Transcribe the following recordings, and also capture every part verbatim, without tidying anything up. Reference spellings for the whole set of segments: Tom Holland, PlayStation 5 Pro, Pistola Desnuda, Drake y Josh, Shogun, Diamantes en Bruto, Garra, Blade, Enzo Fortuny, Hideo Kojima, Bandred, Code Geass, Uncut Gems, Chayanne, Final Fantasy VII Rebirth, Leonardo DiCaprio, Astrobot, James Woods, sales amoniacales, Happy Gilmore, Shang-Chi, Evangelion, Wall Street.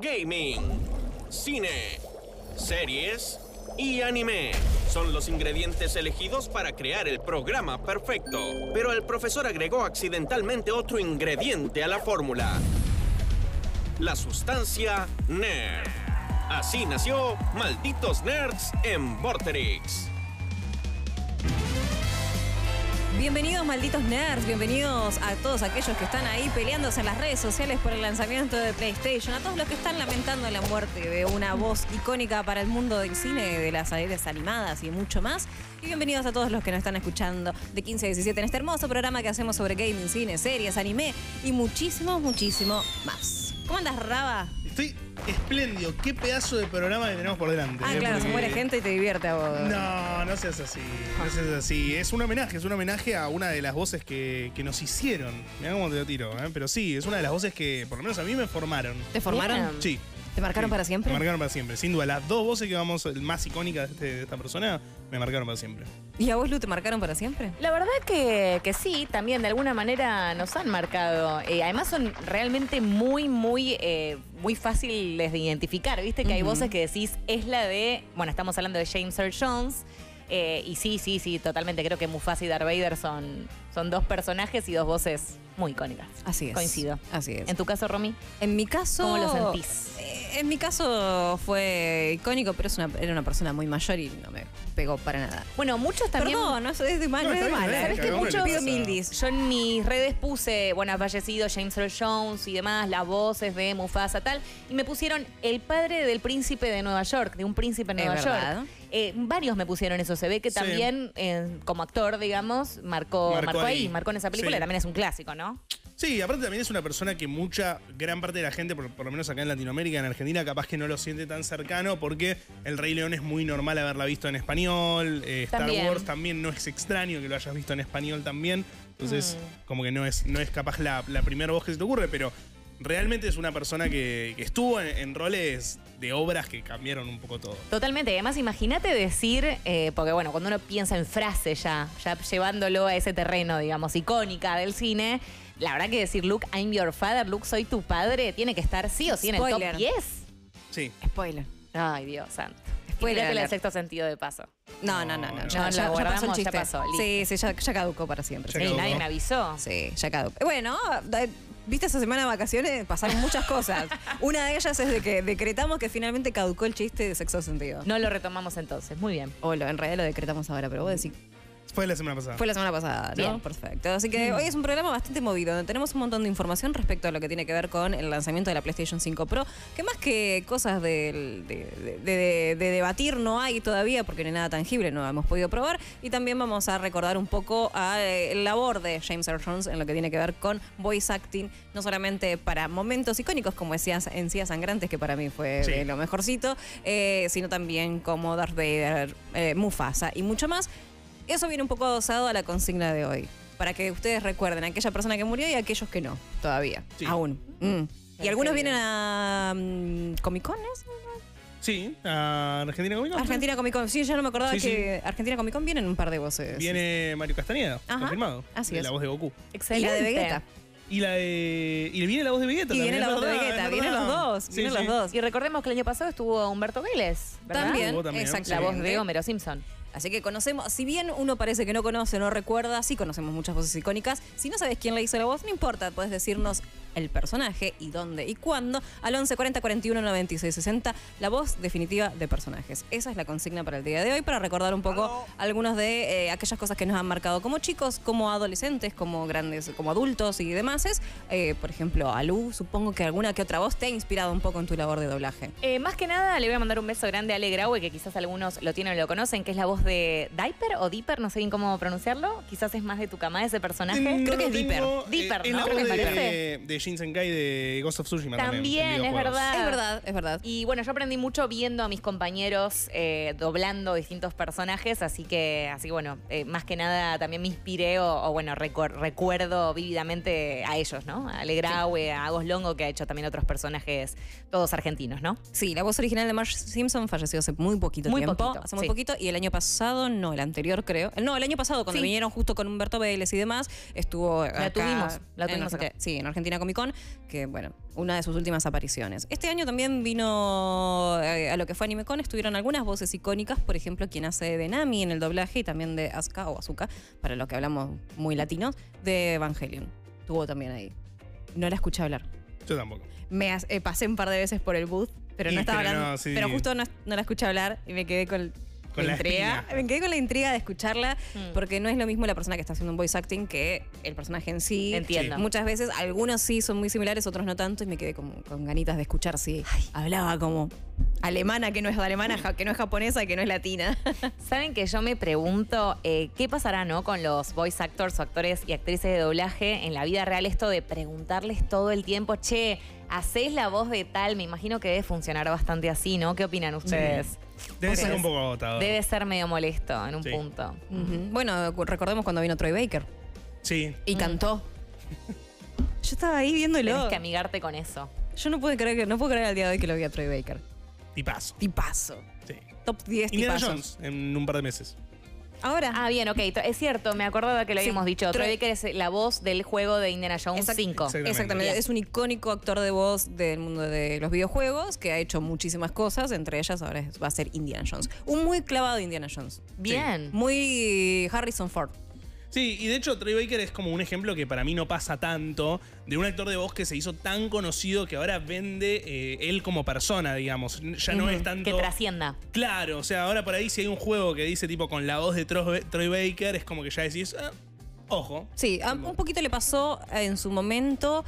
Gaming, cine, series y anime son los ingredientes elegidos para crear el programa perfecto. Pero el profesor agregó accidentalmente otro ingrediente a la fórmula: la sustancia nerd. Así nació Malditos Nerds en Vorterix. Bienvenidos Malditos Nerds, bienvenidos a todos aquellos que están ahí peleándose en las redes sociales por el lanzamiento de PlayStation, a todos los que están lamentando la muerte de una voz icónica para el mundo del cine, de las series animadas y mucho más. Y bienvenidos a todos los que nos están escuchando de quince a diecisiete en este hermoso programa que hacemos sobre gaming, cine, series, anime y muchísimo, muchísimo más. ¿Cómo andas, Raba? Estoy espléndido. Qué pedazo de programa que tenemos por delante. Ah, eh, claro, porque... se muere gente y te divierte a vos. No, no seas así. No seas así. Es un homenaje, es un homenaje a una de las voces que, que nos hicieron. Mirá cómo te lo tiro, ¿eh? Pero sí, es una de las voces que, por lo menos a mí, me formaron. ¿Te formaron? Sí. ¿Te marcaron sí. para siempre? Me marcaron para siempre. Sin duda, las dos voces que vamos, más icónicas de, este, de esta persona, me marcaron para siempre. ¿Y a vos, Lu, te marcaron para siempre? La verdad que, que sí, también de alguna manera nos han marcado. Eh, además son realmente muy, muy, eh, muy fáciles de identificar. Viste que uh-huh. hay voces que decís, es la de... Bueno, estamos hablando de James Earl Jones. Eh, y sí, sí, sí, totalmente. Creo que Mufasa y Darth Vader son, son dos personajes y dos voces muy icónicas. Así es. Coincido. Así es. ¿En tu caso, Romy? En mi caso... ¿Cómo lo sentís? Eh, en mi caso fue icónico, pero es una, era una persona muy mayor y no me pegó para nada. Bueno, muchos también... Perdón, no, es de mal, no, no es de mal. Sabés que muchos... Yo en mis redes puse, bueno, ha fallecido James Earl Jones y demás, las voces de Mufasa, tal, y me pusieron el padre del príncipe de Nueva York, de un príncipe en Nueva York. ¿Verdad? Eh, varios me pusieron eso. Se ve que también, sí. eh, como actor, digamos, marcó, marcó, marcó ahí, ahí, marcó en esa película. Sí. También es un clásico, ¿no? Sí, aparte también es una persona que mucha, gran parte de la gente, por, por lo menos acá en Latinoamérica, en Argentina, capaz que no lo siente tan cercano porque El Rey León es muy normal haberla visto en español, eh, Star Wars también no es extraño que lo hayas visto en español también. Entonces, mm. como que no es, no es capaz la, la primera voz que se te ocurre, pero... Realmente es una persona que, que estuvo en, en roles de obras que cambiaron un poco todo. Totalmente. Y además, imagínate decir, eh, porque bueno, cuando uno piensa en frase ya, ya llevándolo a ese terreno, digamos, icónica del cine, la verdad que decir, Luke, I'm your father, Luke, soy tu padre, tiene que estar sí o sí en Spoiler. el top diez. Sí. Spoiler. Ay, Dios santo. Spoiler. Creo que el sexto sentido de paso. No, no, no, no. no, ya, no ya, ya pasó el chiste. Ya pasó, sí, sí, ya, ya caducó para siempre. Sí, nadie me avisó. Sí, ya caducó. Bueno... ¿Viste esa semana de vacaciones? Pasaron muchas cosas. Una de ellas es de que decretamos que finalmente caducó el chiste de sexto sentido. No lo retomamos entonces, muy bien. O lo, en realidad lo decretamos ahora, pero vos decís... Fue la semana pasada. Fue la semana pasada, ¿no? Bien. Perfecto. Así que hoy es un programa bastante movido, donde tenemos un montón de información respecto a lo que tiene que ver con el lanzamiento de la PlayStation cinco Pro, que más que cosas de, de, de, de, de debatir no hay todavía, porque no hay nada tangible, no hemos podido probar. Y también vamos a recordar un poco a, eh, el labor de James Earl Jones en lo que tiene que ver con voice acting, no solamente para momentos icónicos, como decías, Encías Sangrantes, que para mí fue sí. lo mejorcito, eh, sino también como Darth Vader, eh, Mufasa y mucho más. Eso viene un poco adosado a la consigna de hoy, para que ustedes recuerden a aquella persona que murió y a aquellos que no, todavía, sí. aún. Mm. Y algunos vienen a um, Comic-Cones. Sí, a Argentina Comic Con. Argentina Comic Con, sí, ya no me acordaba sí, que sí. Argentina Comic Con vienen un par de voces. Viene Mario Castañeda, Ajá. confirmado. Así es. La voz de Goku. Excelente. Y la de Vegeta. Y, la de, y viene la voz de Vegeta y también. Viene la voz de Vegeta, vienen los dos, sí, vienen sí. los dos. Y recordemos que el año pasado estuvo Humberto Vélez, ¿verdad? También, también exacto. La voz de Homero Simpson. Así que conocemos, si bien uno parece que no conoce, no recuerda, sí conocemos muchas voces icónicas. Si no sabes quién le hizo la voz, no importa, podés decirnos el personaje y dónde y cuándo al once cuarenta, cuarenta y uno, noventa y seis, sesenta, la voz definitiva de personajes. Esa es la consigna para el día de hoy, para recordar un poco Hello. algunas de eh, aquellas cosas que nos han marcado como chicos, como adolescentes, como grandes, como adultos y demás. Eh, por ejemplo, a Lu, supongo que alguna que otra voz te ha inspirado un poco en tu labor de doblaje. Eh, más que nada, le voy a mandar un beso grande a Ale Graue, que quizás algunos lo tienen o lo conocen, que es la voz de Diaper o Diaper, no sé bien cómo pronunciarlo. Quizás es más de tu camada ese personaje. No Creo que es Diaper. Diaper, eh, ¿no? Creo que de, de Shin Senkai de Ghost of Tsushima. También, también es verdad. Es verdad, es verdad. Y bueno, yo aprendí mucho viendo a mis compañeros eh, doblando distintos personajes, así que, así bueno, eh, más que nada también me inspiré o, o bueno, recu recuerdo vívidamente a ellos, ¿no? A Ale Graue, sí. a Agos Longo, que ha hecho también otros personajes, todos argentinos, ¿no? Sí, la voz original de Marge Simpson falleció hace muy poquito muy tiempo. Poquito, hace muy sí. poquito, y el año pasado pasado, no, el anterior creo. No, el año pasado, cuando sí. vinieron justo con Humberto Vélez y demás, estuvo. La acá, tuvimos. La tuvimos en, acá. Sí, en Argentina Comic Comic Con, que bueno, una de sus últimas apariciones. Este año también vino eh, a lo que fue Anime Con, estuvieron algunas voces icónicas, por ejemplo, quien hace de Nami en el doblaje y también de Asuka o Asuka, para los que hablamos muy latinos, de Evangelion. Estuvo también ahí. No la escuché hablar. Yo tampoco. Me eh, pasé un par de veces por el booth, pero no y estaba pero hablando. No, sí. Pero justo no, no la escuché hablar y me quedé con... el, Con la intriga. Me quedé con la intriga de escucharla, mm. porque no es lo mismo la persona que está haciendo un voice acting que el personaje en sí. Entiendo. Sí. Muchas veces, algunos sí son muy similares, otros no tanto, y me quedé con, con ganitas de escuchar si sí. hablaba como alemana, que no es alemana, ja, que no es japonesa, que no es latina. Saben que yo me pregunto eh, qué pasará, ¿no?, con los voice actors o actores y actrices de doblaje en la vida real, esto de preguntarles todo el tiempo, che, hacés la voz de tal. Me imagino que debe funcionar bastante así, ¿no? ¿Qué opinan ustedes? Debe ser un poco agotado. Debe ser medio molesto en un sí. punto. Uh-huh. Bueno, recordemos cuando vino Troy Baker. Sí. Y cantó. Yo estaba ahí viéndolo. Tienes que amigarte con eso. Yo no puedo creer que, no puedo creer al día de hoy que lo vi a Troy Baker. Tipazo. Tipazo. Sí. top diez tipazos. Indiana Jones en un par de meses. Ahora. Ah, bien, ok. Es cierto, me acordaba que lo sí, habíamos dicho. Troy Baker es la voz del juego de Indiana Jones exact cinco. Exactamente. Exactamente. Es un icónico actor de voz del mundo de los videojuegos que ha hecho muchísimas cosas. Entre ellas, ahora va a ser Indiana Jones. Un muy clavado Indiana Jones. Bien. Sí. Muy Harrison Ford. Sí, y de hecho Troy Baker es como un ejemplo que para mí no pasa tanto de un actor de voz que se hizo tan conocido que ahora vende eh, él como persona, digamos. Ya no uh-huh. es tanto... Que trascienda. Claro, o sea, ahora por ahí si hay un juego que dice tipo con la voz de Troy Baker es como que ya decís, ah, ojo. Sí, como... un poquito le pasó en su momento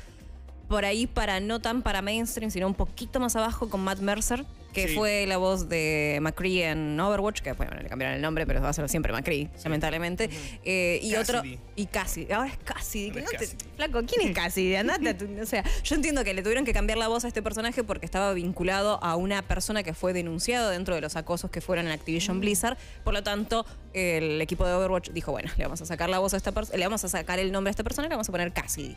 por ahí para no tan para mainstream, sino un poquito más abajo con Matt Mercer, que sí. fue la voz de McCree en Overwatch, que bueno, le cambiaron el nombre, pero va a ser siempre McCree, sí. lamentablemente. Uh-huh. eh, y Cassidy. Otro. Y Cassidy. Ahora es Cassidy. No es te, flaco, ¿quién es Cassidy? Andate. O sea, yo entiendo que le tuvieron que cambiar la voz a este personaje porque estaba vinculado a una persona que fue denunciado dentro de los acosos que fueron en Activision uh-huh. Blizzard. Por lo tanto, el equipo de Overwatch dijo, bueno, le vamos a sacar la voz a esta persona, le vamos a sacar el nombre a esta persona y le vamos a poner Cassidy.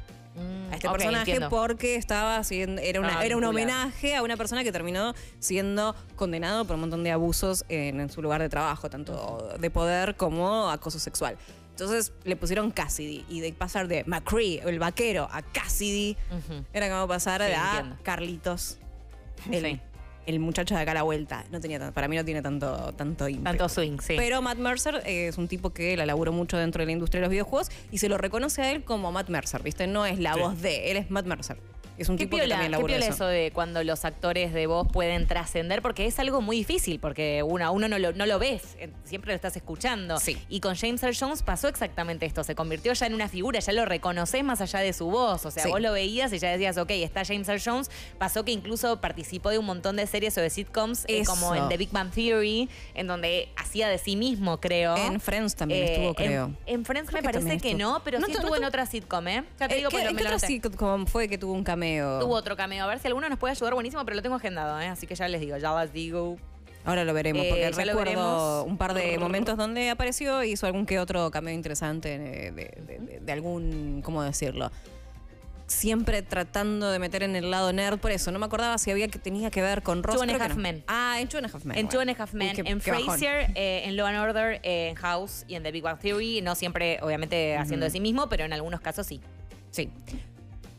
A este okay, personaje entiendo. Porque estaba siendo, era, una, ah, era un homenaje a una persona que terminó siendo condenado por un montón de abusos en, en su lugar de trabajo, tanto de poder como acoso sexual. Entonces le pusieron Cassidy, y de pasar de McCree, el vaquero, a Cassidy, uh-huh. era como pasar sí, a entiendo. Carlitos, el, sí. el muchacho de acá a la vuelta. No tenía tanto, para mí no tiene tanto tanto, ímpetu. Tanto swing, sí. Pero Matt Mercer es un tipo que la laburó mucho dentro de la industria de los videojuegos y se lo reconoce a él como Matt Mercer, ¿viste? No es la sí. voz de él, es Matt Mercer. Es un tipo piola, que también laburó eso. ¿Qué piola eso de cuando los actores de voz pueden trascender? Porque es algo muy difícil, porque uno, uno no, lo, no lo ves, siempre lo estás escuchando. Sí. Y con James Earl Jones pasó exactamente esto, se convirtió ya en una figura, ya lo reconocés más allá de su voz. O sea, sí. vos lo veías y ya decías, ok, está James Earl Jones. Pasó que incluso participó de un montón de series o de sitcoms, eh, como en The Big Bang Theory, en donde hacía de sí mismo, creo. En Friends también eh, estuvo, creo. En, en Friends creo me parece que no, pero no, sí estuvo no, en otra sitcom, ¿eh? Ya te eh, digo, ¿qué, pero me ¿qué otra sitcom fue que tuvo un cameo? Tuvo otro cameo. A ver si alguno nos puede ayudar. Buenísimo, pero lo tengo agendado, ¿eh? Así que ya les digo, ya las digo. Ahora lo veremos, porque eh, recuerdo veremos. un par de momentos donde apareció e hizo algún que otro cameo interesante de, de, de, de algún, ¿cómo decirlo? Siempre tratando de meter en el lado nerd. Por eso, no me acordaba si había que tenía que ver con Ross. Two and a Half no. Men. Ah, en Two and a Half Men. En bueno. Two and a Half Men. Uy, qué, en qué Frasier, eh, en Law and Order, eh, en House y en The Big Bang Theory. No siempre, obviamente, uh-huh. haciendo de sí mismo, pero en algunos casos sí. Sí.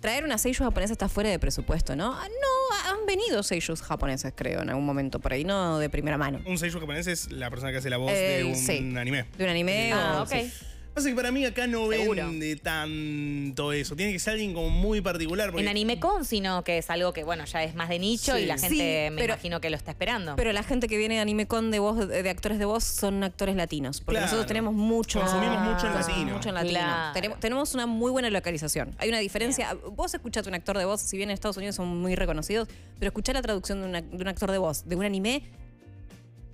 Traer una seiyuu japonesa está fuera de presupuesto, ¿no? No, han venido seiyuus japoneses, creo, en algún momento por ahí, no de primera mano. Un seiyuu japonés es la persona que hace la voz eh, de un sí. anime. De un anime. Ah, o, ok. Sí. Pasa que para mí acá no Seguro. vende tanto eso. Tiene que ser alguien como muy particular. Porque... En Anime Con, sino que es algo que, bueno, ya es más de nicho sí. y la gente sí, me pero, imagino que lo está esperando. Pero la gente que viene de Anime Con de voz, de actores de voz, son actores latinos. Porque claro. nosotros tenemos mucho. Consumimos mucho en latino. Mucho en latino. Claro. Tenemos, tenemos una muy buena localización. Hay una diferencia. Bien. Vos escuchate un actor de voz, si bien en Estados Unidos son muy reconocidos, pero escuchá la traducción de, una, de un actor de voz, de un anime.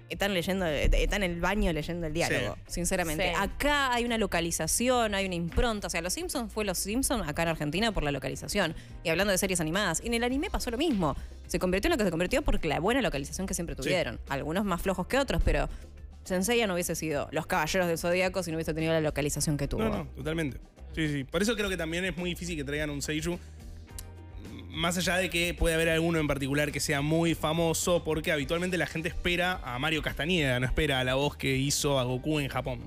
Están leyendo, están en el baño leyendo el diálogo, sí. sinceramente. Sí. Acá hay una localización, hay una impronta. O sea, Los Simpsons fue Los Simpsons acá en Argentina por la localización. Y hablando de series animadas, en el anime pasó lo mismo. Se convirtió en lo que se convirtió porque la buena localización que siempre tuvieron. Sí. Algunos más flojos que otros, pero Senseiya no hubiese sido Los Caballeros del Zodíaco si no hubiese tenido la localización que tuvo. No, no, totalmente. Sí, sí. Por eso creo que también es muy difícil que traigan un seiyuu. Más allá de que puede haber alguno en particular que sea muy famoso, porque habitualmente la gente espera a Mario Castañeda, no espera a la voz que hizo a Goku en Japón.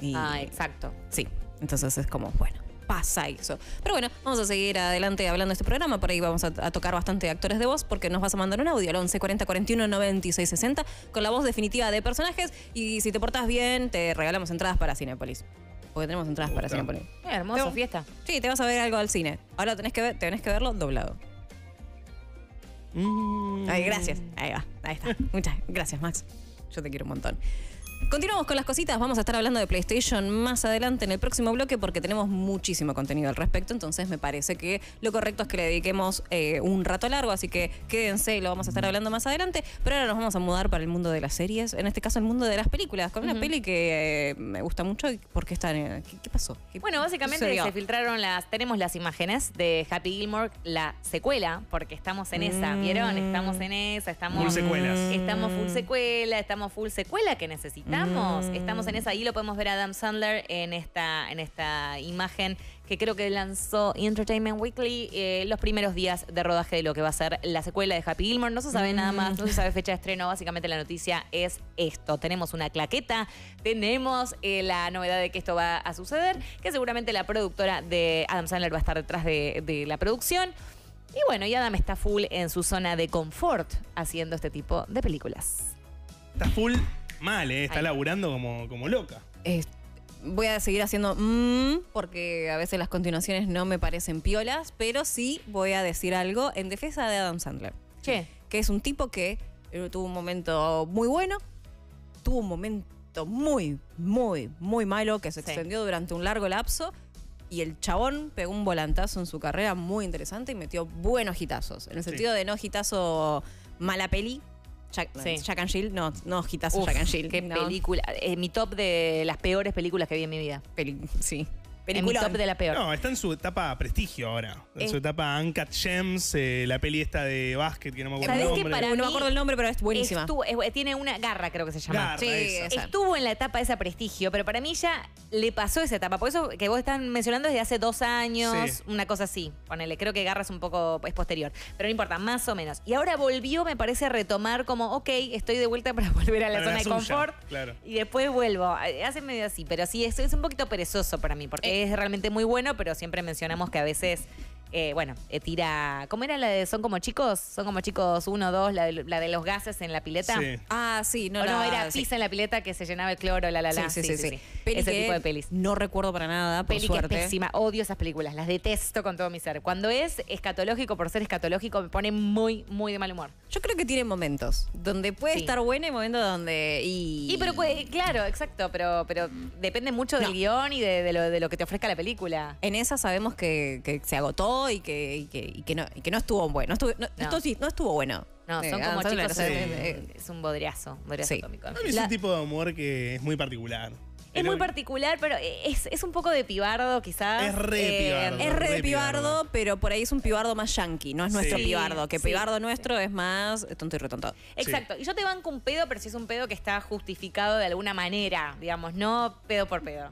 Y... Ah, exacto. Sí, entonces es como, bueno. pasa eso. Pero bueno, vamos a seguir adelante hablando de este programa. Por ahí vamos a, a tocar bastante actores de voz, porque nos vas a mandar un audio al once cuarenta cuarenta y uno noventa y seis sesenta con la voz definitiva de personajes. Y si te portás bien, te regalamos entradas para Cinépolis, porque tenemos entradas para Cinépolis. Eh, hermoso, ¿Te fiesta. Sí, te vas a ver algo al cine. Ahora tenés que, ver, tenés que verlo doblado. Mm. Ay, gracias. Ahí va, ahí está. Muchas gracias, Max. Yo te quiero un montón. Continuamos con las cositas. Vamos a estar hablando de PlayStation más adelante en el próximo bloque, porque tenemos muchísimo contenido al respecto. Entonces me parece que lo correcto es que le dediquemos eh, un rato largo. Así que quédense, lo vamos a estar hablando más adelante. Pero ahora nos vamos a mudar para el mundo de las series. En este caso el mundo de las películas, con uh-huh. una peli que eh, me gusta mucho. ¿Por qué están? Eh, ¿qué, ¿Qué pasó? ¿Qué, bueno, básicamente sucedió? Se filtraron las... Tenemos las imágenes de Happy Gilmore, la secuela, porque estamos en esa. ¿Vieron? Estamos en esa. Estamos, full secuelas. Estamos full secuela. Estamos full secuela que necesitamos. Estamos, estamos en esa, ahí lo podemos ver a Adam Sandler en esta, en esta imagen que creo que lanzó Entertainment Weekly eh, los primeros días de rodaje de lo que va a ser la secuela de Happy Gilmore. No se sabe mm. nada más, no se sabe fecha de estreno. Básicamente la noticia es esto. Tenemos una claqueta, tenemos eh, la novedad de que esto va a suceder, que seguramente la productora de Adam Sandler va a estar detrás de, de la producción. Y bueno, y Adam está full en su zona de confort haciendo este tipo de películas. Está full... mal, ¿eh? Está Ay. laburando como, como loca. Eh, voy a seguir haciendo mmm, porque a veces las continuaciones no me parecen piolas, pero sí voy a decir algo en defensa de Adam Sandler. ¿Qué? Que es un tipo que tuvo un momento muy bueno, tuvo un momento muy, muy, muy malo que se extendió sí. durante un largo lapso, y el chabón pegó un volantazo en su carrera muy interesante y metió buenos hitazos. En el sentido sí. de no hitazo mala peli, Jack, sí. Jack and Jill, no, no, hitazo. Uf, Jack and Jill. Qué no. película. Eh, mi top de las peores películas que vi en mi vida. Peli sí. Película top de la peor. No, está en su etapa prestigio ahora. En eh. su etapa Uncut Gems, eh, la peli esta de básquet que no me acuerdo el nombre. Para no me acuerdo el nombre, pero es buenísima. Estuvo, es, tiene una Garra, creo que se llama. Garra, sí, esa. Estuvo en la etapa de esa prestigio, pero para mí ya le pasó esa etapa. Por eso que vos estás mencionando desde hace dos años, sí. una cosa así. Ponele, creo que Garra es un poco es posterior. Pero no importa, más o menos. Y ahora volvió, me parece, a retomar como, ok, estoy de vuelta para volver a la para zona la de confort. Claro. Y después vuelvo. Hace medio así, pero sí, es, es un poquito perezoso para mí, porque eh. es realmente muy bueno, pero siempre mencionamos que a veces, eh, bueno, eh, tira... ¿Cómo era la de Son como chicos? Son como chicos uno, dos, la, la de los gases en la pileta. Sí. Ah, sí. No, o la, no era sí. pizza en la pileta que se llenaba el cloro, la, la, la. Sí, sí, sí. sí, sí. sí. Ese tipo de pelis. No recuerdo para nada, por suerte. Peli que es pésima. Odio esas películas, las detesto con todo mi ser. Cuando es escatológico, por ser escatológico, me pone muy, muy de mal humor. Yo creo que tiene momentos donde puede sí. estar buena y momentos donde... Y, y pero puede, claro, exacto, pero, pero depende mucho no. del guión y de, de, lo, de lo que te ofrezca la película. En esa sabemos que, que se agotó y que, y, que, y, que no, y que no estuvo bueno. No, no. Esto sí, no estuvo bueno. No, son eh, como chicos, sí. es un bodriazo, bodriazo sí. atómico. No, es la... un tipo de humor que es muy particular. Es muy particular, pero es, es un poco de pibardo, quizás. Es re eh, pibardo. Es re, re pibardo, pibardo, pero por ahí es un pibardo más yankee, no es sí, nuestro pibardo. Que sí, pibardo sí, nuestro sí. es más tonto y retontado. Exacto. Sí. Y yo te banco un pedo, pero si sí es un pedo que está justificado de alguna manera, digamos, no pedo por pedo.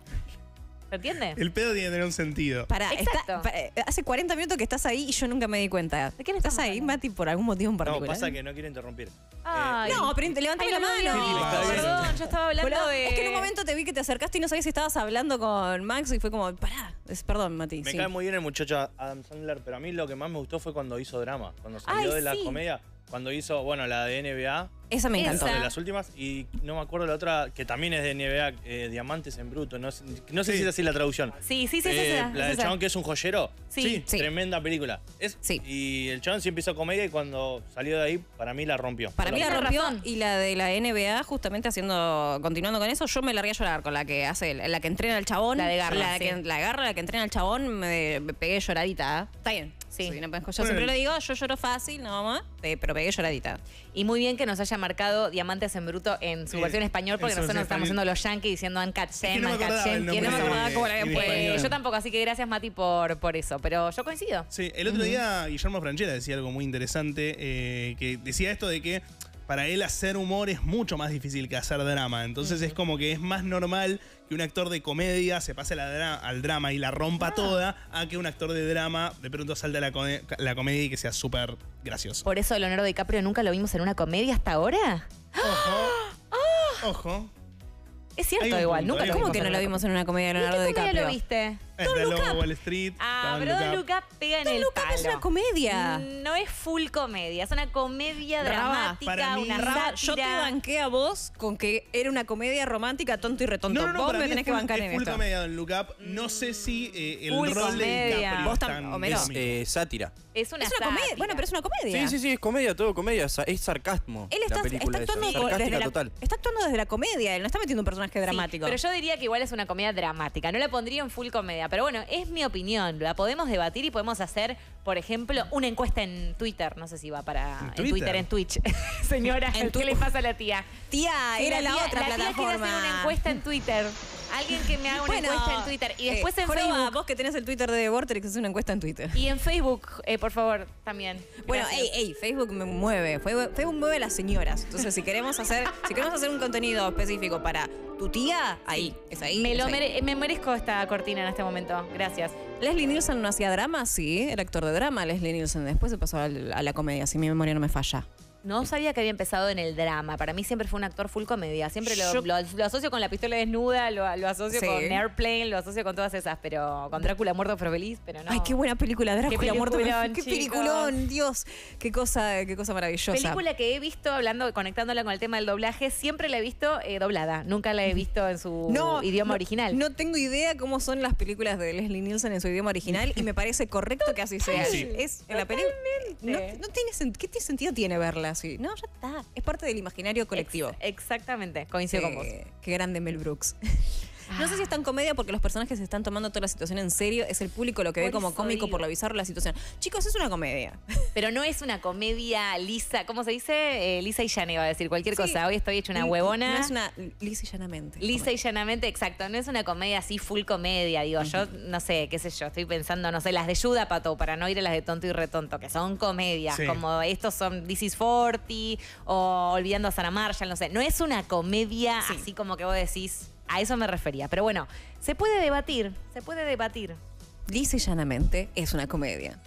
¿Me entiendes? El pedo tiene que tener un sentido. Pará, está, para, hace cuarenta minutos que estás ahí y yo nunca me di cuenta. ¿De quién estás ahí, hablando? Mati, por algún motivo en particular? No, pasa que no quiero interrumpir. Ay, eh, no, pero levántame la mano. Perdón, yo estaba hablando bueno, de... Es que en un momento te vi que te acercaste y no sabías si estabas hablando con Max y fue como, pará, es, perdón, Mati. Me sí. cae muy bien el muchacho Adam Sandler, pero a mí lo que más me gustó fue cuando hizo drama, cuando salió Ay, de la sí. comedia. Cuando hizo, bueno, la de N B A. Esa me encantó. De las últimas. Y no me acuerdo la otra, que también es de N B A, eh, Diamantes en Bruto. No, no sé sí. si es así la traducción. Sí, sí, sí. Eh, esa, la del chabón que es un joyero. Sí. sí, sí. Tremenda película. Es, sí. Y el chabón sí empezó comedia y cuando salió de ahí, para mí la rompió. Para mí la rompió. Y la de la N B A, justamente haciendo, continuando con eso, yo me largué a llorar con la que hace, la que entrena al chabón. La de Garra. La, sí. que, la de Garra, la que entrena al chabón, me, me pegué lloradita. ¿eh? Está bien. Sí. Sí, no, yo bueno. siempre lo digo, yo lloro fácil, no mamá, pero pegué lloradita. Y muy bien que nos haya marcado Diamantes en Bruto en su eh, versión español, porque nosotros nos estamos haciendo los yankees diciendo Uncut Gem, Uncut Gem, que no me acordaba cómo la habían puesto. Yo tampoco, así que gracias Mati por, por eso, pero yo coincido. Sí, el otro uh-huh. día Guillermo Franchella decía algo muy interesante, eh, que decía esto de que para él hacer humor es mucho más difícil que hacer drama. Entonces uh-huh. es como que es más normal que un actor de comedia se pase la dra- al drama y la rompa ah. toda, a que un actor de drama de pronto salte a la, com- la comedia y que sea súper gracioso. ¿Por eso Leonardo DiCaprio nunca lo vimos en una comedia hasta ahora? Ojo. Ojo. Es cierto, igual. Punto, nunca ¿Cómo que no lo vimos en una comedia de Leonardo DiCaprio? ¿Qué comedia lo viste? Todo Lobo de Wall Street. Ah, pero Don Luca pega en el palo. Don Luca es una comedia. No es full comedia, es una comedia dramática, una sátira. Yo te banqué a vos con que era una comedia romántica tonto y retonto. Vos me tenés que bancar en esto. Es full comedia Don Luca. No sé si el rol de DiCaprio es sátira. Es una comedia. Bueno, pero es una comedia. Sí, sí, sí, es comedia, todo comedia. Es sarcasmo. Él está actuando desde la comedia. Él no está metiendo un personaje dramático. Pero yo diría que igual es una comedia dramática. No la pondría en full comedia. Pero bueno, es mi opinión. La podemos debatir y podemos hacer, por ejemplo, una encuesta en Twitter. No sé si va para... ¿En Twitter? En Twitter, en Twitch. Señora, en tu... ¿qué le pasa a la tía? Tía, sí, era la, tía, la otra la plataforma. La tía quiere hacer una encuesta en Twitter. Alguien que me haga una bueno, encuesta en Twitter. Y después eh, en Jorge, Facebook. Vos que tenés el Twitter de Vorterix, es una encuesta en Twitter. Y en Facebook, eh, por favor, también. Gracias. Bueno, ey, ey, Facebook me mueve. Facebook mueve a las señoras. Entonces, si queremos hacer, si queremos hacer un contenido específico para tu tía, ahí, es ahí. Me, es lo ahí. Mere me merezco esta cortina en este momento. Gracias. ¿Leslie Nielsen no hacía drama? Sí, era actor de drama Leslie Nielsen. Después se pasó a la, a la comedia, si mi memoria no me falla. No sabía que había empezado en el drama. Para mí siempre fue un actor full comedia. Siempre lo, yo, lo, lo asocio con La pistola desnuda, lo, lo asocio sí. con Airplane, lo asocio con todas esas, pero con Drácula muerto pero feliz, pero no. Ay, qué buena película, Drácula muerto pero feliz. Qué peliculón, Dios. Qué cosa, qué cosa maravillosa. Película que he visto, hablando, conectándola con el tema del doblaje, siempre la he visto eh, doblada. Nunca la he visto en su no, idioma no, original. No tengo idea cómo son las películas de Leslie Nielsen en su idioma original y me parece correcto Total, que así sea. Sí. Es en la película. No, no tiene, ¿qué sentido tiene verla? Sí. No, ya está. Es parte del imaginario colectivo. Exactamente. Coincido eh, con vos. Qué grande Mel Brooks. Ah. No sé si es tan comedia porque los personajes se están tomando toda la situación en serio. Es el público lo que por ve como cómico digo. Por lo bizarro la situación. Chicos, es una comedia. Pero no es una comedia lisa. ¿Cómo se dice? Eh, lisa y llana, iba a decir cualquier sí. cosa. Hoy estoy hecha una huevona. No es una... Lisa y llanamente. Lisa comedia. y llanamente, exacto. No es una comedia así full comedia. Digo, uh-huh. yo no sé, qué sé yo. Estoy pensando, no sé, las de Yuda Pato, para no ir a las de Tonto y Retonto, que son comedias. Sí. Como estos son This is forty o Olvidando a Sarah Marshall, no sé. No es una comedia sí. así como que vos decís... A eso me refería. Pero bueno, se puede debatir, se puede debatir. Lisa y llanamente es una comedia.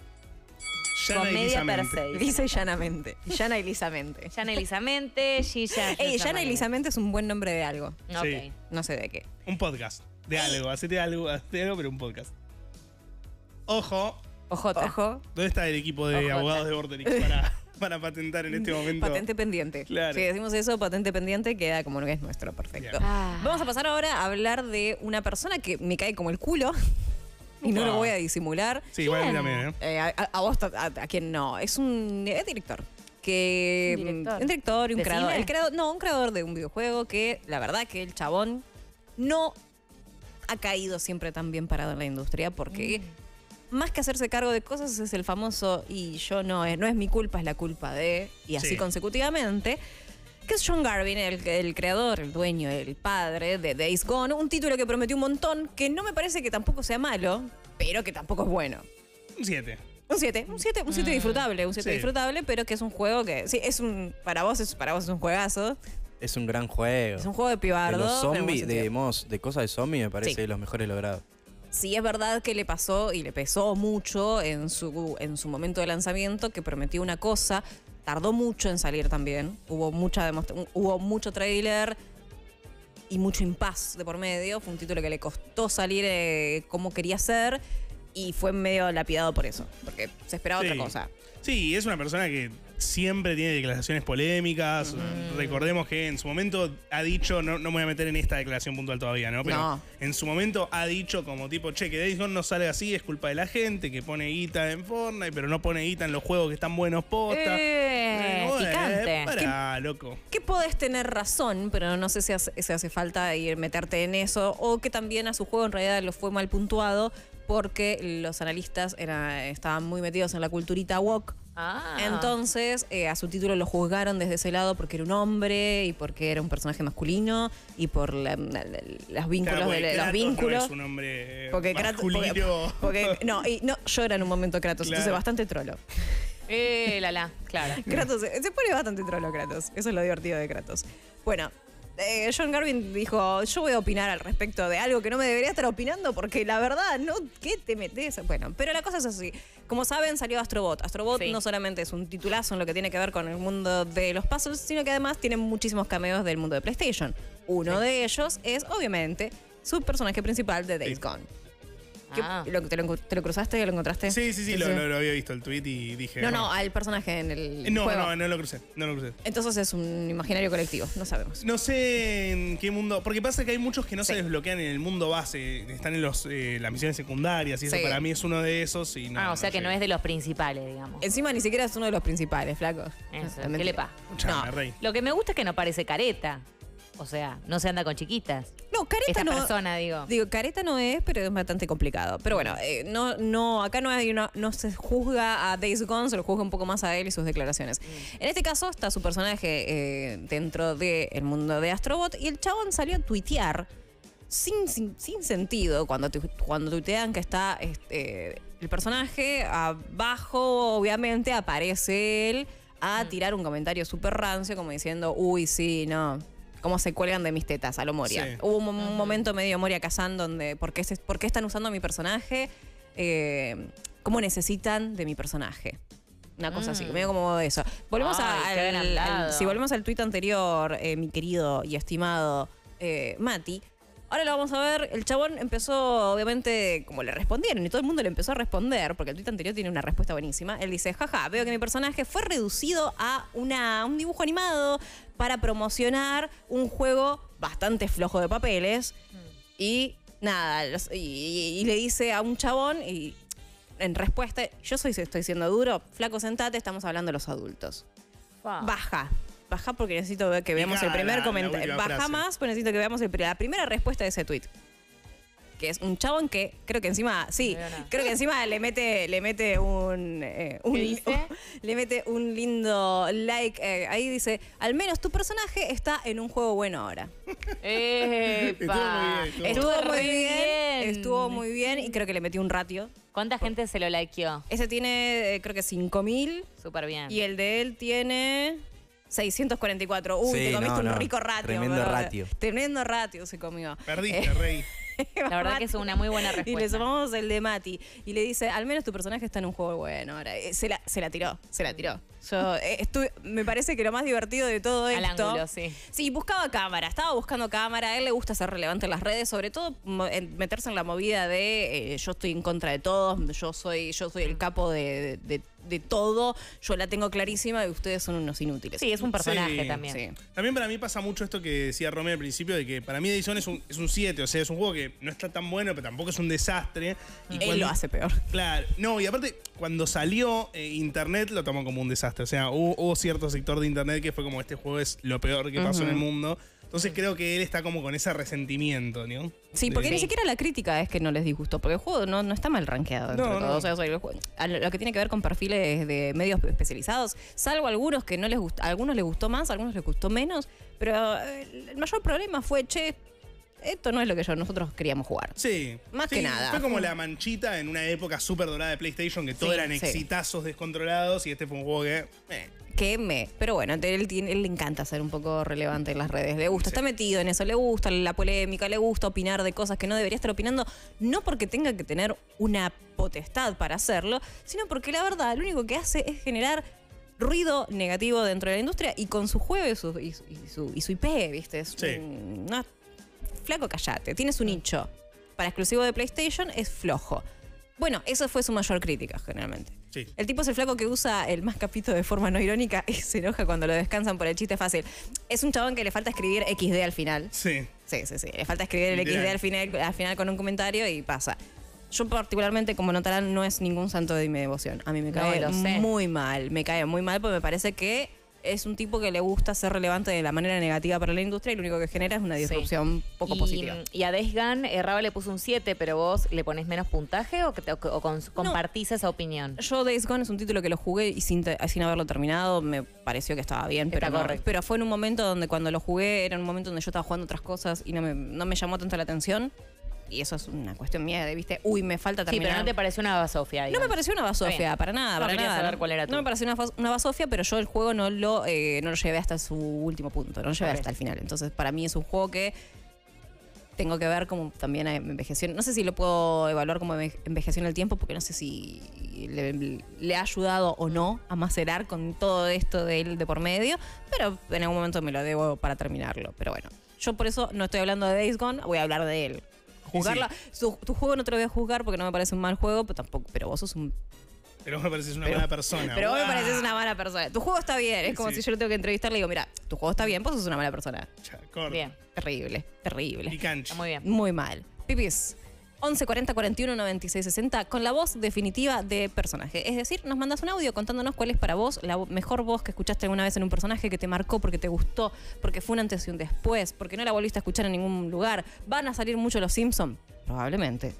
Llana comedia per se. Lisa y llanamente. Llana y lisamente. Llana y lisamente, Gilla. Ey, Llana y lisamente es un buen nombre de algo. Sí. Okay. No sé de qué. Un podcast. De algo, hacete algo, hacete algo, pero un podcast. Ojo. Ojota. Ojo. ¿Dónde está el equipo de Ojota. abogados de Vorterix para...? Para patentar en este momento. Patente pendiente. Claro. Si decimos eso, patente pendiente, queda como lo que es nuestro. Perfecto. Yeah. Ah. Vamos a pasar ahora a hablar de una persona que me cae como el culo. Y no ah. lo voy a disimular. Sí, igual bueno, también, ¿eh? eh a, a vos, a, a quien no. Es un eh, director. Que, ¿Un director? Un director y un creador. El creador. No, un creador de un videojuego que, la verdad, que el chabón no ha caído siempre tan bien parado en la industria porque... Mm. Más que hacerse cargo de cosas es el famoso y yo no es, no es mi culpa, es la culpa de, y así sí. consecutivamente, que es John Garvin, el, el creador, el dueño, el padre de Days Gone, un título que prometió un montón, que no me parece que tampoco sea malo, pero que tampoco es bueno. Un siete. Un siete, un siete, un siete mm. disfrutable, un siete sí. disfrutable, pero que es un juego que, sí, es un, para vos es, para vos es un juegazo. Es un gran juego. Es un juego de pibardo. De los zombies, de, de cosas de zombies me parece sí. de los mejores logrados. Sí, es verdad que le pasó y le pesó mucho en su, en su momento de lanzamiento, que prometió una cosa, tardó mucho en salir también, hubo, mucha hubo mucho trailer y mucho impas de por medio, fue un título que le costó salir eh, como quería ser y fue medio lapidado por eso, porque se esperaba sí. otra cosa. Sí, es una persona que siempre tiene declaraciones polémicas. Mm. Recordemos que en su momento ha dicho, no, no me voy a meter en esta declaración puntual todavía, ¿no? Pero no. en su momento ha dicho como tipo, che, que Days Gone no sale así, es culpa de la gente, que pone guita en Fortnite, pero no pone guita en los juegos que están buenos posta. Eh, eh, bueno, eh, pará, loco. Que podés tener razón, pero no sé si hace, si hace falta ir meterte en eso, o que también a su juego en realidad lo fue mal puntuado, porque los analistas era, estaban muy metidos en la culturita woke. Ah. Entonces eh, a su título lo juzgaron desde ese lado porque era un hombre y porque era un personaje masculino y por la, la, la, las vínculos claro, de los Kratos vínculos. No es un hombre porque masculino. Kratos, porque, porque, no, y no, yo era en un momento Kratos, claro. entonces bastante trolo. Eh, la la, claro. Kratos, se pone bastante trolo Kratos, eso es lo divertido de Kratos. Bueno. Eh, John Garvin dijo, yo voy a opinar al respecto de algo que no me debería estar opinando porque la verdad, ¿no? ¿Qué te metes? Bueno, pero la cosa es así. Como saben, salió Astrobot. Astrobot sí. no solamente es un titulazo en lo que tiene que ver con el mundo de los puzzles, sino que además tiene muchísimos cameos del mundo de PlayStation. Uno sí. de ellos es, obviamente, su personaje principal de Days sí. Gone. Ah. Lo, te, lo, ¿Te lo cruzaste y lo encontraste? Sí, sí, sí, lo, lo, lo había visto el tweet y dije... No, no, no al personaje en el no, juego. No, no lo crucé, no lo crucé. Entonces es un imaginario colectivo, no sabemos. No sé en qué mundo... Porque pasa que hay muchos que no sí. se desbloquean en el mundo base, están en los, eh, las misiones secundarias y sí. eso para mí es uno de esos y no... Ah, o sea no que llegué. No es de los principales, digamos. Encima ni siquiera es uno de los principales, flaco. Eso, ¿qué le pasa? No, lo que me gusta es que no parece careta. O sea, no se anda con chiquitas. No, careta Esta no. persona, digo. Digo, careta no es, pero es bastante complicado. Pero bueno, eh, no, no, acá no hay una, no se juzga a Days Gone, se lo juzga un poco más a él y sus declaraciones. Mm. En este caso está su personaje eh, dentro del mundo de Astrobot y el chabón salió a tuitear sin, sin, sin sentido cuando, tu, cuando tuitean que está este, eh, el personaje abajo, obviamente aparece él a mm. tirar un comentario súper rancio como diciendo, uy, sí, no... Como se cuelgan de mis tetas, a lo Moria. Sí. Hubo un, un momento medio Moria Kazan donde, ¿por qué, se, ¿por qué están usando a mi personaje? Eh, ¿Cómo necesitan de mi personaje? Una cosa mm. así, medio como eso. Volvemos Ay, a, al, al, si volvemos al tuit anterior, eh, mi querido y estimado eh, Mati, ahora lo vamos a ver. El chabón empezó, obviamente, como le respondieron, y todo el mundo le empezó a responder, porque el tuit anterior tiene una respuesta buenísima. Él dice, jaja, veo que mi personaje fue reducido a una, un dibujo animado para promocionar un juego bastante flojo de papeles. Mm. Y nada, los, y, y, y le dice a un chabón, y en respuesta, yo soy, estoy siendo duro, flaco sentate, estamos hablando de los adultos. Wow. Baja. Baja porque necesito que veamos la, el primer comentario. Baja frase. más porque necesito que veamos el, la primera respuesta de ese tweet. Que es un chabón que creo que encima, sí, no creo que encima le mete, le mete un, eh, un, un le mete un lindo like. Eh, ahí dice, al menos tu personaje está en un juego bueno ahora. Epa. Estuvo muy bien. Estuvo, estuvo muy bien, bien. Estuvo muy bien y creo que le metió un ratio. ¿Cuánta Por, gente se lo likeó? Ese tiene, eh, creo que cinco mil. Súper bien. Y el de él tiene... seiscientos cuarenta y cuatro. Uy, sí, te comiste no, no. un rico ratio. Tremendo bro. ratio. Tremendo ratio se comió. Perdiste, eh, rey. La verdad que es una muy buena respuesta. Y le sumamos el de Mati. Y le dice, al menos tu personaje está en un juego bueno. Ahora, eh, se, la, se la tiró, se la tiró. Yo eh, estuve, me parece que lo más divertido de todo esto... Al ángulo, sí. Sí, buscaba cámara. Estaba buscando cámara. A él le gusta ser relevante en las redes. Sobre todo meterse en la movida de eh, yo estoy en contra de todos. Yo soy, yo soy el capo de, de, de de todo, yo la tengo clarísima y ustedes son unos inútiles. Sí, es un personaje sí, también. Sí. También para mí pasa mucho esto que decía Romeo al principio, de que para mí Days Gone es un siete, o sea, es un juego que no está tan bueno, pero tampoco es un desastre. Y Él cuando, lo hace peor. Claro. No, y aparte, cuando salió eh, internet, lo tomó como un desastre. O sea, hubo, hubo cierto sector de internet que fue como, este juego es lo peor que pasó uh-huh. en el mundo. Entonces creo que él está como con ese resentimiento, ¿no? Sí, porque de... ni siquiera la crítica es que no les disgustó, porque el juego no, no está mal rankeado entre no, todos. No. O sea, o sea, el juego, a lo que tiene que ver con perfiles de medios especializados, salvo algunos que no les gustó, a algunos les gustó más, a algunos les gustó menos, pero el mayor problema fue, che, esto no es lo que yo, nosotros queríamos jugar. Sí. Más sí, que nada. Fue como la manchita en una época súper dorada de PlayStation, que todo sí, eran sí. exitazos descontrolados, y este fue un juego que... Eh. Que me... Pero bueno, él, tiene, él le encanta ser un poco relevante en las redes. Le gusta, sí. está metido en eso, le gusta la polémica, le gusta opinar de cosas que no debería estar opinando. No porque tenga que tener una potestad para hacerlo, sino porque la verdad, lo único que hace es generar ruido negativo dentro de la industria y con su juego y su, y su, y su, y su I P, ¿viste? Es sí. un, no, flaco, callate. Tiene su nicho. Para exclusivo de PlayStation es flojo. Bueno, esa fue su mayor crítica, generalmente. Sí. El tipo es el flaco que usa el mascapito de forma no irónica y se enoja cuando lo descansan por el chiste fácil. Es un chabón que le falta escribir equis de al final. Sí. Sí, sí, sí. Le falta escribir el Literal. equis de al final, al final con un comentario y pasa. Yo particularmente, como notarán, no es ningún santo de mi devoción. A mí me cae no, muy mal. Me cae muy mal porque me parece que es un tipo que le gusta ser relevante de la manera negativa para la industria y lo único que genera es una disrupción sí. poco y, positiva. Y a Days Gone, Raba le puso un siete, pero vos le ponés menos puntaje o, que te, o, o con, no. compartís esa opinión. Yo Days Gone es un título que lo jugué y sin, sin haberlo terminado me pareció que estaba bien, pero, no, pero fue en un momento donde cuando lo jugué era un momento donde yo estaba jugando otras cosas y no me, no me llamó tanto la atención. Y eso es una cuestión mía de, viste, uy, me falta terminar. Sí, pero no te pareció una basofia. Digamos. No me pareció una basofia, para nada, para nada. Saber cuál era tú. No me pareció una, una basofia, pero yo el juego no lo, eh, no lo llevé hasta su último punto, no lo llevé okay. hasta el final. Entonces, para mí es un juego que tengo que ver como también envejeció. No sé si lo puedo evaluar como envejeció en el tiempo, porque no sé si le, le ha ayudado o no a macerar con todo esto de él de por medio, pero en algún momento me lo debo para terminarlo. Pero bueno, yo por eso no estoy hablando de Days Gone, voy a hablar de él. juzgarla. Sí. Su, tu juego no te lo voy a juzgar porque no me parece un mal juego, pero tampoco, pero vos sos un... Pero vos me pareces una pero, mala persona. Pero wow. vos me pareces una mala persona. Tu juego está bien. Es como sí. si yo lo tengo que entrevistar y le digo, mira, tu juego está bien, vos sos una mala persona. Chacor. Bien. Terrible, terrible. Y cancha. Muy bien. Muy mal. Pipis. once cuarenta, cuarenta y uno, noventa y seis, sesenta con la voz definitiva de personaje. Es decir, nos mandas un audio contándonos cuál es para vos la mejor voz que escuchaste alguna vez en un personaje, que te marcó porque te gustó, porque fue un antes y un después, porque no la volviste a escuchar en ningún lugar. ¿Van a salir mucho los Simpsons? Probablemente.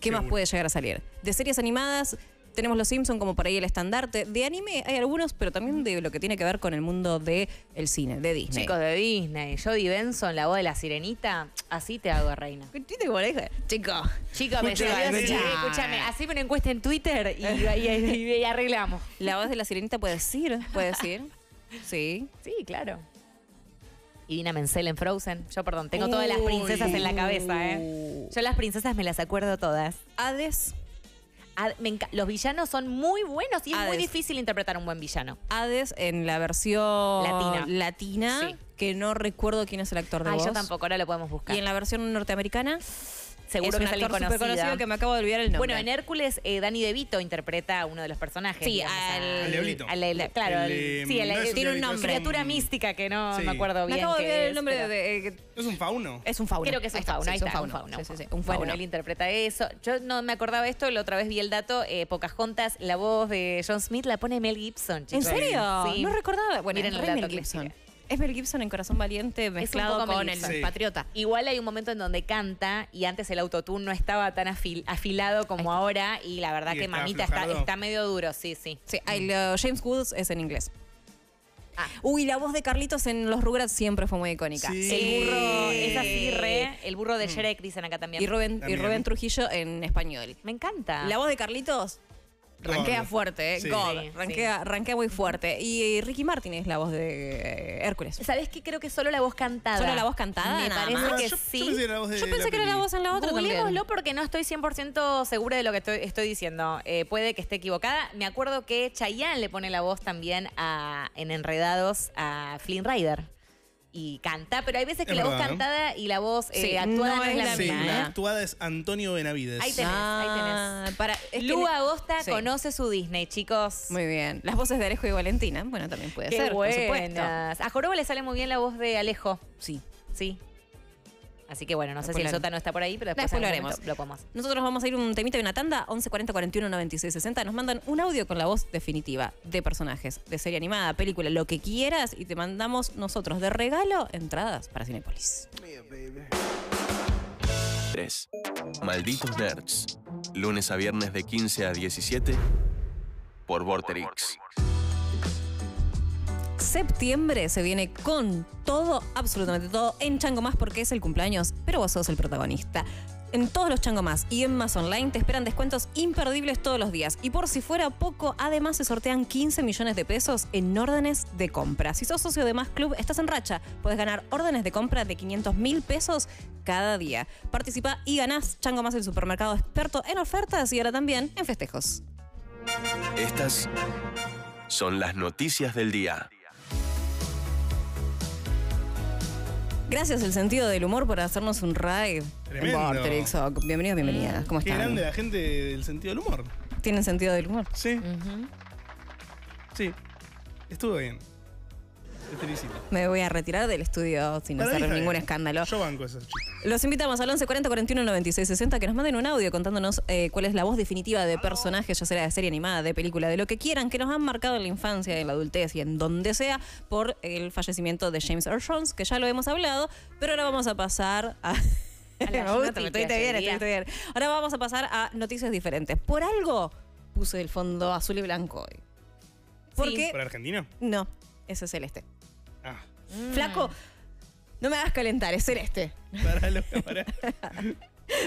¿Qué Seguro. Más puede llegar a salir? De series animadas... Tenemos los Simpsons como por ahí el estandarte. De anime hay algunos, pero también de lo que tiene que ver con el mundo del de cine, de Disney. Chicos, de Disney. Jodie Benson, la voz de la sirenita. Así te hago, reina. Chico, chico, me escúchame, así una encuesta en Twitter y, y, y, y arreglamos. La voz de la sirenita puede decir, puede decir. Sí. Sí, claro. Y Idina Menzel en Frozen. Yo, perdón, tengo todas las princesas en la cabeza, ¿eh? Yo las princesas me las acuerdo todas. Hades. Los villanos son muy buenos y es Hades. Muy difícil interpretar un buen villano. Hades en la versión latina, latina sí. que no recuerdo quién es el actor de Ay, voz. Yo tampoco, ahora lo podemos buscar. Y en la versión norteamericana, seguro es que es un actor súper conocido que me acabo de olvidar el nombre. Bueno, en Hércules, eh, Danny DeVito interpreta a uno de los personajes. Sí, digamos, al, al Leolito. Al, al, claro, el, el, sí, el, no el, tiene un nombre. Criatura mística que no sí. me acuerdo bien. Me acabo de olvidar el nombre pero... de... de eh, ¿Es un fauno? Es un fauno. Creo que es un fauno, ahí está, un fauno. Bueno, él interpreta eso. Yo no me acordaba esto, la otra vez vi el dato, eh, Pocahontas, la voz de John Smith la pone Mel Gibson, chicos. ¿En serio? Sí. No recordaba. Bueno, miren el dato que sigue. Es Mel Gibson en Corazón Valiente mezclado con el sí. Patriota. Igual hay un momento en donde canta y antes el autotune no estaba tan afil, afilado como ahora y la verdad y que está mamita está, está medio duro, sí, sí. sí mm. lo, James Woods es en inglés. Ah. Uy, la voz de Carlitos en Los Rugrats siempre fue muy icónica. Sí. El burro es así, re. El burro de Shrek, mm. dicen acá también. Y Rubén, también. Y Rubén Trujillo en español. Me encanta. La voz de Carlitos... Ranquea fuerte, ¿eh? Sí. God. Sí, ranquea, sí. ranquea muy fuerte. Y Ricky Martin es la voz de eh, Hércules. ¿Sabés qué? Creo que solo la voz cantada. ¿Solo la voz cantada? Me nada parece más. que yo, sí. Yo pensé, la voz de yo pensé la que era la voz en la otra. Googleémoslo porque no estoy cien por ciento segura de lo que estoy, estoy diciendo. Eh, puede que esté equivocada. Me acuerdo que Chayanne le pone la voz también a, en Enredados a Flynn Rider. Y canta, pero hay veces que es la verdad, voz cantada ¿no? y la voz eh, sí, actuada no es la sí, misma. La actuada es Antonio Benavides. Ahí tenés, ah, ahí tenés. Para, Lu Agosta sí. conoce su Disney, chicos. Muy bien. Las voces de Alejo y Valentina, bueno, también puede Qué ser, buenas. Por supuesto. A Joroba le sale muy bien la voz de Alejo. Sí. Sí. Así que bueno, no sé si el sótano está por ahí, pero después lo haremos. Lo podemos. Nosotros vamos a ir un temita y una tanda. once cuarenta, cuarenta y uno, noventa y seis, sesenta. Nos mandan un audio con la voz definitiva de personajes, de serie animada, película, lo que quieras. Y te mandamos nosotros de regalo entradas para Cinépolis. tres. Malditos Nerds. Lunes a viernes de quince a diecisiete por Vorterix. Septiembre se viene con todo, absolutamente todo, en Chango Más porque es el cumpleaños, pero vos sos el protagonista. En todos los Chango Más y en Más Online te esperan descuentos imperdibles todos los días. Y por si fuera poco, además se sortean quince millones de pesos en órdenes de compra. Si sos socio de Más Club, estás en racha. Podés ganar órdenes de compra de quinientos mil pesos cada día. Participa y ganás. Chango Más, el supermercado experto en ofertas y ahora también en festejos. Estas son las noticias del día. Gracias el sentido del humor por hacernos un ride. Tremendo. Vorterix. Oh, bienvenidos, bienvenidas. ¿Cómo están? Qué grande la gente del sentido del humor. ¿Tienen sentido del humor? Sí. Uh-huh. Sí. Estuvo bien. Felicito. Me voy a retirar del estudio sin Para hacer hija, ningún eh. escándalo. Yo banco esos chicos. Los invitamos al once cuarenta, cuarenta y uno, noventa y seis, sesenta que nos manden un audio contándonos eh, cuál es la voz definitiva de personajes, ya sea de serie animada, de película, de lo que quieran, que nos han marcado en la infancia, en la adultez y en donde sea por el fallecimiento de James Earl Jones, que ya lo hemos hablado, pero ahora vamos a pasar a... a la Me gusta, estoy bien, estoy bien. Ahora vamos a pasar a noticias diferentes. Por algo puse el fondo azul y blanco hoy. ¿Por qué? ¿Por Argentina? No, ese es celeste. Ah. Flaco, no me hagas calentar, es celeste. Paralo, pará.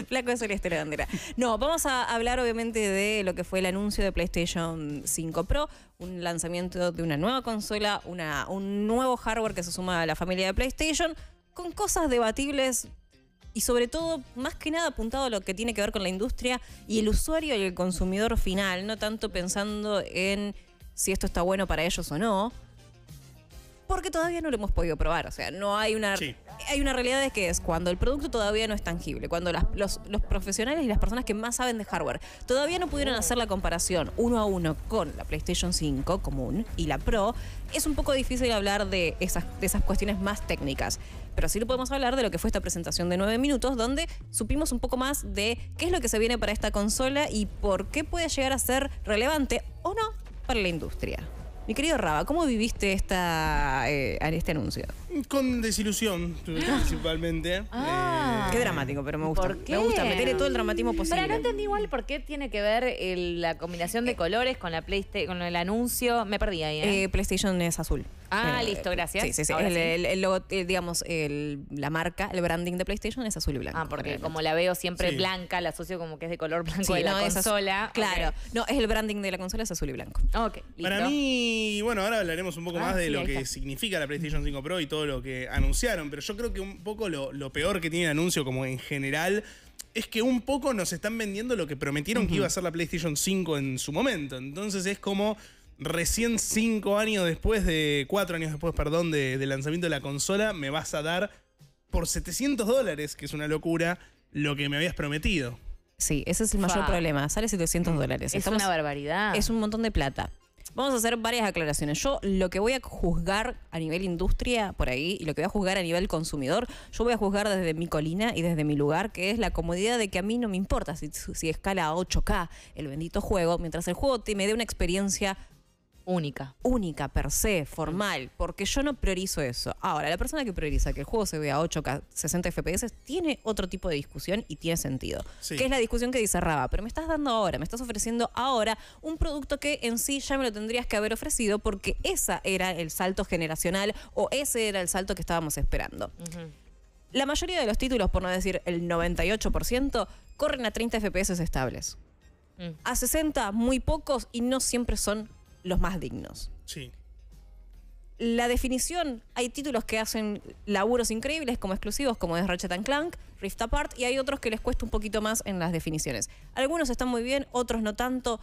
Flaco es celeste la bandera. No, vamos a hablar obviamente de lo que fue el anuncio de PlayStation cinco Pro, un lanzamiento de una nueva consola, una, un nuevo hardware que se suma a la familia de PlayStation, con cosas debatibles y sobre todo, más que nada apuntado a lo que tiene que ver con la industria y el usuario y el consumidor final, no tanto pensando en si esto está bueno para ellos o no, porque todavía no lo hemos podido probar. O sea, no hay una, sí. hay una realidad de que es cuando el producto todavía no es tangible, cuando las, los, los profesionales y las personas que más saben de hardware todavía no pudieron hacer la comparación uno a uno con la PlayStation cinco común y la Pro, es un poco difícil hablar de esas, de esas cuestiones más técnicas. Pero sí lo podemos hablar de lo que fue esta presentación de nueve minutos, donde supimos un poco más de qué es lo que se viene para esta consola y por qué puede llegar a ser relevante o no para la industria. Mi querido Raba, ¿cómo viviste esta, eh, este anuncio? Con desilusión, principalmente. Ah, eh, qué dramático, pero me gusta. ¿Por qué? Me gusta, me tiene todo el dramatismo posible. Pero no entendí igual por qué tiene que ver el, la combinación de eh, colores con, la Playste- con el anuncio. Me perdí ahí, ¿eh? eh PlayStation es azul. Ah, eh, listo, gracias. Sí, sí, sí. El, sí. El, el logo, eh, digamos, el, la marca, el branding de PlayStation es azul y blanco. Ah, porque como la veo siempre sí. blanca, la asocio como que es de color blanco sí, de no, la consola. Es, claro. Okay. No, es el branding de la consola, es azul y blanco. Ok, listo. Para mí, bueno, ahora hablaremos un poco ah, más de sí, lo que significa la PlayStation cinco Pro y todo lo que anunciaron, pero yo creo que un poco lo, lo peor que tiene el anuncio como en general es que un poco nos están vendiendo lo que prometieron uh-huh. que iba a ser la PlayStation cinco en su momento. Entonces es como recién cinco años después de cuatro años después, perdón, de, del lanzamiento de la consola, me vas a dar por setecientos dólares, que es una locura, lo que me habías prometido. Sí, ese es el mayor Fa. problema. Sale setecientos dólares. Es Estamos, una barbaridad. Es un montón de plata. Vamos a hacer varias aclaraciones. Yo lo que voy a juzgar a nivel industria por ahí y lo que voy a juzgar a nivel consumidor, yo voy a juzgar desde mi colina y desde mi lugar, que es la comodidad de que a mí no me importa si, si escala a ocho K el bendito juego, mientras el juego te me dé una experiencia única. Única, per se, formal, porque yo no priorizo eso. Ahora, la persona que prioriza que el juego se vea a ocho K, sesenta F P S, tiene otro tipo de discusión y tiene sentido. Sí. Que es la discusión que dice Raba, pero me estás dando ahora, me estás ofreciendo ahora un producto que en sí ya me lo tendrías que haber ofrecido porque ese era el salto generacional o ese era el salto que estábamos esperando. Uh-huh. La mayoría de los títulos, por no decir el noventa y ocho por ciento, corren a treinta F P S estables. Mm. A sesenta, muy pocos y no siempre son los más dignos. Sí. La definición, hay títulos que hacen laburos increíbles como exclusivos, como es Ratchet and Clank, Rift Apart, y hay otros que les cuesta un poquito más en las definiciones. Algunos están muy bien, otros no tanto.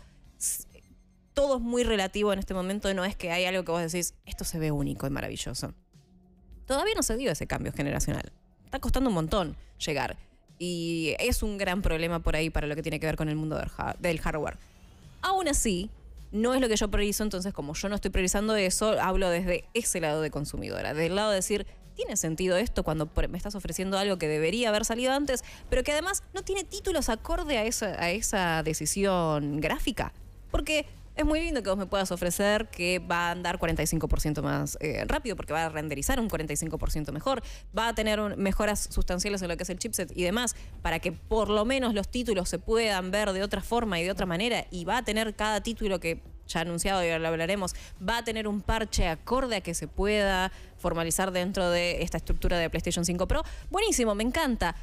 Todo es muy relativo en este momento, no es que hay algo que vos decís, esto se ve único y maravilloso. Todavía no se dio ese cambio generacional. Está costando un montón llegar. Y es un gran problema por ahí para lo que tiene que ver con el mundo del hardware. Aún así, no es lo que yo priorizo, entonces como yo no estoy priorizando eso, hablo desde ese lado de consumidora, del lado de decir, ¿tiene sentido esto cuando me estás ofreciendo algo que debería haber salido antes, pero que además no tiene títulos acorde a esa, a esa decisión gráfica? Porque es muy lindo que vos me puedas ofrecer que va a andar cuarenta y cinco por ciento más eh, rápido, porque va a renderizar un cuarenta y cinco por ciento mejor, va a tener un, mejoras sustanciales en lo que es el chipset y demás, para que por lo menos los títulos se puedan ver de otra forma y de otra manera, y va a tener cada título que ya anunciado y ahora lo hablaremos, va a tener un parche acorde a que se pueda formalizar dentro de esta estructura de PlayStation cinco Pro. Buenísimo, me encanta.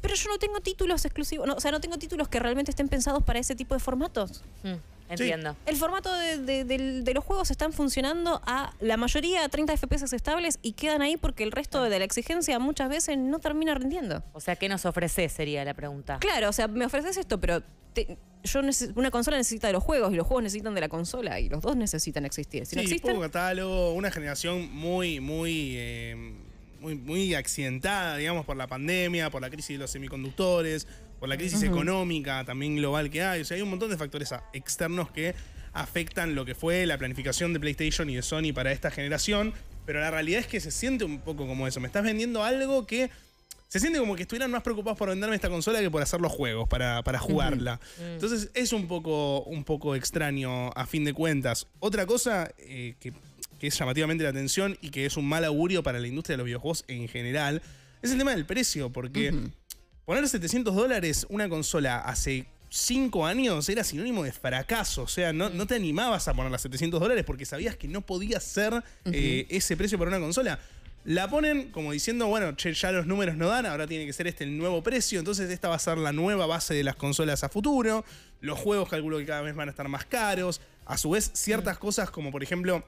Pero yo no tengo títulos exclusivos, no, o sea, no tengo títulos que realmente estén pensados para ese tipo de formatos. Mm. Entiendo. Sí. El formato de, de, de, de los juegos están funcionando a la mayoría a treinta F P S estables y quedan ahí porque el resto de la exigencia muchas veces no termina rindiendo. O sea, ¿qué nos ofreces? Sería la pregunta. Claro, o sea, me ofreces esto, pero te, yo neces- una consola necesita de los juegos y los juegos necesitan de la consola y los dos necesitan existir. Si sí, no existen, poco catálogo, una generación muy, muy... Eh... Muy, muy accidentada, digamos, por la pandemia, por la crisis de los semiconductores, por la crisis uh-huh. económica también global que hay. O sea, hay un montón de factores externos que afectan lo que fue la planificación de PlayStation y de Sony para esta generación. Pero la realidad es que se siente un poco como eso. Me estás vendiendo algo que se siente como que estuvieran más preocupados por venderme esta consola que por hacer los juegos, para, para jugarla. Uh-huh. Entonces es un poco, un poco extraño a fin de cuentas. Otra cosa eh, que... que es llamativamente la atención y que es un mal augurio para la industria de los videojuegos en general, es el tema del precio, porque uh-huh. poner setecientos dólares una consola hace cinco años era sinónimo de fracaso, o sea, no, no te animabas a ponerla a setecientos dólares porque sabías que no podía ser uh-huh. eh, ese precio para una consola. La ponen como diciendo, bueno, che, ya los números no dan, ahora tiene que ser este el nuevo precio, entonces esta va a ser la nueva base de las consolas a futuro, los juegos calculo que cada vez van a estar más caros, a su vez ciertas uh-huh. cosas como por ejemplo...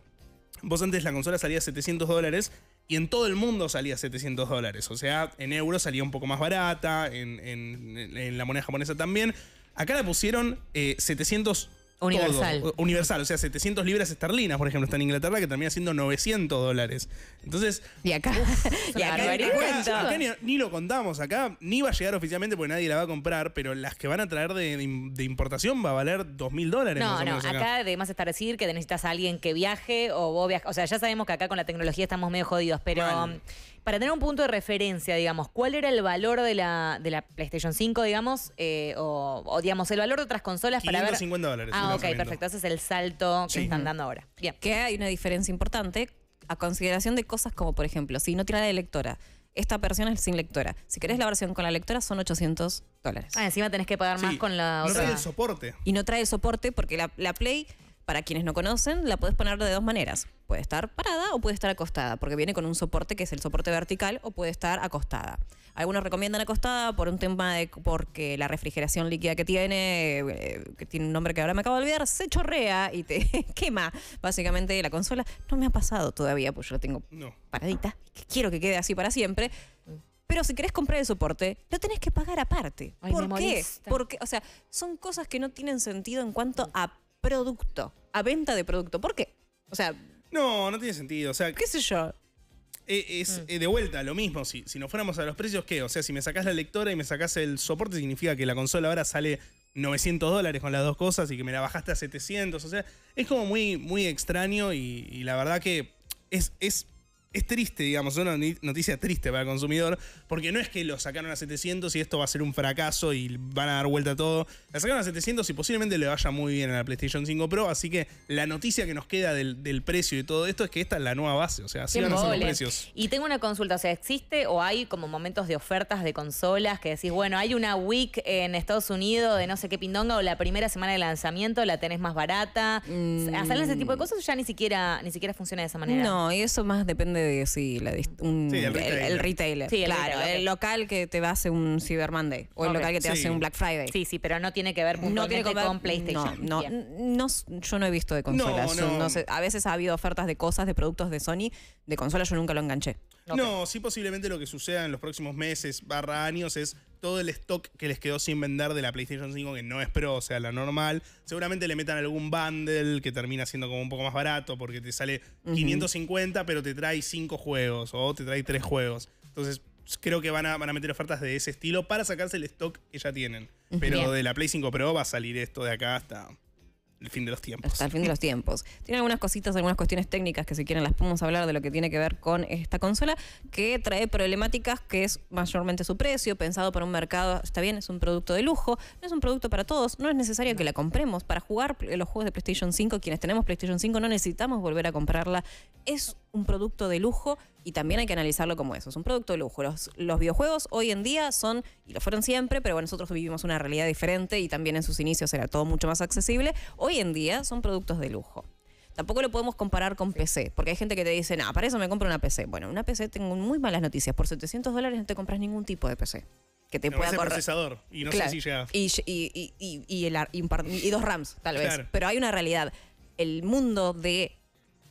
Vos antes la consola salía a setecientos dólares y en todo el mundo salía a setecientos dólares. O sea, en euros salía un poco más barata, en, en, en la moneda japonesa también. Acá la pusieron eh, 700 Universal. Todo. Universal, o sea, setecientas libras esterlinas, por ejemplo, está en Inglaterra, que termina siendo novecientos dólares. Entonces... Y acá... Uf, y acá, acá, acá, acá ni, ni lo contamos, acá ni va a llegar oficialmente porque nadie la va a comprar, pero las que van a traer de, de, de importación va a valer dos mil dólares. No, no, acá, acá además está decir que necesitas a alguien que viaje o vos viajes. O sea, ya sabemos que acá con la tecnología estamos medio jodidos, pero... Vale. Para tener un punto de referencia, digamos, ¿cuál era el valor de la, de la PlayStation cinco, digamos? Eh, o, o, digamos, el valor de otras consolas para ver... quinientos cincuenta dólares. Ah, ok, perfecto. Ese es el salto que sí. están dando ahora. Bien. Que hay una diferencia importante a consideración de cosas como, por ejemplo, si no tiene la de lectora, esta versión es sin lectora. Si querés la versión con la lectora, son ochocientos dólares. Ah, encima tenés que pagar más sí. con la... No trae el soporte. Y no trae el soporte porque la, la Play... Para quienes no conocen, la podés poner de dos maneras. Puede estar parada o puede estar acostada, porque viene con un soporte que es el soporte vertical, o puede estar acostada. Algunos recomiendan acostada por un tema de porque la refrigeración líquida que tiene, eh, que tiene un nombre que ahora me acabo de olvidar, se chorrea y te quema básicamente la consola. No me ha pasado todavía, pues yo la tengo no. paradita. Quiero que quede así para siempre. Pero si querés comprar el soporte, lo tenés que pagar aparte. Ay, ¿por qué? Molesta. Porque, o sea, son cosas que no tienen sentido en cuanto a producto, a venta de producto. ¿Por qué? O sea... No, no tiene sentido. O sea... ¿Qué sé yo? Es, es de vuelta lo mismo. Si, si nos fuéramos a los precios, ¿qué? O sea, si me sacás la lectora y me sacás el soporte, significa que la consola ahora sale novecientos dólares con las dos cosas y que me la bajaste a setecientos. O sea, es como muy, muy extraño y, y la verdad que es... es Es triste, digamos, es una noticia triste para el consumidor, porque no es que lo sacaron a setecientos y esto va a ser un fracaso y van a dar vuelta a todo. La sacaron a setecientos y posiblemente le vaya muy bien a la PlayStation cinco Pro, así que la noticia que nos queda del, del precio y todo esto es que esta es la nueva base, o sea, así van a ser los precios. Y tengo una consulta, o sea, ¿existe o hay como momentos de ofertas de consolas que decís, bueno, hay una week en Estados Unidos de no sé qué pindonga o la primera semana de lanzamiento la tenés más barata? Mm. ¿Hacer ese tipo de cosas ya ni siquiera, ni siquiera funciona de esa manera? No, y eso más depende de De, sí, la, un, sí, el retailer. El, el retailer. Sí, el claro, retailer, okay. El local que te va a hacer un Cyber Monday o el okay. local que te sí. hace un Black Friday. Sí, sí, pero no tiene que ver, no tiene que ver con PlayStation. No, no, no, yo no he visto de consolas. No, no. No sé, a veces ha habido ofertas de cosas, de productos de Sony. De consolas yo nunca lo enganché. Okay. No, sí, posiblemente lo que suceda en los próximos meses barra años es todo el stock que les quedó sin vender de la PlayStation cinco, que no es Pro, o sea, la normal. Seguramente le metan algún bundle que termina siendo como un poco más barato porque te sale uh-huh. quinientos cincuenta, pero te trae cinco juegos o te trae tres juegos. Entonces creo que van a, van a meter ofertas de ese estilo para sacarse el stock que ya tienen. Uh-huh. Pero bien. De la Play cinco Pro va a salir esto de acá hasta... el fin de los tiempos. Hasta el fin de los tiempos. Tiene algunas cositas, algunas cuestiones técnicas que si quieren las podemos hablar de lo que tiene que ver con esta consola, que trae problemáticas que es mayormente su precio, pensado para un mercado, está bien, es un producto de lujo, no es un producto para todos, no es necesario no. que la compremos. Para jugar los juegos de PlayStation cinco, quienes tenemos PlayStation cinco no necesitamos volver a comprarla. Es un producto de lujo y también hay que analizarlo como eso, es un producto de lujo. Los, los videojuegos hoy en día son, y lo fueron siempre, pero bueno, nosotros vivimos una realidad diferente y también en sus inicios era todo mucho más accesible. Hoy en día son productos de lujo. Tampoco lo podemos comparar con P C, porque hay gente que te dice, no, para eso me compro una P C. Bueno, una P C, tengo muy malas noticias, por setecientos dólares no te compras ningún tipo de P C. Que te no, pueda correr. Procesador, y no claro. sé si llega. Y, y, y, y, y, el, y dos RAMs, tal vez. Claro. Pero hay una realidad. El mundo de,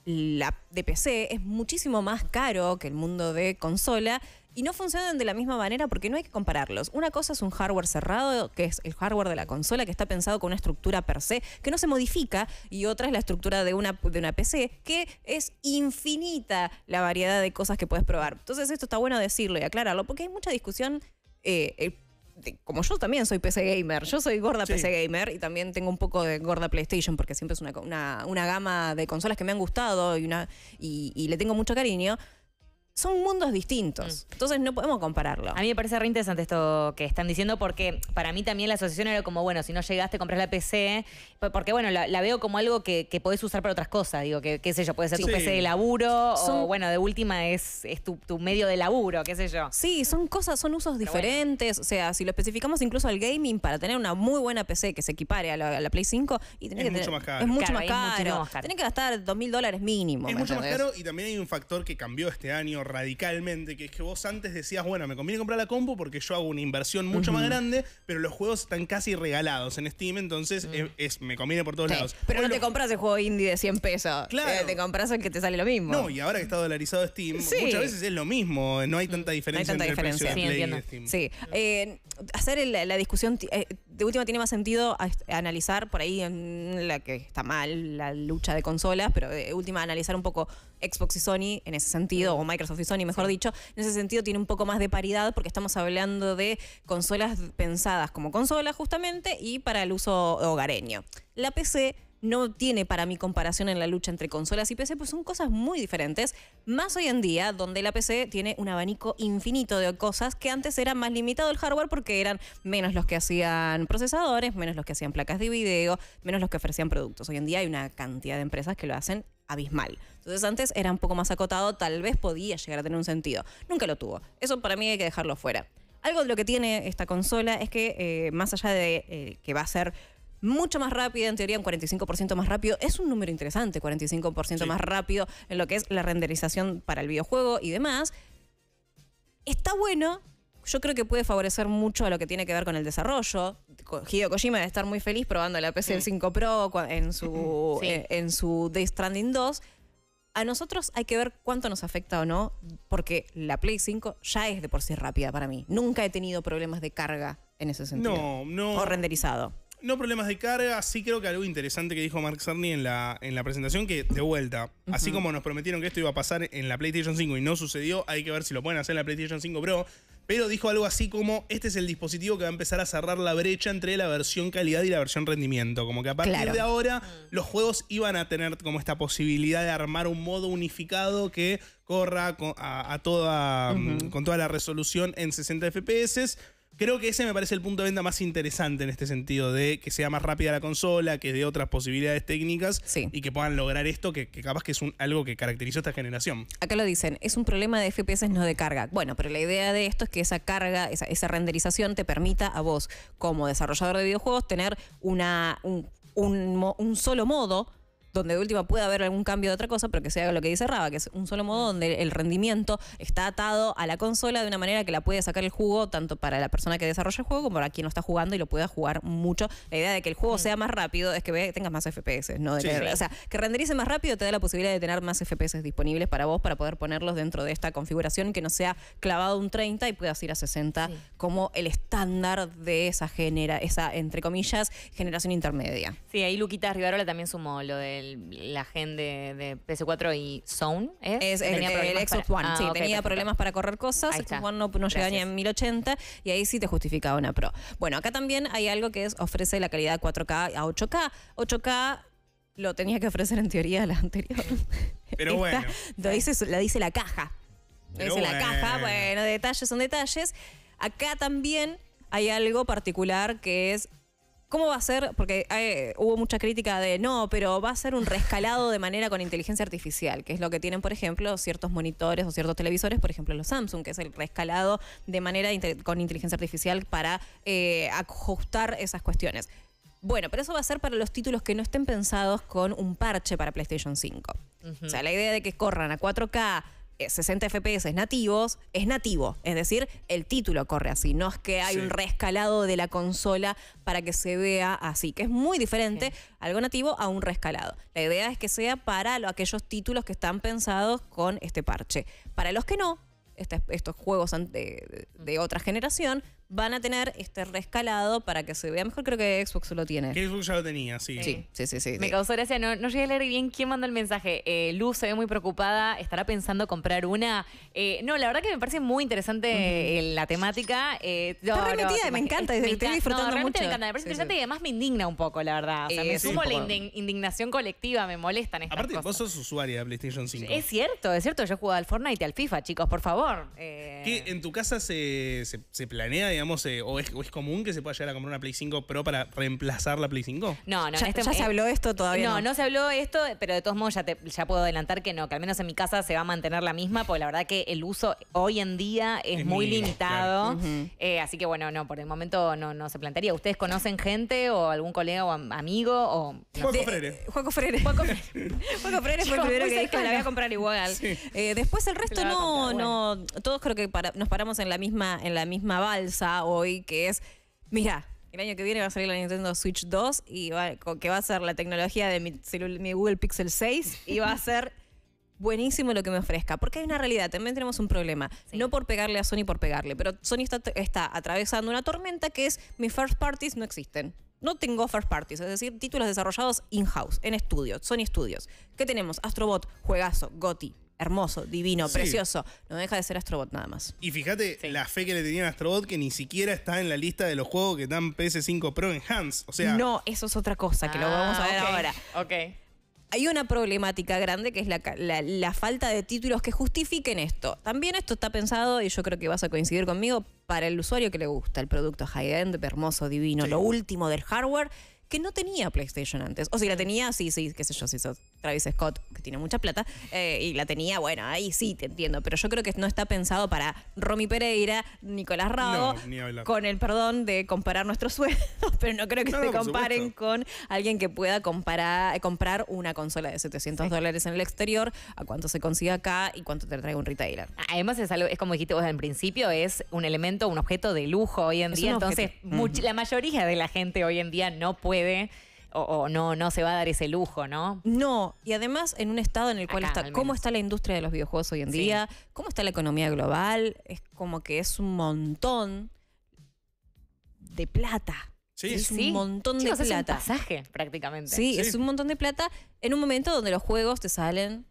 la, de P C es muchísimo más caro que el mundo de consola. Y no funcionan de la misma manera porque no hay que compararlos. Una cosa es un hardware cerrado, que es el hardware de la consola, que está pensado con una estructura per se, que no se modifica, y otra es la estructura de una, de una P C, que es infinita la variedad de cosas que puedes probar. Entonces esto está bueno decirlo y aclararlo, porque hay mucha discusión... Eh, eh, de, como yo también soy P C gamer, yo soy gorda sí. P C gamer y también tengo un poco de gorda PlayStation porque siempre es una, una, una gama de consolas que me han gustado y, una, y, y le tengo mucho cariño. Son mundos distintos, mm. entonces no podemos compararlo. A mí me parece re interesante esto que están diciendo porque para mí también la asociación era como, bueno, si no llegaste, compras la P C, porque bueno, la, la veo como algo que, que podés usar para otras cosas, digo, que qué sé yo, puede ser sí. tu P C de laburo son, o bueno, de última es, es tu, tu medio de laburo, qué sé yo. Sí, son cosas, son usos pero diferentes, bueno. O sea, si lo especificamos incluso al gaming, para tener una muy buena P C que se equipare a la, a la Play cinco, y tenés es, que mucho tener, más es mucho claro, más caro, más caro. Tenés que gastar dos mil dólares mínimo. Es mucho ¿entendés? Más caro y también hay un factor que cambió este año radicalmente, que es que vos antes decías, bueno, me conviene comprar la compu porque yo hago una inversión mucho uh-huh. más grande, pero los juegos están casi regalados en Steam, entonces uh-huh. es, es, me conviene por todos sí. lados. Pero hoy no lo... te compras el juego indie de cien pesos. Claro. Eh, te compras el que te sale lo mismo. No, y ahora que está dolarizado Steam, sí. muchas veces es lo mismo, no hay tanta diferencia no hay tanta entre diferencia. El precio de Play sí, y de Steam. Sí, eh, hacer el, la discusión eh, de última tiene más sentido a, a analizar por ahí en la que está mal la lucha de consolas, pero de última analizar un poco Xbox y Sony en ese sentido, o Microsoft y Sony, mejor sí. dicho. En ese sentido tiene un poco más de paridad porque estamos hablando de consolas pensadas como consolas justamente y para el uso hogareño. La P C no tiene para mí comparación en la lucha entre consolas y P C, pues son cosas muy diferentes, más hoy en día, donde la P C tiene un abanico infinito de cosas que antes era más limitado el hardware porque eran menos los que hacían procesadores, menos los que hacían placas de video, menos los que ofrecían productos. Hoy en día hay una cantidad de empresas que lo hacen abismal. Entonces antes era un poco más acotado, tal vez podía llegar a tener un sentido. Nunca lo tuvo. Eso para mí hay que dejarlo fuera. Algo de lo que tiene esta consola es que eh, más allá de eh, que va a ser mucho más rápido, en teoría un cuarenta y cinco por ciento más rápido, es un número interesante, cuarenta y cinco por ciento sí. más rápido en lo que es la renderización para el videojuego y demás. Está bueno, yo creo que puede favorecer mucho a lo que tiene que ver con el desarrollo. Hideo Kojima debe estar muy feliz probando la P C sí. cinco Pro en su, sí. eh, en su Death Stranding dos. A nosotros hay que ver cuánto nos afecta o no, porque la Play cinco ya es de por sí rápida para mí. Nunca he tenido problemas de carga en ese sentido. No, no. O renderizado. No problemas de carga, sí creo que algo interesante que dijo Mark Cerny en la, en la presentación, que de vuelta, uh-huh. así como nos prometieron que esto iba a pasar en la PlayStation cinco y no sucedió, hay que ver si lo pueden hacer en la PlayStation cinco Pro, pero dijo algo así como, este es el dispositivo que va a empezar a cerrar la brecha entre la versión calidad y la versión rendimiento, como que a partir claro. de ahora los juegos iban a tener como esta posibilidad de armar un modo unificado que corra con, a, a toda, uh-huh. con toda la resolución en sesenta F P S. Creo que ese me parece el punto de venta más interesante en este sentido, de que sea más rápida la consola, que dé otras posibilidades técnicas sí. y que puedan lograr esto, que, que capaz que es un, algo que caracterizó a esta generación. Acá lo dicen, es un problema de F P S, no de carga. Bueno, pero la idea de esto es que esa carga, esa, esa renderización te permita a vos, como desarrollador de videojuegos, tener una, un, un, un solo modo donde de última puede haber algún cambio de otra cosa, pero que sea lo que dice Raba, que es un solo modo donde el rendimiento está atado a la consola de una manera que la puede sacar el jugo tanto para la persona que desarrolla el juego como para quien lo está jugando y lo pueda jugar mucho. La idea de que el juego sea más rápido es que tengas más F P S, ¿no? De sí, que, sí. O sea, que renderice más rápido te da la posibilidad de tener más F P S disponibles para vos, para poder ponerlos dentro de esta configuración que no sea clavado un treinta y puedas ir a sesenta sí. como el estándar de esa, genera, esa, entre comillas, generación intermedia. Sí, ahí Luquita Rivarola también sumó lo del la gente de P S cuatro y Zone, ¿eh? Es, tenía el, el Xbox para... One, ah, sí, okay, tenía perfecto. Problemas para correr cosas, Xbox One no, no llegaba ni a mil ochenta y ahí sí te justificaba una Pro. Bueno, acá también hay algo que es ofrece la calidad cuatro K a ocho K. ocho K lo tenía que ofrecer en teoría la anterior. Pero esta, bueno. Lo dice, la dice la caja. Lo dice bueno. la caja, bueno, detalles son detalles. Acá también hay algo particular que es ¿cómo va a ser? Porque hay, hubo mucha crítica de no, pero va a ser un rescalado de manera con inteligencia artificial, que es lo que tienen, por ejemplo, ciertos monitores o ciertos televisores, por ejemplo los Samsung, que es el rescalado de manera inte- con inteligencia artificial para eh, ajustar esas cuestiones. Bueno, pero eso va a ser para los títulos que no estén pensados con un parche para PlayStation cinco. Uh-huh. O sea, la idea de que corran a cuatro K, sesenta F P S nativos, es nativo, es decir, el título corre así, no es que hay sí. un rescalado de la consola para que se vea así, que es muy diferente sí. algo nativo a un rescalado. La idea es que sea para lo, aquellos títulos que están pensados con este parche. Para los que no, este, estos juegos de, de otra generación van a tener este rescalado para que se vea mejor. Creo que Xbox lo tiene. Que Xbox ya lo tenía, sí. Sí, sí, sí. sí, sí. Me causó gracia. No, no llegué a leer bien quién mandó el mensaje. Eh, Luz se ve muy preocupada. ¿Estará pensando comprar una? Eh, no, la verdad que me parece muy interesante uh-huh. eh, la temática. Eh, no, Está re no, metida, me encanta. Me encanta. Estoy disfrutando no, mucho. Me encanta. Me parece sí, interesante sí. y además me indigna un poco, la verdad. O sea, eh, me sí, sumo a la indign- indignación colectiva. Me molestan estas Aparte, cosas. Aparte, vos sos usuaria de PlayStation cinco. Es cierto, es cierto. Yo he jugado al Fortnite y al FIFA, chicos, por favor. Eh... ¿Qué en tu casa se, se, se planea, digamos, eh, o, es, o es común que se pueda llegar a comprar una Play cinco Pro para reemplazar la Play cinco? No, no. ¿Ya, este, ya se habló esto todavía? No, no, no se habló esto, pero de todos modos ya, te, ya puedo adelantar que no, que al menos en mi casa se va a mantener la misma, porque la verdad que el uso hoy en día es, es muy mínimo, limitado. Claro. Uh-huh. Eh, así que bueno, no, por el momento no, no se plantearía. ¿Ustedes conocen gente o algún colega o am- amigo? O, Juaco no. Freire. Juaco Freire. Juaco Freire fue el primero que dijo que la voy a comprar igual. Sí. Eh, después el resto no, bueno. no. Todos creo que para, nos paramos en la misma, en la misma balsa hoy, que es, mira, el año que viene va a salir la Nintendo Switch dos y va, que va a ser la tecnología de mi, celula, mi Google Pixel seis y va a ser buenísimo lo que me ofrezca, porque hay una realidad, también tenemos un problema, sí. No por pegarle a Sony por pegarle, pero Sony está, está atravesando una tormenta que es: mis first parties no existen. No tengo first parties, es decir, títulos desarrollados in-house, en estudios, Sony Studios. ¿Qué tenemos? Astrobot, juegazo, GOTY, hermoso, divino, sí. precioso. No deja de ser Astrobot nada más. Y fíjate sí. la fe que le tenían a Astrobot, que ni siquiera está en la lista de los juegos que están P S cinco Pro Enhanced. O sea, no, eso es otra cosa, que ah, lo vamos a ver okay. ahora. Ok. Hay una problemática grande que es la, la, la falta de títulos que justifiquen esto. También esto está pensado, y yo creo que vas a coincidir conmigo, para el usuario que le gusta el producto high-end, hermoso, divino, sí. lo último del hardware, que no tenía PlayStation antes. O si la tenía, sí, sí, qué sé yo, si sos Travis Scott, que tiene mucha plata, eh, y la tenía, bueno, ahí sí te entiendo, pero yo creo que no está pensado para Romy Pereira, Nicolás Rao, no, ni hablar. Con el perdón de comparar nuestros sueldos, pero no creo que no, se comparen con alguien que pueda comparar, comprar una consola de setecientos sí. dólares en el exterior, a cuánto se consigue acá y cuánto te trae un retailer. Además es algo, es como dijiste vos al principio, es un elemento, un objeto de lujo hoy en es día, entonces uh-huh. la mayoría de la gente hoy en día no puede De, o, o no, no se va a dar ese lujo, ¿no? No, y además en un estado en el cual Acá, está, cómo está la industria de los videojuegos hoy en sí. día, cómo está la economía global, es como que es un montón de plata. Sí. Es un sí. montón Chicos, de plata. Es un pasaje, prácticamente. Sí, sí, es un montón de plata en un momento donde los juegos te salen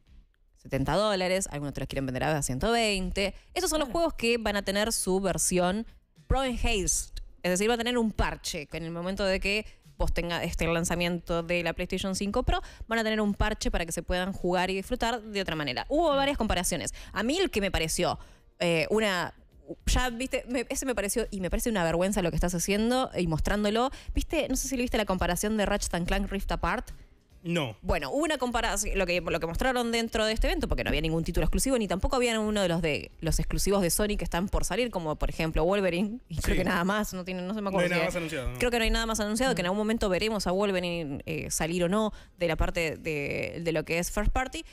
setenta dólares, algunos te los quieren vender a ciento veinte. Esos son claro. los juegos que van a tener su versión Pro Enhanced. Es decir, va a tener un parche que en el momento de que vos tenga este lanzamiento de la PlayStation cinco Pro, van a tener un parche para que se puedan jugar y disfrutar de otra manera. Hubo varias comparaciones. A mí el que me pareció eh, una... Ya, viste, me, ese me pareció, y me parece una vergüenza lo que estás haciendo y mostrándolo. Viste, no sé si viste la comparación de Ratchet and Clank Rift Apart. No. Bueno, hubo una comparación, lo que, lo que mostraron dentro de este evento, porque no había ningún título exclusivo, ni tampoco había uno de los de los exclusivos de Sony que están por salir, como por ejemplo Wolverine, y sí. creo que nada más, no, tiene, no se me acuerdo. No hay nada que, más anunciado. ¿No? Creo que no hay nada más anunciado, mm. que en algún momento veremos a Wolverine eh, salir o no de la parte de, de lo que es First Party.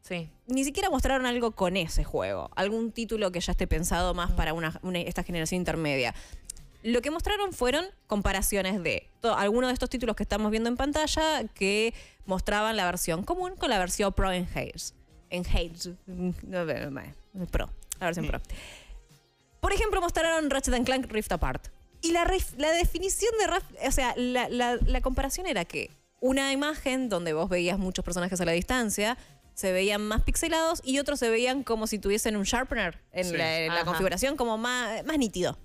Sí. Ni siquiera mostraron algo con ese juego, algún título que ya esté pensado más mm. para una, una, esta generación intermedia. Lo que mostraron fueron comparaciones de algunos de estos títulos que estamos viendo en pantalla que mostraban la versión común con la versión Pro Enhanced. Enhanced. No, no, no, Pro. La versión mm. Pro. Por ejemplo, mostraron Ratchet and Clank Rift Apart. Y la, la definición de Rift... O sea, la, la, la comparación era que una imagen donde vos veías muchos personajes a la distancia... se veían más pixelados y otros se veían como si tuviesen un sharpener en, sí. la, en la configuración, como más, más nítido.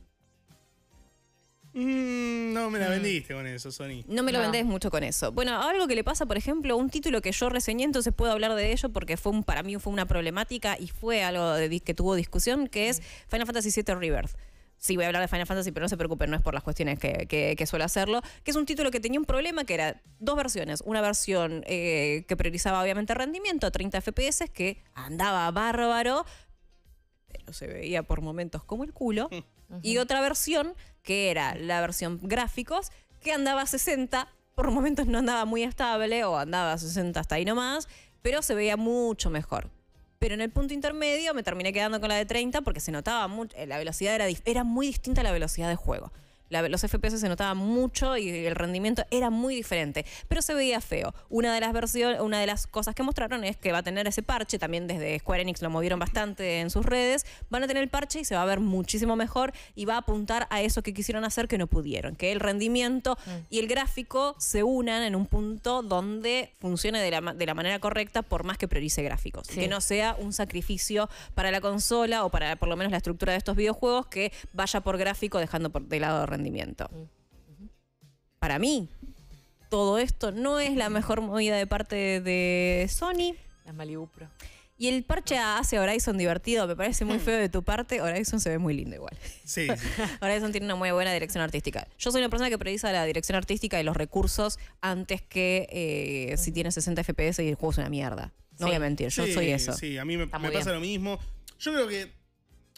Mm, no me la vendiste mm. con eso, Sony. No me lo no. vendés mucho con eso. Bueno, algo que le pasa, por ejemplo, un título que yo reseñé, entonces puedo hablar de ello porque fue un, para mí fue una problemática y fue algo de, que tuvo discusión, que es Final Fantasy siete Rebirth. Sí, voy a hablar de Final Fantasy, pero no se preocupen, no es por las cuestiones que, que, que suelo hacerlo. Que es un título que tenía un problema, que era dos versiones. Una versión eh, que priorizaba obviamente rendimiento, treinta F P S, que andaba bárbaro, pero se veía por momentos como el culo. Uh-huh. Y otra versión, que era la versión gráficos, que andaba a sesenta, por momentos no andaba muy estable, o andaba a sesenta hasta ahí nomás, pero se veía mucho mejor. Pero en el punto intermedio me terminé quedando con la de treinta porque se notaba mucho, la velocidad era, era muy distinta a la velocidad de juego. La, los F P S se notaban mucho y el rendimiento era muy diferente, pero se veía feo. Una de las versiones, una de las cosas que mostraron es que va a tener ese parche, también desde Square Enix lo movieron bastante en sus redes, van a tener el parche y se va a ver muchísimo mejor y va a apuntar a eso que quisieron hacer que no pudieron, que el rendimiento mm. y el gráfico se unan en un punto donde funcione de la, de la manera correcta por más que priorice gráficos. Sí. Que no sea un sacrificio para la consola o para por lo menos la estructura de estos videojuegos que vaya por gráfico dejando por, de lado rendimiento. rendimiento. Para mí, todo esto no es la mejor movida de parte de Sony. Las Malibu Pro. Y el parche hace Horizon divertido, me parece muy feo de tu parte. Horizon se ve muy lindo igual. Sí. sí. Horizon tiene una muy buena dirección artística. Yo soy una persona que prioriza la dirección artística y los recursos antes que eh, si tiene sesenta F P S y el juego es una mierda. No sí. voy a mentir, yo sí, soy eso. Sí, a mí me, me pasa lo mismo. Yo creo que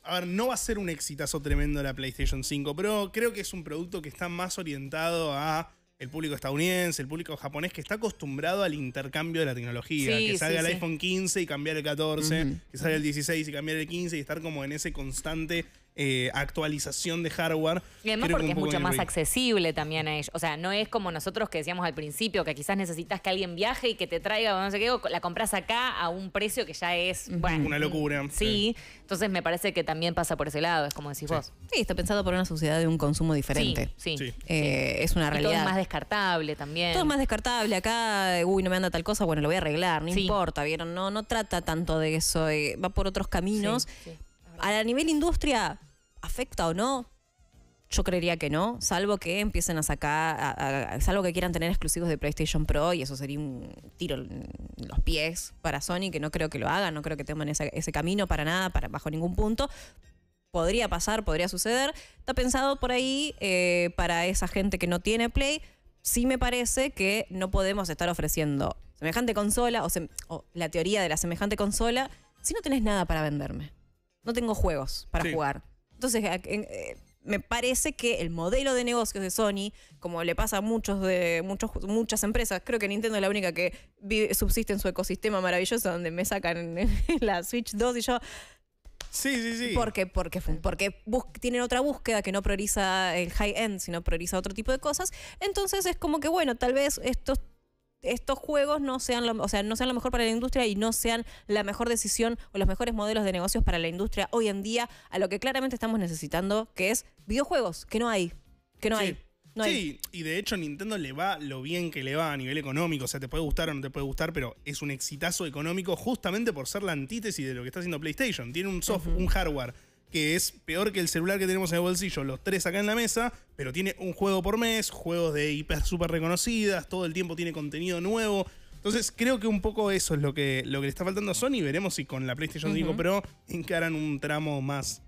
A ver, no va a ser un exitazo tremendo la PlayStation cinco, pero creo que es un producto que está más orientado a el público estadounidense, el público japonés, que está acostumbrado al intercambio de la tecnología. Sí, que salga sí, el sí. iPhone quince y cambiar el catorce, uh-huh. que salga el dieciséis y cambiar el quince, y estar como en ese constante eh, actualización de hardware. Y además porque es mucho más accesible también a ellos. O sea, no es como nosotros que decíamos al principio, que quizás necesitas que alguien viaje y que te traiga, no sé qué, o la compras acá a un precio que ya es... Bueno, una locura. Sí. Sí. Entonces me parece que también pasa por ese lado, es como decís sí. vos. Sí, está pensado por una sociedad de un consumo diferente. Sí, sí. sí. Eh, sí. Es una realidad. Y todo es más descartable también. Todo es más descartable. Acá, uy, no me anda tal cosa, bueno, lo voy a arreglar, no sí. importa, ¿vieron? No, no trata tanto de eso, eh, va por otros caminos. Sí, sí. A nivel industria, ¿afecta o no? Yo creería que no, salvo que empiecen a sacar, a, a, salvo que quieran tener exclusivos de PlayStation Pro, y eso sería un tiro en los pies para Sony, que no creo que lo hagan, no creo que tomen ese, ese camino para nada, para, bajo ningún punto. Podría pasar, podría suceder. Está pensado por ahí eh, para esa gente que no tiene Play. Sí me parece que no podemos estar ofreciendo semejante consola, o, se, o la teoría de la semejante consola, si no tenés nada para venderme. No tengo juegos para sí. jugar. Entonces, eh, eh, me parece que el modelo de negocios de Sony, como le pasa a muchos de, muchos, muchas empresas, creo que Nintendo es la única que vive, subsiste en su ecosistema maravilloso, donde me sacan la Switch dos y yo... Sí, sí, sí. ¿Por qué? Porque, porque tienen otra búsqueda que no prioriza el high-end, sino prioriza otro tipo de cosas. Entonces, es como que, bueno, tal vez estos... estos juegos no sean, lo, o sea, no sean lo mejor para la industria y no sean la mejor decisión o los mejores modelos de negocios para la industria hoy en día, a lo que claramente estamos necesitando, que es videojuegos, que no hay, que no sí. hay. No sí, hay. Y de hecho Nintendo le va lo bien que le va a nivel económico, o sea, te puede gustar o no te puede gustar, pero es un exitazo económico justamente por ser la antítesis de lo que está haciendo PlayStation. Tiene un software, uh-huh. un hardware que es peor que el celular que tenemos en el bolsillo, los tres acá en la mesa, pero tiene un juego por mes, juegos de hiper súper reconocidas, todo el tiempo tiene contenido nuevo. Entonces creo que un poco eso es lo que, lo que le está faltando a Sony. Veremos si con la PlayStation cinco Pro encaran un tramo más,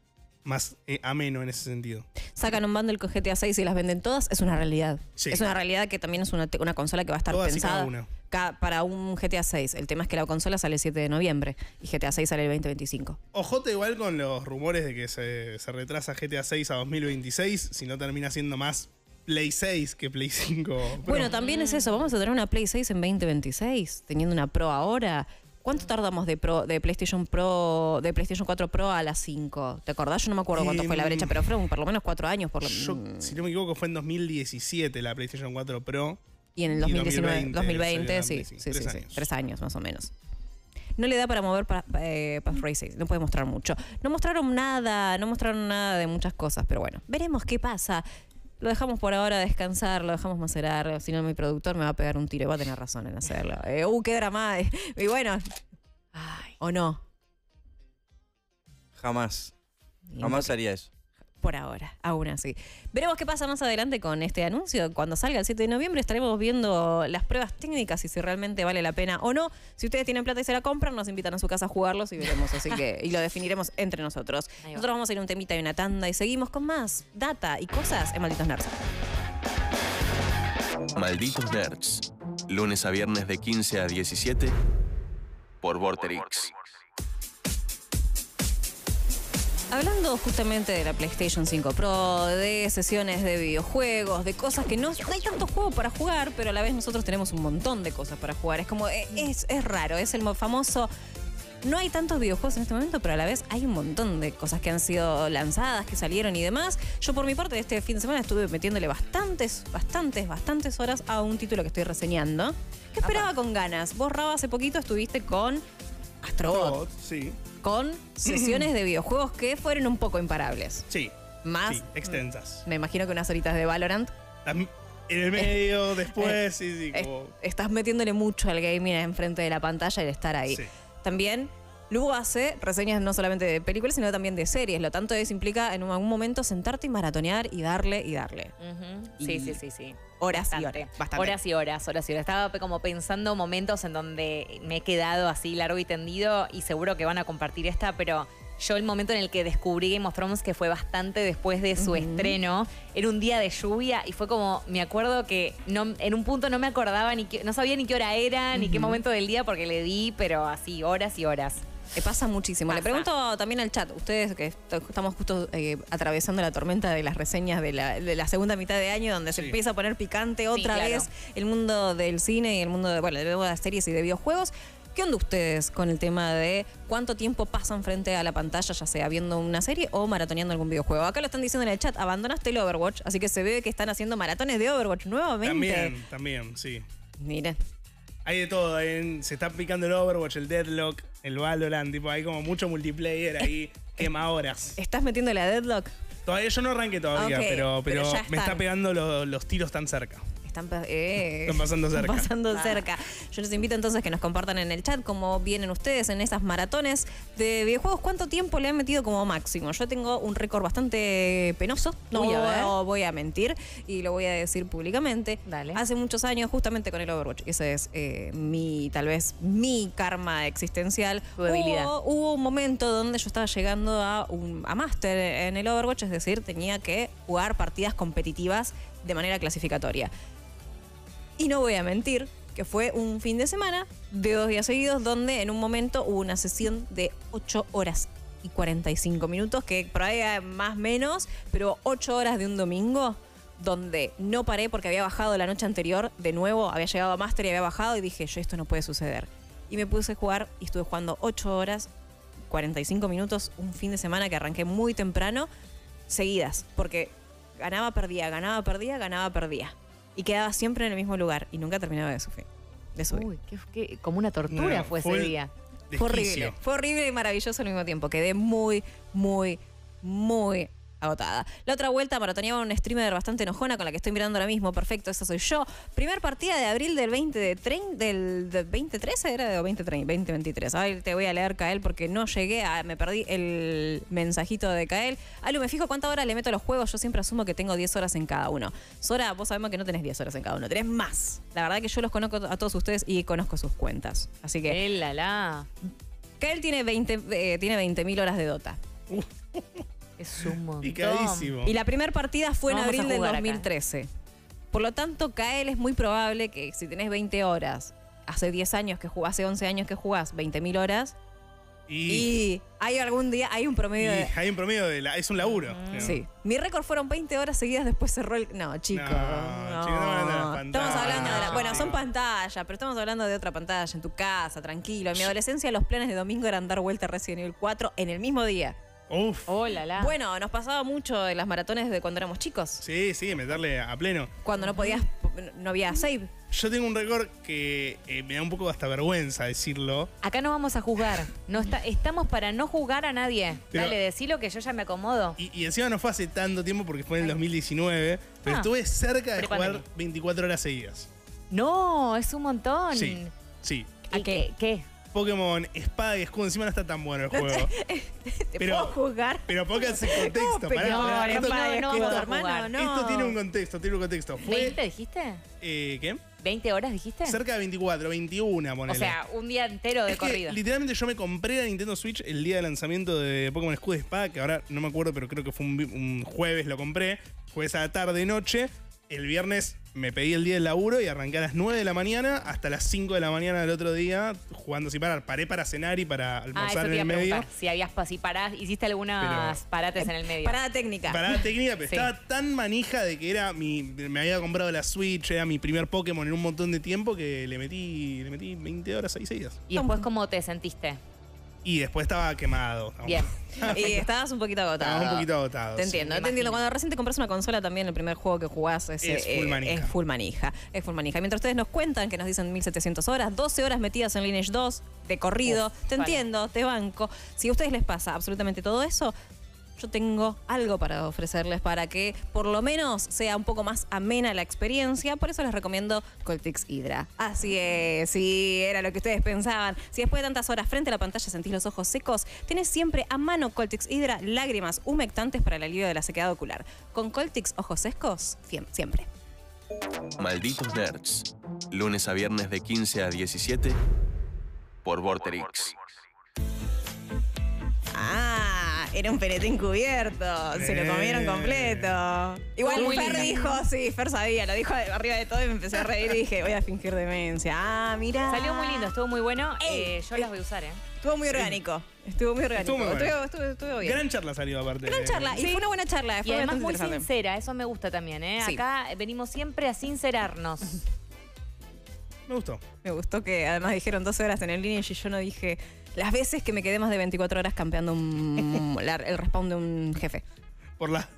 más eh, ameno en ese sentido. Sacan un bundle con G T A seis y las venden todas, es una realidad. Sí. Es una realidad que también es una, una consola que va a estar todas pensada. Y cada una. Para un G T A seis. El tema es que la consola sale el siete de noviembre y G T A seis sale el veinte veinticinco. Ojote igual con los rumores de que se, se retrasa G T A seis a dos mil veintiséis, si no termina siendo más Play seis que Play cinco. Pro. Bueno, también es eso. Vamos a tener una Play seis en veinte veintiséis, teniendo una Pro ahora. ¿Cuánto tardamos de, Pro, de PlayStation Pro, de PlayStation cuatro Pro a la cinco? ¿Te acordás? Yo no me acuerdo cuánto eh, fue la brecha, pero fueron por lo menos cuatro años. Por lo, yo, si no me equivoco, fue en dos mil diecisiete la PlayStation cuatro Pro. Y en el dos mil diecinueve, dos mil veinte, sí, sí, sí, sí, tres años más o menos. No le da para mover para, eh, para seis, no puede mostrar mucho. No mostraron nada, no mostraron nada de muchas cosas, pero bueno, veremos qué pasa. Lo dejamos por ahora descansar, lo dejamos macerar, si no mi productor me va a pegar un tiro y va a tener razón en hacerlo. Eh, ¡Uh, qué drama! Eh. Y bueno, ay. ¿O no? Jamás. Jamás haría eso. Por ahora, aún así. Veremos qué pasa más adelante con este anuncio. Cuando salga el siete de noviembre estaremos viendo las pruebas técnicas y si realmente vale la pena o no. Si ustedes tienen plata y se la compran, nos invitan a su casa a jugarlos y veremos. Así que y lo definiremos entre nosotros. Va. Nosotros vamos a ir a un temita y una tanda y seguimos con más data y cosas en Malditos Nerds. Malditos Nerds. Lunes a viernes de quince a diecisiete por Vorterix. Hablando justamente de la PlayStation cinco Pro, de sesiones de videojuegos, de cosas que no, no hay tanto juego para jugar, pero a la vez nosotros tenemos un montón de cosas para jugar. Es como, es, es raro, es el famoso... No hay tantos videojuegos en este momento, pero a la vez hay un montón de cosas que han sido lanzadas, que salieron y demás. Yo por mi parte este fin de semana estuve metiéndole bastantes, bastantes, bastantes horas a un título que estoy reseñando. ¿Qué esperaba con ganas? Vos, Raba, hace poquito estuviste con Astrobot. Sí. Con sesiones de videojuegos que fueron un poco imparables. Sí. Más. Sí, extensas. Me imagino que unas horitas de Valorant. En el medio, es, después, es, sí, sí. Como... Estás metiéndole mucho al gaming enfrente de la pantalla y de estar ahí. Sí. También, Lu hace reseñas no solamente de películas, sino también de series. Lo tanto eso implica en algún momento sentarte y maratonear y darle y darle. Uh-huh. y sí, sí, sí, sí. Horas bastante. y horas, bastante. Horas y horas, horas y horas. Estaba como pensando momentos en donde me he quedado así largo y tendido y seguro que van a compartir esta, pero yo el momento en el que descubrí Game of Thrones, que fue bastante después de su uh-huh. estreno, era un día de lluvia y fue como, me acuerdo que no, en un punto no me acordaba, ni que, no sabía ni qué hora era, uh-huh. ni qué momento del día porque le di, pero así, horas y horas. Eh, pasa muchísimo. Pasa. Le pregunto también al chat, ustedes que est estamos justo eh, atravesando la tormenta de las reseñas de la, de la segunda mitad de año, donde sí. se empieza a poner picante otra sí, claro. vez el mundo del cine y el mundo de, bueno, de las series y de videojuegos. ¿Qué onda ustedes con el tema de cuánto tiempo pasan frente a la pantalla, ya sea viendo una serie o maratoneando algún videojuego? Acá lo están diciendo en el chat, abandonaste el Overwatch, así que se ve que están haciendo maratones de Overwatch nuevamente. También, también, sí. Mira. Hay de todo, hay, se está picando el Overwatch, el Deadlock, el Valorant, tipo, hay como mucho multiplayer ahí, quema horas. ¿Estás metiendo la Deadlock? Todavía, yo no arranqué todavía, okay, pero, pero, pero me está pegando lo, los tiros tan cerca. Están, eh, están pasando cerca. Están pasando ah. cerca. Yo les invito entonces que nos compartan en el chat cómo vienen ustedes en esas maratones de videojuegos. ¿Cuánto tiempo le han metido como máximo? Yo tengo un récord bastante penoso. No voy a, no voy a mentir y lo voy a decir públicamente. Dale. Hace muchos años, justamente con el Overwatch, ese es eh, mi, tal vez, mi karma existencial. Hubo, hubo un momento donde yo estaba llegando a, un, a máster en el Overwatch, es decir, tenía que jugar partidas competitivas de manera clasificatoria. Y no voy a mentir que fue un fin de semana de dos días seguidos donde en un momento hubo una sesión de ocho horas y cuarenta y cinco minutos, que por ahí más o menos, pero ocho horas de un domingo donde no paré porque había bajado la noche anterior de nuevo, había llegado a Master y había bajado y dije, yo esto no puede suceder. Y me puse a jugar y estuve jugando ocho horas, cuarenta y cinco minutos, un fin de semana que arranqué muy temprano, seguidas, porque ganaba, perdía, ganaba, perdía, ganaba, perdía. Y quedaba siempre en el mismo lugar y nunca terminaba de subir. De subir. Uy, qué, qué, como una tortura no, fue ese día. Fue horrible. Fue horrible y maravilloso al mismo tiempo. Quedé muy, muy, muy agotada. La otra vuelta maratoneaba un streamer bastante enojona con la que estoy mirando ahora mismo. Perfecto, esa soy yo. Primer partida de abril del veinte de del, del veinte trece, era de veinte veintitrés. Ahí te voy a leer, Kael, porque no llegué a... Me perdí el mensajito de Kael. Alu, me fijo cuántas horas le meto a los juegos. Yo siempre asumo que tengo diez horas en cada uno. Sora, vos sabemos que no tenés diez horas en cada uno. Tenés más. La verdad que yo los conozco a todos ustedes y conozco sus cuentas. Así que... ¡Elala! Kael tiene veinte mil eh, horas de Dota. Uh. Es un montón. Picadísimo. Y la primera partida fue no, en abril del dos mil trece. Acá. Por lo tanto, Kael, es muy probable que si tenés veinte horas, hace diez años que jugás, hace once años que jugás, veinte mil horas, y... y hay algún día, hay un promedio de... Hay un promedio de... La, es un laburo. Mm. ¿No? Sí. Mi récord fueron veinte horas seguidas, después cerró el... No, chicos. No, no. Chicos, estamos hablando de la pantalla. Estamos hablando de la... Bueno, son pantallas, pero estamos hablando de otra pantalla, en tu casa, tranquilo. En mi adolescencia los planes de domingo eran dar vuelta a Resident Evil cuatro en el mismo día. Uf. Oh, la, la. Bueno, nos pasaba mucho en las maratones de cuando éramos chicos. Sí, sí, meterle a pleno. Cuando no podías, no había save. Yo tengo un récord que eh, me da un poco hasta vergüenza decirlo. Acá no vamos a juzgar. No está, estamos para no juzgar a nadie. Pero, dale, decilo que yo ya me acomodo. Y, y encima no fue hace tanto tiempo porque fue en el dos mil diecinueve. Pero ah, estuve cerca de jugar pandemia. veinticuatro horas seguidas. No, es un montón. Sí, sí. ¿A qué? ¿Qué? Pokémon Espada y Escudo, encima no está tan bueno el juego. ¿Te pero, puedo jugar? Pero pónganse en contexto. Esto tiene un contexto, tiene un contexto. Fue, ¿veinte dijiste? Eh, ¿Qué? ¿veinte horas dijiste? Cerca de veinticuatro, veintiuno, ponele. O sea, un día entero de es corrido. Que, literalmente yo me compré la Nintendo Switch el día de lanzamiento de Pokémon Escudo y Espada, que ahora no me acuerdo, pero creo que fue un, un jueves lo compré. Jueves a la tarde, noche. El viernes me pedí el día del laburo y arranqué a las nueve de la mañana hasta las cinco de la mañana del otro día jugando sin parar. Paré para cenar y para almorzar ah, en el medio. Si habías si parás, hiciste algunas pero, parates en el medio. Parada técnica. Parada técnica, pero sí. Estaba tan manija de que era mi, me había comprado la Switch, era mi primer Pokémon en un montón de tiempo que le metí, le metí veinte horas ahí seguidas. ¿Y después cómo te sentiste? Y después estaba quemado. Bien. Y estabas un poquito agotado. Estabas un poquito agotado. Te entiendo, sí, te entiendo. Cuando recién te compras una consola también, el primer juego que jugás es, es, eh, full manija. es full manija. Es full manija. Mientras ustedes nos cuentan que nos dicen mil setecientas horas, doce horas metidas en Lineage dos, de corrido. Uf, te vale. entiendo, te banco. Si a ustedes les pasa absolutamente todo eso, yo tengo algo para ofrecerles para que por lo menos sea un poco más amena la experiencia. Por eso les recomiendo Coltix Hydra. Así es, sí, era lo que ustedes pensaban. Si después de tantas horas frente a la pantalla sentís los ojos secos, tenés siempre a mano Coltix Hydra, lágrimas humectantes para el alivio de la sequedad ocular. Con Coltix, ojos secos, siempre. Malditos Nerds. Lunes a viernes de quince a diecisiete por Vorterix. ¡Ah! Era un pelete encubierto, eh. se lo comieron completo. Igual Uy, Fer dijo, sí, Fer sabía, lo dijo arriba de todo y me empecé a reír y dije, voy a fingir demencia. Ah, mira. Salió muy lindo, estuvo muy bueno. Ey, eh, yo eh, las voy a usar, ¿eh? Estuvo muy orgánico. Estuvo muy orgánico. Estuvo muy bueno. estuvo, estuvo, estuvo bien. Gran charla salió aparte. Gran charla, y sí. fue una buena charla. Fue y además muy sincera, eso me gusta también, ¿eh? Sí. Acá venimos siempre a sincerarnos. Me gustó. Me gustó que además dijeron doce horas en el lineage y yo no dije las veces que me quedé más de veinticuatro horas campeando un, la, el respawn de un jefe. Por la...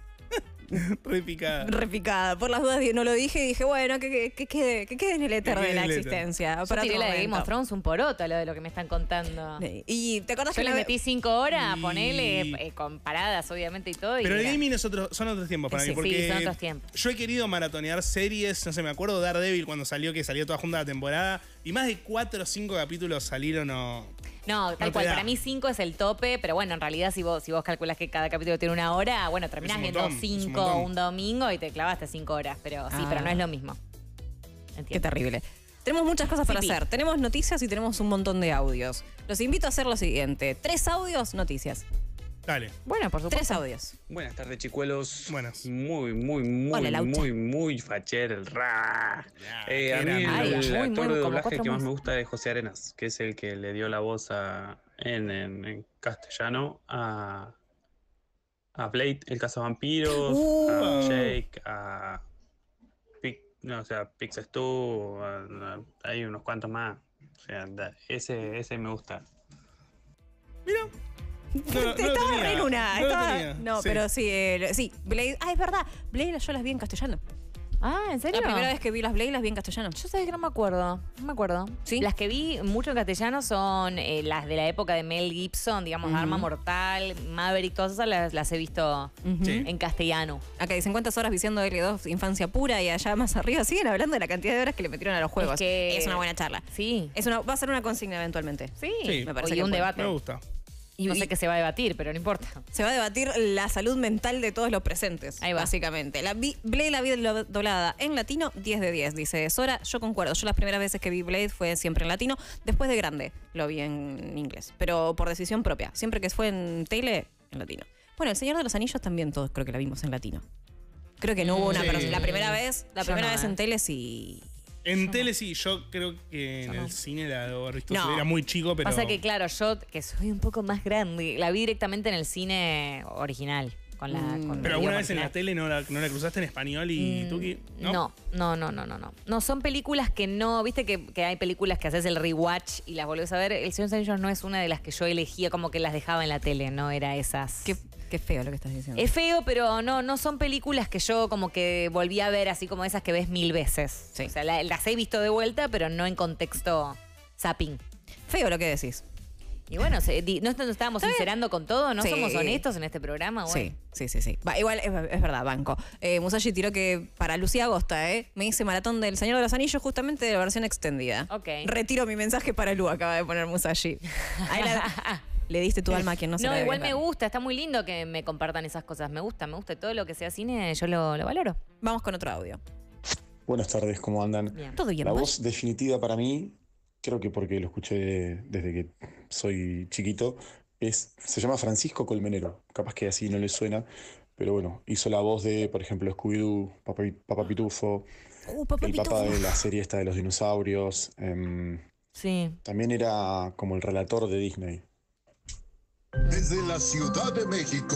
repicada. Repicada. Por las dudas no lo dije y dije, bueno, que, que, que, quede, que quede en el éter de la existencia. Yo tiré la de Game of Thrones un poroto a lo de lo que me están contando. Y te acordás yo que le metí cinco horas, y... ponele, eh, comparadas obviamente y todo. Pero y el gaming es otro, son otros tiempos para sí, mí. Porque sí, son otros tiempos. Yo he querido maratonear series, no sé, me acuerdo Daredevil cuando salió, que salió toda junta la temporada, y más de cuatro o cinco capítulos salieron o... No, tal no cual, da. Para mí cinco es el tope, pero bueno, en realidad si vos, si vos calculás que cada capítulo tiene una hora, bueno, terminás viendo cinco un, un domingo y te clavaste cinco horas, pero ah. sí, pero no es lo mismo. Entiendo. Qué terrible. Tenemos muchas cosas para sí, hacer, pi. tenemos noticias y tenemos un montón de audios. Los invito a hacer lo siguiente, tres audios, noticias. Dale. Bueno, por supuesto. Tres audios. Buenas tardes, chicuelos. Buenas. Muy, muy, muy, Hola, muy, muy facher el ra. Yeah, eh, a mí el, el actor de doblaje que más me gusta es José Arenas, que es el que le dio la voz a, en, en, en castellano a, a Blade, el cazavampiros, uh. a Jake, a Pic, no, o sea, Pixestu, hay unos cuantos más. O sea, ese, ese me gusta. Mira. No, no estaba re en una. No, estaba... no sí. pero sí, eh, sí. Blade. Ah, es verdad. Blade yo las vi en castellano. Ah, ¿en serio? La primera vez que vi las Blade las vi en castellano. Yo sabía que no me acuerdo. No me acuerdo. ¿Sí? Las que vi mucho en castellano son eh, las de la época de Mel Gibson, digamos, uh-huh. Arma Mortal, Maverick, todas esas las, las he visto uh-huh. en castellano. Acá dicen cuántas horas diciendo L dos, infancia pura, y allá más arriba siguen hablando de la cantidad de horas que le metieron a los juegos. Es, que... es una buena charla. Sí. Es una... Va a ser una consigna eventualmente. Sí. sí. Me parece y que un puede. debate. Me gusta. Y no sé qué se va a debatir, pero no importa. Se va a debatir la salud mental de todos los presentes. Ahí va. Básicamente. La vi, Blade la vi doblada en latino, diez de diez, dice Sora. Yo concuerdo. Yo las primeras veces que vi Blade fue siempre en latino. Después de grande lo vi en inglés. Pero por decisión propia. Siempre que fue en tele, en latino. Bueno, El Señor de los Anillos también todos creo que la vimos en latino. Creo que no hubo sí. una, pero la primera vez, la primera no, vez en tele sí... En yo tele no. sí, yo creo que yo en no. el cine la no. era muy chico, pero... Pasa que, claro, yo, que soy un poco más grande, la vi directamente en el cine original. Con la, mm. con pero alguna vez original. en la tele no la, no la cruzaste en español y mm. tú... ¿no? no, no, no, no, no, no. No, son películas que no... Viste que, que hay películas que haces el rewatch y las volvés a ver. El Señor de los Anillos no es una de las que yo elegía, como que las dejaba en la tele, no era esas... ¿Qué? Qué feo lo que estás diciendo. Es feo, pero no, no son películas que yo como que volví a ver, así como esas que ves mil veces. Sí. O sea, la, las he visto de vuelta, pero no en contexto zapping. Feo lo que decís. Y bueno, se, di, no, no estábamos sincerando con todo, no sí. somos honestos en este programa. Bueno. Sí, sí, sí. sí. Va, igual es, es verdad, banco. Eh, Musashi tiró que para Lucía Agosta, ¿eh? Me hice maratón del Señor de los Anillos, justamente de la versión extendida. Ok. Retiro mi mensaje para Lu, acaba de poner Musashi. Ahí la... Le diste tu alma a quien no se No, igual me gusta, está muy lindo que me compartan esas cosas. Me gusta, me gusta. Todo lo que sea cine, yo lo, lo valoro. Vamos con otro audio. Buenas tardes, ¿cómo andan? Bien. Todo bien. La ¿Vos? voz definitiva para mí, creo que porque lo escuché desde que soy chiquito, es se llama Francisco Colmenero. Capaz que así no le suena, pero bueno, hizo la voz de, por ejemplo, Scooby-Doo, Papá, Papá Pitufo, uh, Papá el Pitufo. Papá de la serie esta de los dinosaurios. Eh, sí. También era como el relator de Disney. Desde la Ciudad de México,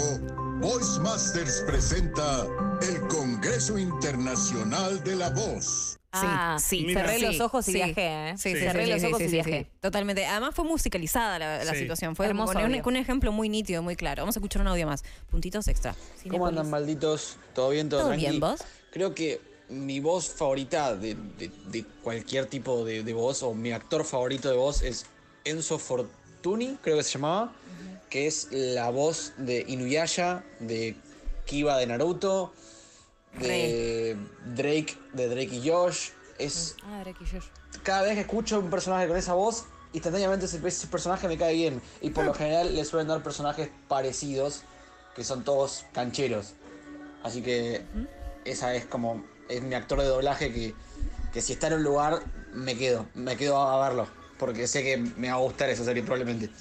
Voice Masters presenta el Congreso Internacional de la Voz. Ah, sí, sí. cerré sí. los ojos y sí. viajé, ¿eh? Sí, sí, sí cerré sí, los sí, ojos sí, y sí, viajé. Sí. Totalmente. Además fue musicalizada la, la sí. situación. Fue hermoso. Un, un ejemplo muy nítido, muy claro. Vamos a escuchar un audio más. Puntitos extra. Cinepolis. ¿Cómo andan, malditos? ¿Todo bien? ¿Todo, ¿Todo tranqui? bien vos? Creo que mi voz favorita de, de, de cualquier tipo de, de voz, o mi actor favorito de voz, es Enzo Fortuny, creo que se llamaba. Que es la voz de Inuyasha, de Kiba de Naruto, de Drake, de Drake y Josh. Es, ah, Drake y Josh. Cada vez que escucho un personaje con esa voz, instantáneamente ese, ese personaje me cae bien. Y por lo general le suelen dar personajes parecidos, que son todos cancheros. Así que ¿Mm? esa es como, es mi actor de doblaje que, que si está en un lugar, me quedo, me quedo a verlo. Porque sé que me va a gustar esa serie probablemente.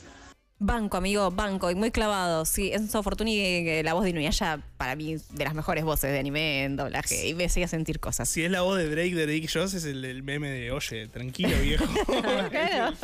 Banco, amigo, banco, y muy clavado. Sí, Enzo Fortuny, la voz de Inuyasha, para mí, de las mejores voces de anime en doblaje. Y me hacía sentir cosas. Si es la voz de Drake de Drake Josh, es el, el meme de, oye, tranquilo, viejo. Claro.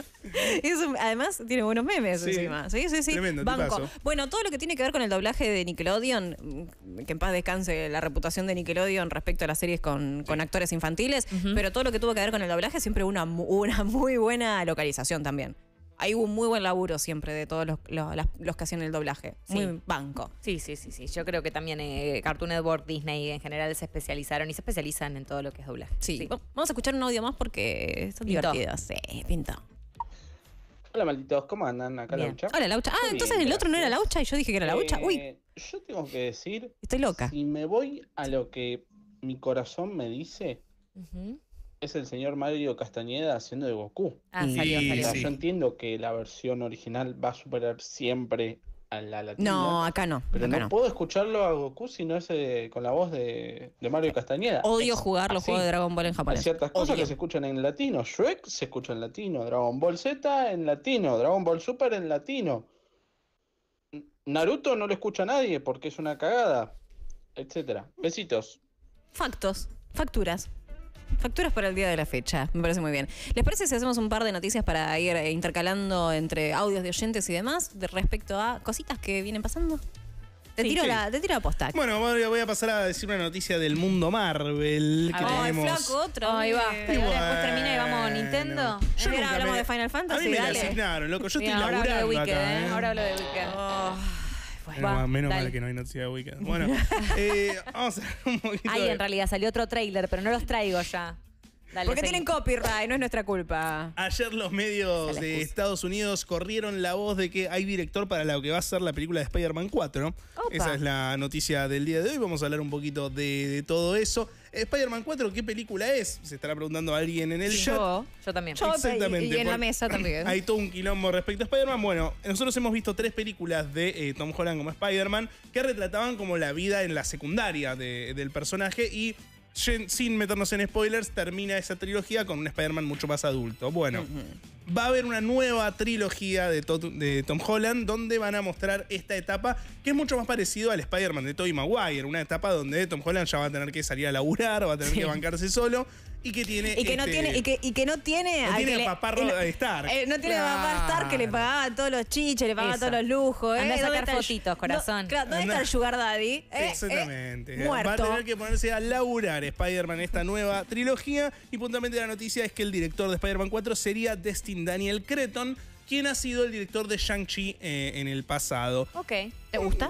Es un, además, tiene buenos memes, sí, encima. Sí, sí, sí. Tremendo, banco. Bueno, todo lo que tiene que ver con el doblaje de Nickelodeon, que en paz descanse la reputación de Nickelodeon respecto a las series con, sí, con actores infantiles, uh-huh, pero todo lo que tuvo que ver con el doblaje, siempre una, una muy buena localización también. Ahí hubo un muy buen laburo siempre de todos los, los, los que hacían el doblaje. Sí. Muy banco. Sí, sí, sí, sí. Yo creo que también eh, Cartoon Network, Disney en general se especializaron y se especializan en todo lo que es doblaje. Sí. Sí. Vamos a escuchar un audio más porque son pintó, divertidos. Sí, pintó. Hola, malditos. ¿Cómo andan? Acá bien. Laucha. Hola, Laucha. Ah, muy entonces bien, el otro gracias. No era Laucha y yo dije que era Laucha. Eh, Uy. Yo tengo que decir... Estoy loca. Si me voy a lo que mi corazón me dice... Uh-huh. Es el señor Mario Castañeda haciendo de Goku. Ah, salió, salió. O sea, yo entiendo que la versión original va a superar siempre a la latina. No, acá no. Pero acá no, no puedo escucharlo a Goku si no es eh, con la voz de, de Mario Castañeda. Odio es jugar los así, juegos de Dragon Ball en japonés. Hay ciertas cosas Odio. que se escuchan en latino. Shrek se escucha en latino. Dragon Ball Z en latino. Dragon Ball Super en latino. Naruto no lo escucha a nadie porque es una cagada. Etcétera. Besitos. Factos. Facturas. Facturas para el día de la fecha, me parece muy bien. ¿Les parece si hacemos un par de noticias para ir intercalando entre audios de oyentes y demás de respecto a cositas que vienen pasando? Te, sí, tiro, sí. La, te tiro la posta. Bueno, voy a pasar a decir una noticia del mundo Marvel que ah, tenemos. Ay, flaco, otro. Ahí va. Y bueno, después termina y vamos a Nintendo. No. Yo ahora hablamos me... de Final Fantasy, a mí me dale. Asignaron, loco. Yo estoy Mira, laburando ahora hablo de Weekend, acá, ¿eh? Ahora hablo de Weekend. Oh. Bueno, menos dale. mal que no hay noticia de Weekend. Bueno, eh, vamos a ver un poquito. Ahí de... en realidad salió otro trailer, pero no los traigo ya. Dale, porque seguí. Tienen copyright, no es nuestra culpa. Ayer los medios de Estados Unidos corrieron la voz de que hay director para lo que va a ser la película de Spider-Man cuatro, ¿no? Opa. Esa es la noticia del día de hoy. Vamos a hablar un poquito de, de todo eso. Spider-Man cuatro, ¿qué película es? Se estará preguntando a alguien en el sí, chat. Yo, yo también. Yo, exactamente. Y, y en la mesa también. Hay todo un quilombo respecto a Spider-Man. Bueno, nosotros hemos visto tres películas de eh, Tom Holland como Spider-Man que retrataban como la vida en la secundaria de, del personaje y... sin meternos en spoilers, termina esa trilogía con un Spider-Man mucho más adulto. Bueno, uh-huh. va a haber una nueva trilogía de, to- de Tom Holland donde van a mostrar esta etapa que es mucho más parecido al Spider-Man de Tobey Maguire, una etapa donde Tom Holland ya va a tener que salir a laburar, va a tener sí. que bancarse solo y que tiene... Y que, este, no, tiene, y que, y que no tiene... No tiene a papá le, Stark. Eh, no tiene a claro. papá Stark que le pagaba todos los chiches, le pagaba Eso. todos los lujos. Eh. Anda a sacar fotitos, el, corazón. No, claro, ¿dónde Anda. está el Sugar Daddy? Eh, Exactamente. Eh, va a tener que ponerse a laburar Spider-Man esta nueva trilogía. Y puntualmente la noticia es que el director de Spider-Man cuatro sería Destin Daniel Cretton, quien ha sido el director de Shang-Chi eh, en el pasado. Ok. ¿Te gusta?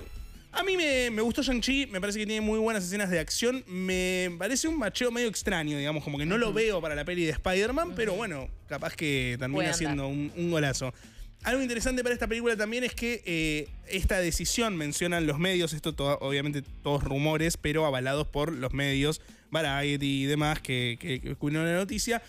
A mí me, me gustó Shang-Chi, me parece que tiene muy buenas escenas de acción. Me parece un macheo medio extraño, digamos, como que no uh-huh. lo veo para la peli de Spider-Man, uh-huh. pero bueno, capaz que termina siendo un, un golazo. Algo interesante para esta película también es que eh, esta decisión, mencionan los medios, esto to- obviamente todos rumores, pero avalados por los medios, Variety y demás, que, que, que cubrieron la noticia.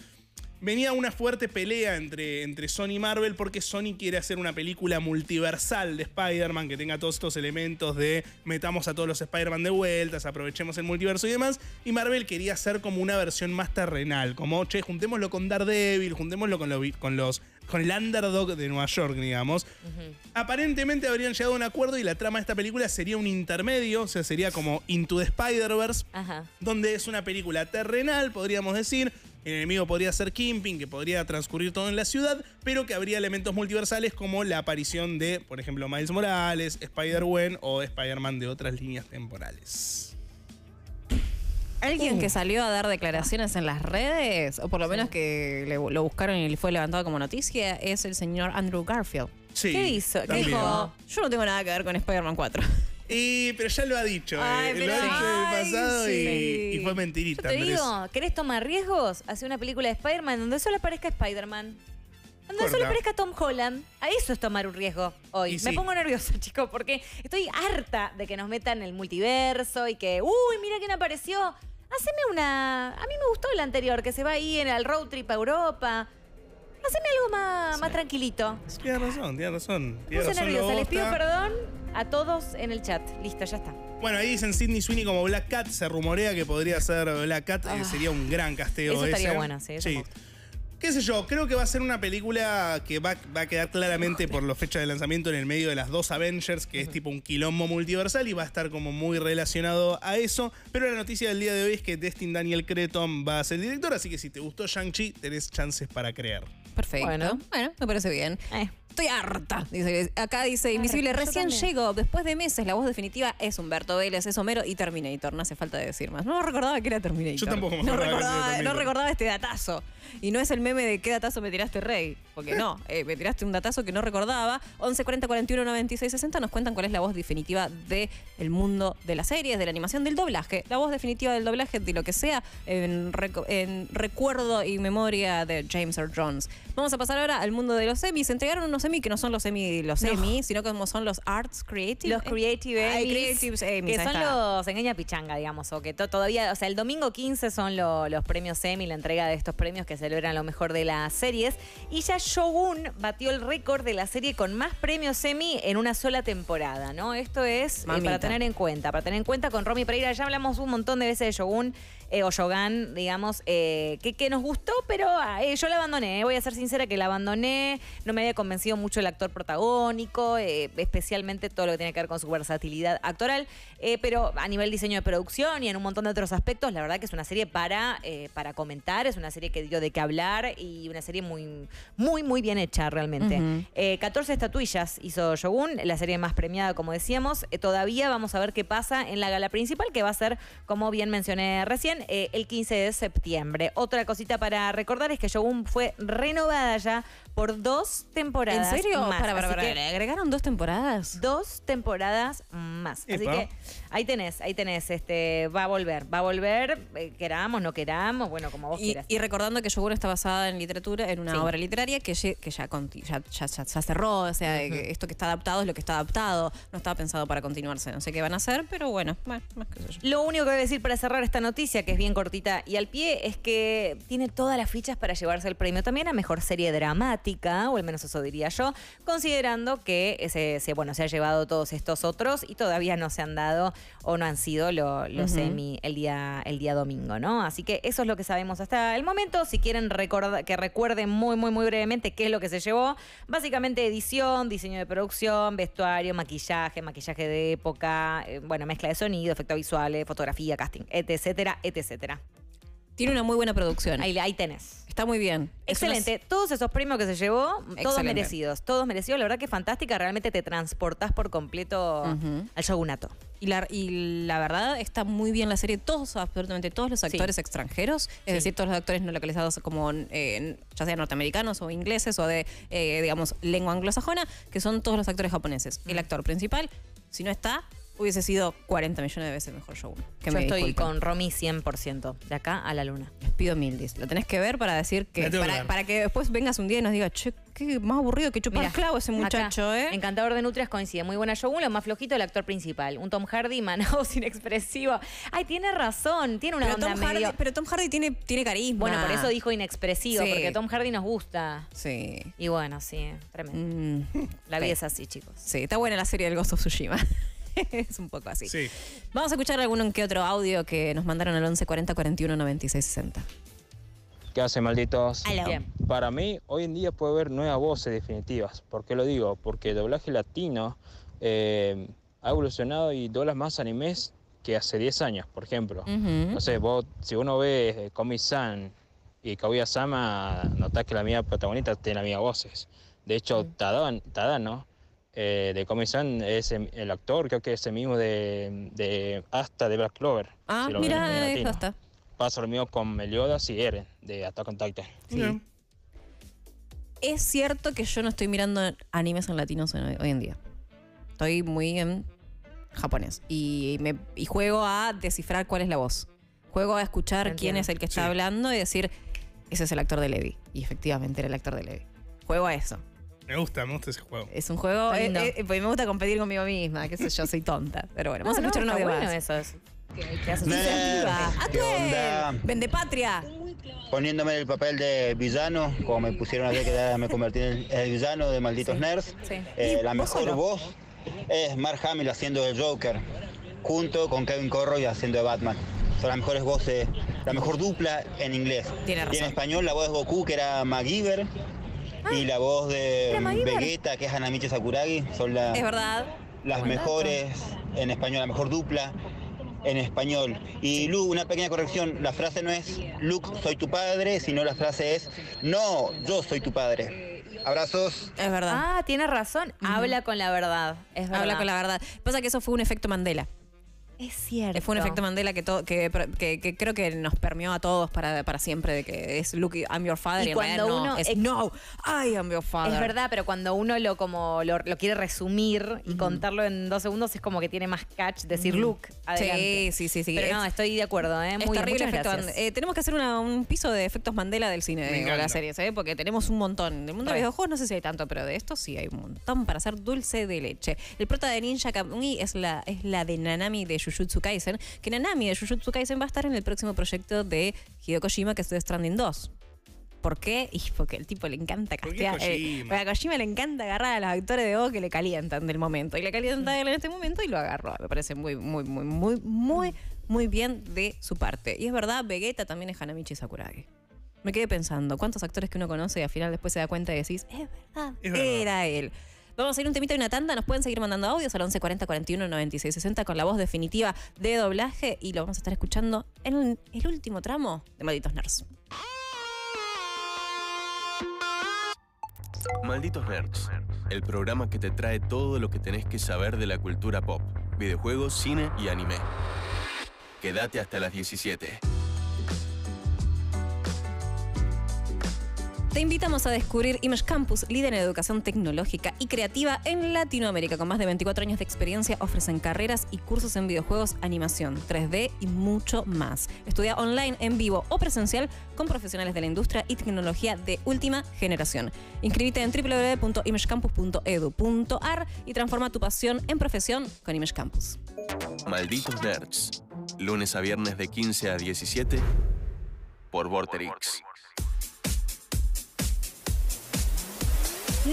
Venía una fuerte pelea entre, entre Sony y Marvel porque Sony quiere hacer una película multiversal de Spider-Man que tenga todos estos elementos de metamos a todos los Spider-Man de vueltas, aprovechemos el multiverso y demás. Y Marvel quería hacer como una versión más terrenal, como che, juntémoslo con Daredevil, juntémoslo con, lo, con los... con el underdog de Nueva York, digamos. Uh-huh. Aparentemente habrían llegado a un acuerdo y la trama de esta película sería un intermedio, o sea, sería como Into the Spider-Verse, Ajá. donde es una película terrenal, podríamos decir. El enemigo podría ser Kingpin, que podría transcurrir todo en la ciudad, pero que habría elementos multiversales como la aparición de, por ejemplo, Miles Morales, Spider-Gwen o Spider-Man de otras líneas temporales. Alguien uh. que salió a dar declaraciones en las redes, o por lo sí. menos que le, lo buscaron y le fue levantado como noticia, es el señor Andrew Garfield. Sí, ¿Qué hizo? ¿Qué dijo? Yo no tengo nada que ver con Spider-Man cuatro. Y, pero ya lo ha dicho, ay, eh. pero, lo ha dicho ay, en el pasado sí. y, y fue mentirita. Yo te digo, ¿querés tomar riesgos? Hacer una película de Spider-Man donde solo aparezca Spider-Man. Cuando Corta. solo aparezca Tom Holland, a eso es tomar un riesgo hoy. Sí. Me pongo nerviosa, chicos, porque estoy harta de que nos metan en el multiverso y que, uy, mira quién apareció. Haceme una... A mí me gustó la anterior, que se va ahí en el road trip a Europa. Haceme algo más, sí. más tranquilito. Tiene razón, tiene razón. Tiene razón nerviosa. Les pido perdón a todos en el chat. Listo, ya está. Bueno, ahí dicen Sidney Sweeney como Black Cat. Se rumorea que podría ser Black Cat. Ah, eh, sería un gran casteo. Eso estaría ese. bueno, sí. Eso sí. Qué sé yo, creo que va a ser una película que va, va a quedar claramente por la fecha de lanzamiento en el medio de las dos Avengers, que es tipo un quilombo multiversal y va a estar como muy relacionado a eso. Pero la noticia del día de hoy es que Destin Daniel Cretton va a ser director, así que si te gustó Shang-Chi, tenés chances para creer. Perfecto. Bueno, bueno, me parece bien. Eh. Estoy harta, dice. Acá dice Invisible, recién llegó, después de meses, la voz definitiva es Humberto Vélez, es Homero y Terminator, no hace falta decir más. No recordaba que era Terminator. Yo tampoco me acordaba. No recordaba, no recordaba este datazo. Y no es el meme de qué datazo me tiraste, Rey, porque no, eh, me tiraste un datazo que no recordaba. once cuarenta, cuarenta y uno, noventa y seis, sesenta nos cuentan cuál es la voz definitiva del mundo de las series, de la animación, del doblaje. La voz definitiva del doblaje, de lo que sea, en, recu en recuerdo y memoria de James Earl Jones. Vamos a pasar ahora al mundo de los Emmys. Entregaron unos que no son los Emmy, los no. Emmy, sino como son los Arts Creative. Los Creative Emmys, que son los engaña pichanga, digamos, o que to todavía, o sea, el domingo quince son lo, los premios Emmy, la entrega de estos premios que celebran lo mejor de las series. Y ya Shogun batió el récord de la serie con más premios Emmy en una sola temporada, ¿no? Esto es eh, para tener en cuenta, para tener en cuenta con Romy Pereira, ya hablamos un montón de veces de Shogun, eh, o Shogun, digamos, eh, que, que nos gustó, pero eh, yo la abandoné, eh, voy a ser sincera que la abandoné, no me había convencido mucho el actor protagónico, eh, especialmente todo lo que tiene que ver con su versatilidad actoral, eh, pero a nivel diseño de producción y en un montón de otros aspectos, la verdad que es una serie para, eh, para comentar, es una serie que dio de qué hablar y una serie muy, muy, muy bien hecha realmente. Uh-huh. eh, catorce estatuillas hizo Shogun, la serie más premiada, como decíamos. Eh, todavía vamos a ver qué pasa en la gala principal, que va a ser, como bien mencioné recién, eh, el quince de septiembre. Otra cosita para recordar es que Shogun fue renovada ya por dos temporadas. ¿En serio? Más. Para, para, para, que, ¿le agregaron dos temporadas? Dos temporadas más. Así Epa. que ahí tenés, ahí tenés. Este, va a volver, va a volver, eh, queramos, no queramos, bueno, como vos y, quieras. Y recordando que Shogun está basada en literatura, en una sí. obra literaria que, que ya, ya, ya, ya, ya cerró, o sea, uh-huh. esto que está adaptado es lo que está adaptado, no estaba pensado para continuarse, no sé qué van a hacer, pero bueno, más, más que eso. Lo único que voy a decir para cerrar esta noticia, que es bien cortita y al pie, es que tiene todas las fichas para llevarse el premio también a mejor serie dramática, o al menos eso diría yo, considerando que ese, se, bueno, se ha llevado todos estos otros y todavía no se han dado o no han sido lo, los uh-huh. Emmy el día, el día domingo, ¿no? Así que eso es lo que sabemos hasta el momento. Si quieren recorda, que recuerden muy, muy, muy brevemente qué es lo que se llevó. Básicamente edición, diseño de producción, vestuario, maquillaje, maquillaje de época, eh, bueno, mezcla de sonido, efectos visuales, fotografía, casting, etcétera, etcétera. Tiene una muy buena producción. Ahí, ahí tenés. Está muy bien. Excelente. Es una... Todos esos premios que se llevó, Excelente. todos merecidos. Todos merecidos. La verdad que fantástica. Realmente te transportás por completo uh-huh. al shogunato. Y la, y la verdad está muy bien la serie. Todos, absolutamente todos los actores sí. extranjeros, es sí. decir, todos los actores no localizados como eh, ya sean norteamericanos o ingleses o de, eh, digamos, lengua anglosajona, que son todos los actores japoneses. Mm. El actor principal, si no está... hubiese sido cuarenta millones de veces mejor Shogun. Yo me estoy disculpen. con Romy cien por ciento, de acá a la luna. Les pido mil dis. Lo tenés que ver para decir que... Para, para que después vengas un día y nos digas, che, qué más aburrido que chupar clavo ese muchacho, acá, ¿eh? Encantador de nutrias coincide. Muy buena Shogun, lo más flojito el actor principal. Un Tom Hardy manado sin expresivo. Ay, tiene razón, tiene una pero onda Tom medio... Hardy, pero Tom Hardy tiene, tiene carisma. Bueno, por eso dijo inexpresivo, sí. porque Tom Hardy nos gusta. Sí. Y bueno, sí, tremendo. Mm. La vida sí. es así, chicos. Sí, está buena la serie del Ghost of Tsushima. Es un poco así. Sí. Vamos a escuchar algún que otro audio que nos mandaron al once cuarenta, cuarenta y uno, noventa y seis, sesenta. ¿Qué hace, malditos? Hello. Para mí, hoy en día puede haber nuevas voces definitivas. ¿Por qué lo digo? Porque el doblaje latino eh, ha evolucionado y dobla más animes que hace diez años, por ejemplo. Uh-huh. No sé, vos, si uno ve Komi-san y Kaguya-sama, notás que la misma protagonista tiene las mismas voces. De hecho, uh-huh. Tadano... Tadano Eh, de Komi-san es el actor, creo que es el mismo de, de Asta de Black Clover. Ah, si mira, es Asta. Pasa lo mismo con Meliodas y Eren de Attack on Titan. Sí. No. Es cierto que yo no estoy mirando animes en latinos hoy en día. Estoy muy en japonés y, me, y juego a descifrar cuál es la voz. Juego a escuchar Entiendo. quién es el que está sí. hablando y decir, ese es el actor de Levi. Y efectivamente era el actor de Levi. Juego a eso. Me gusta, me gusta ese juego. Es un juego... Eh, eh, me gusta competir conmigo misma, qué sé yo, soy tonta. Pero bueno, no, vamos a escuchar no, uno de bueno esos. ¿Qué, qué haces? ¿Qué onda? ¡Vende patria! Poniéndome en el papel de villano, como me pusieron a que me convertí en el, el villano de Malditos sí, Nerds. Sí. Eh, la mejor no? voz es Mark Hamill haciendo el Joker, junto con Kevin Conroy haciendo de Batman. Son las mejores voces la mejor dupla en inglés. Tiene razón. Y en español la voz de Goku, que era MacGyver, ah, y la voz de Vegeta, que es Hanamichi Sakuragi, son la, es verdad, las mejores en español, la mejor dupla en español. Y Lu, una pequeña corrección, la frase no es Luke, soy tu padre, sino la frase es no, yo soy tu padre. Abrazos. Es verdad. Ah, tiene razón. Uh-huh. Habla con la verdad. Es verdad. Habla con la verdad. Pasa que eso fue un efecto Mandela. Es cierto. Fue un efecto Mandela que, to- que, que, que creo que nos permeó a todos para, para siempre, de que es Luke, I'm your father. Y, y cuando en uno no, es, no, I am your father. Es verdad, pero cuando uno lo como lo, lo quiere resumir y uh-huh, contarlo en dos segundos, es como que tiene más catch decir uh-huh, Luke. Adelante. Sí, sí, sí, sí. Pero es, no, estoy de acuerdo, ¿eh? Muy, es terrible efecto Mandela. Eh, tenemos que hacer una, un piso de efectos Mandela del cine, de las series, ¿eh? Porque tenemos un montón. Del mundo de los videojuegos no sé si hay tanto, pero de esto sí hay un montón para hacer dulce de leche. El prota de Ninja Kamui es la, es la de Nanami de Jujutsu Kaisen, que Nanami de Jujutsu Kaisen va a estar en el próximo proyecto de Hideo Kojima, que es The Stranding dos. ¿Por qué? Y porque el tipo le encanta castear. Eh, a Kojima le encanta agarrar a los actores de voz que le calientan del momento. Y le calientan en este momento y lo agarró. Me parece muy, muy, muy, muy, muy, muy bien de su parte. Y es verdad, Vegeta también es Hanamichi Sakuragi. Me quedé pensando, ¿cuántos actores que uno conoce y al final después se da cuenta y decís, es verdad, es verdad, era él? Vamos a ir un temita y una tanda. Nos pueden seguir mandando audios al once cuarenta, cuarenta y uno, noventa y seis, sesenta con la voz definitiva de doblaje, y lo vamos a estar escuchando en el último tramo de Malditos Nerds. Malditos Nerds, el programa que te trae todo lo que tenés que saber de la cultura pop, videojuegos, cine y anime. Quédate hasta las diecisiete. Te invitamos a descubrir Image Campus, líder en educación tecnológica y creativa en Latinoamérica. Con más de veinticuatro años de experiencia, ofrecen carreras y cursos en videojuegos, animación, tres D y mucho más. Estudia online, en vivo o presencial con profesionales de la industria y tecnología de última generación. Inscríbete en doble u doble u doble u punto image campus punto edu punto a r y transforma tu pasión en profesión con Image Campus. Malditos Nerds, lunes a viernes de quince a diecisiete por Vorterix.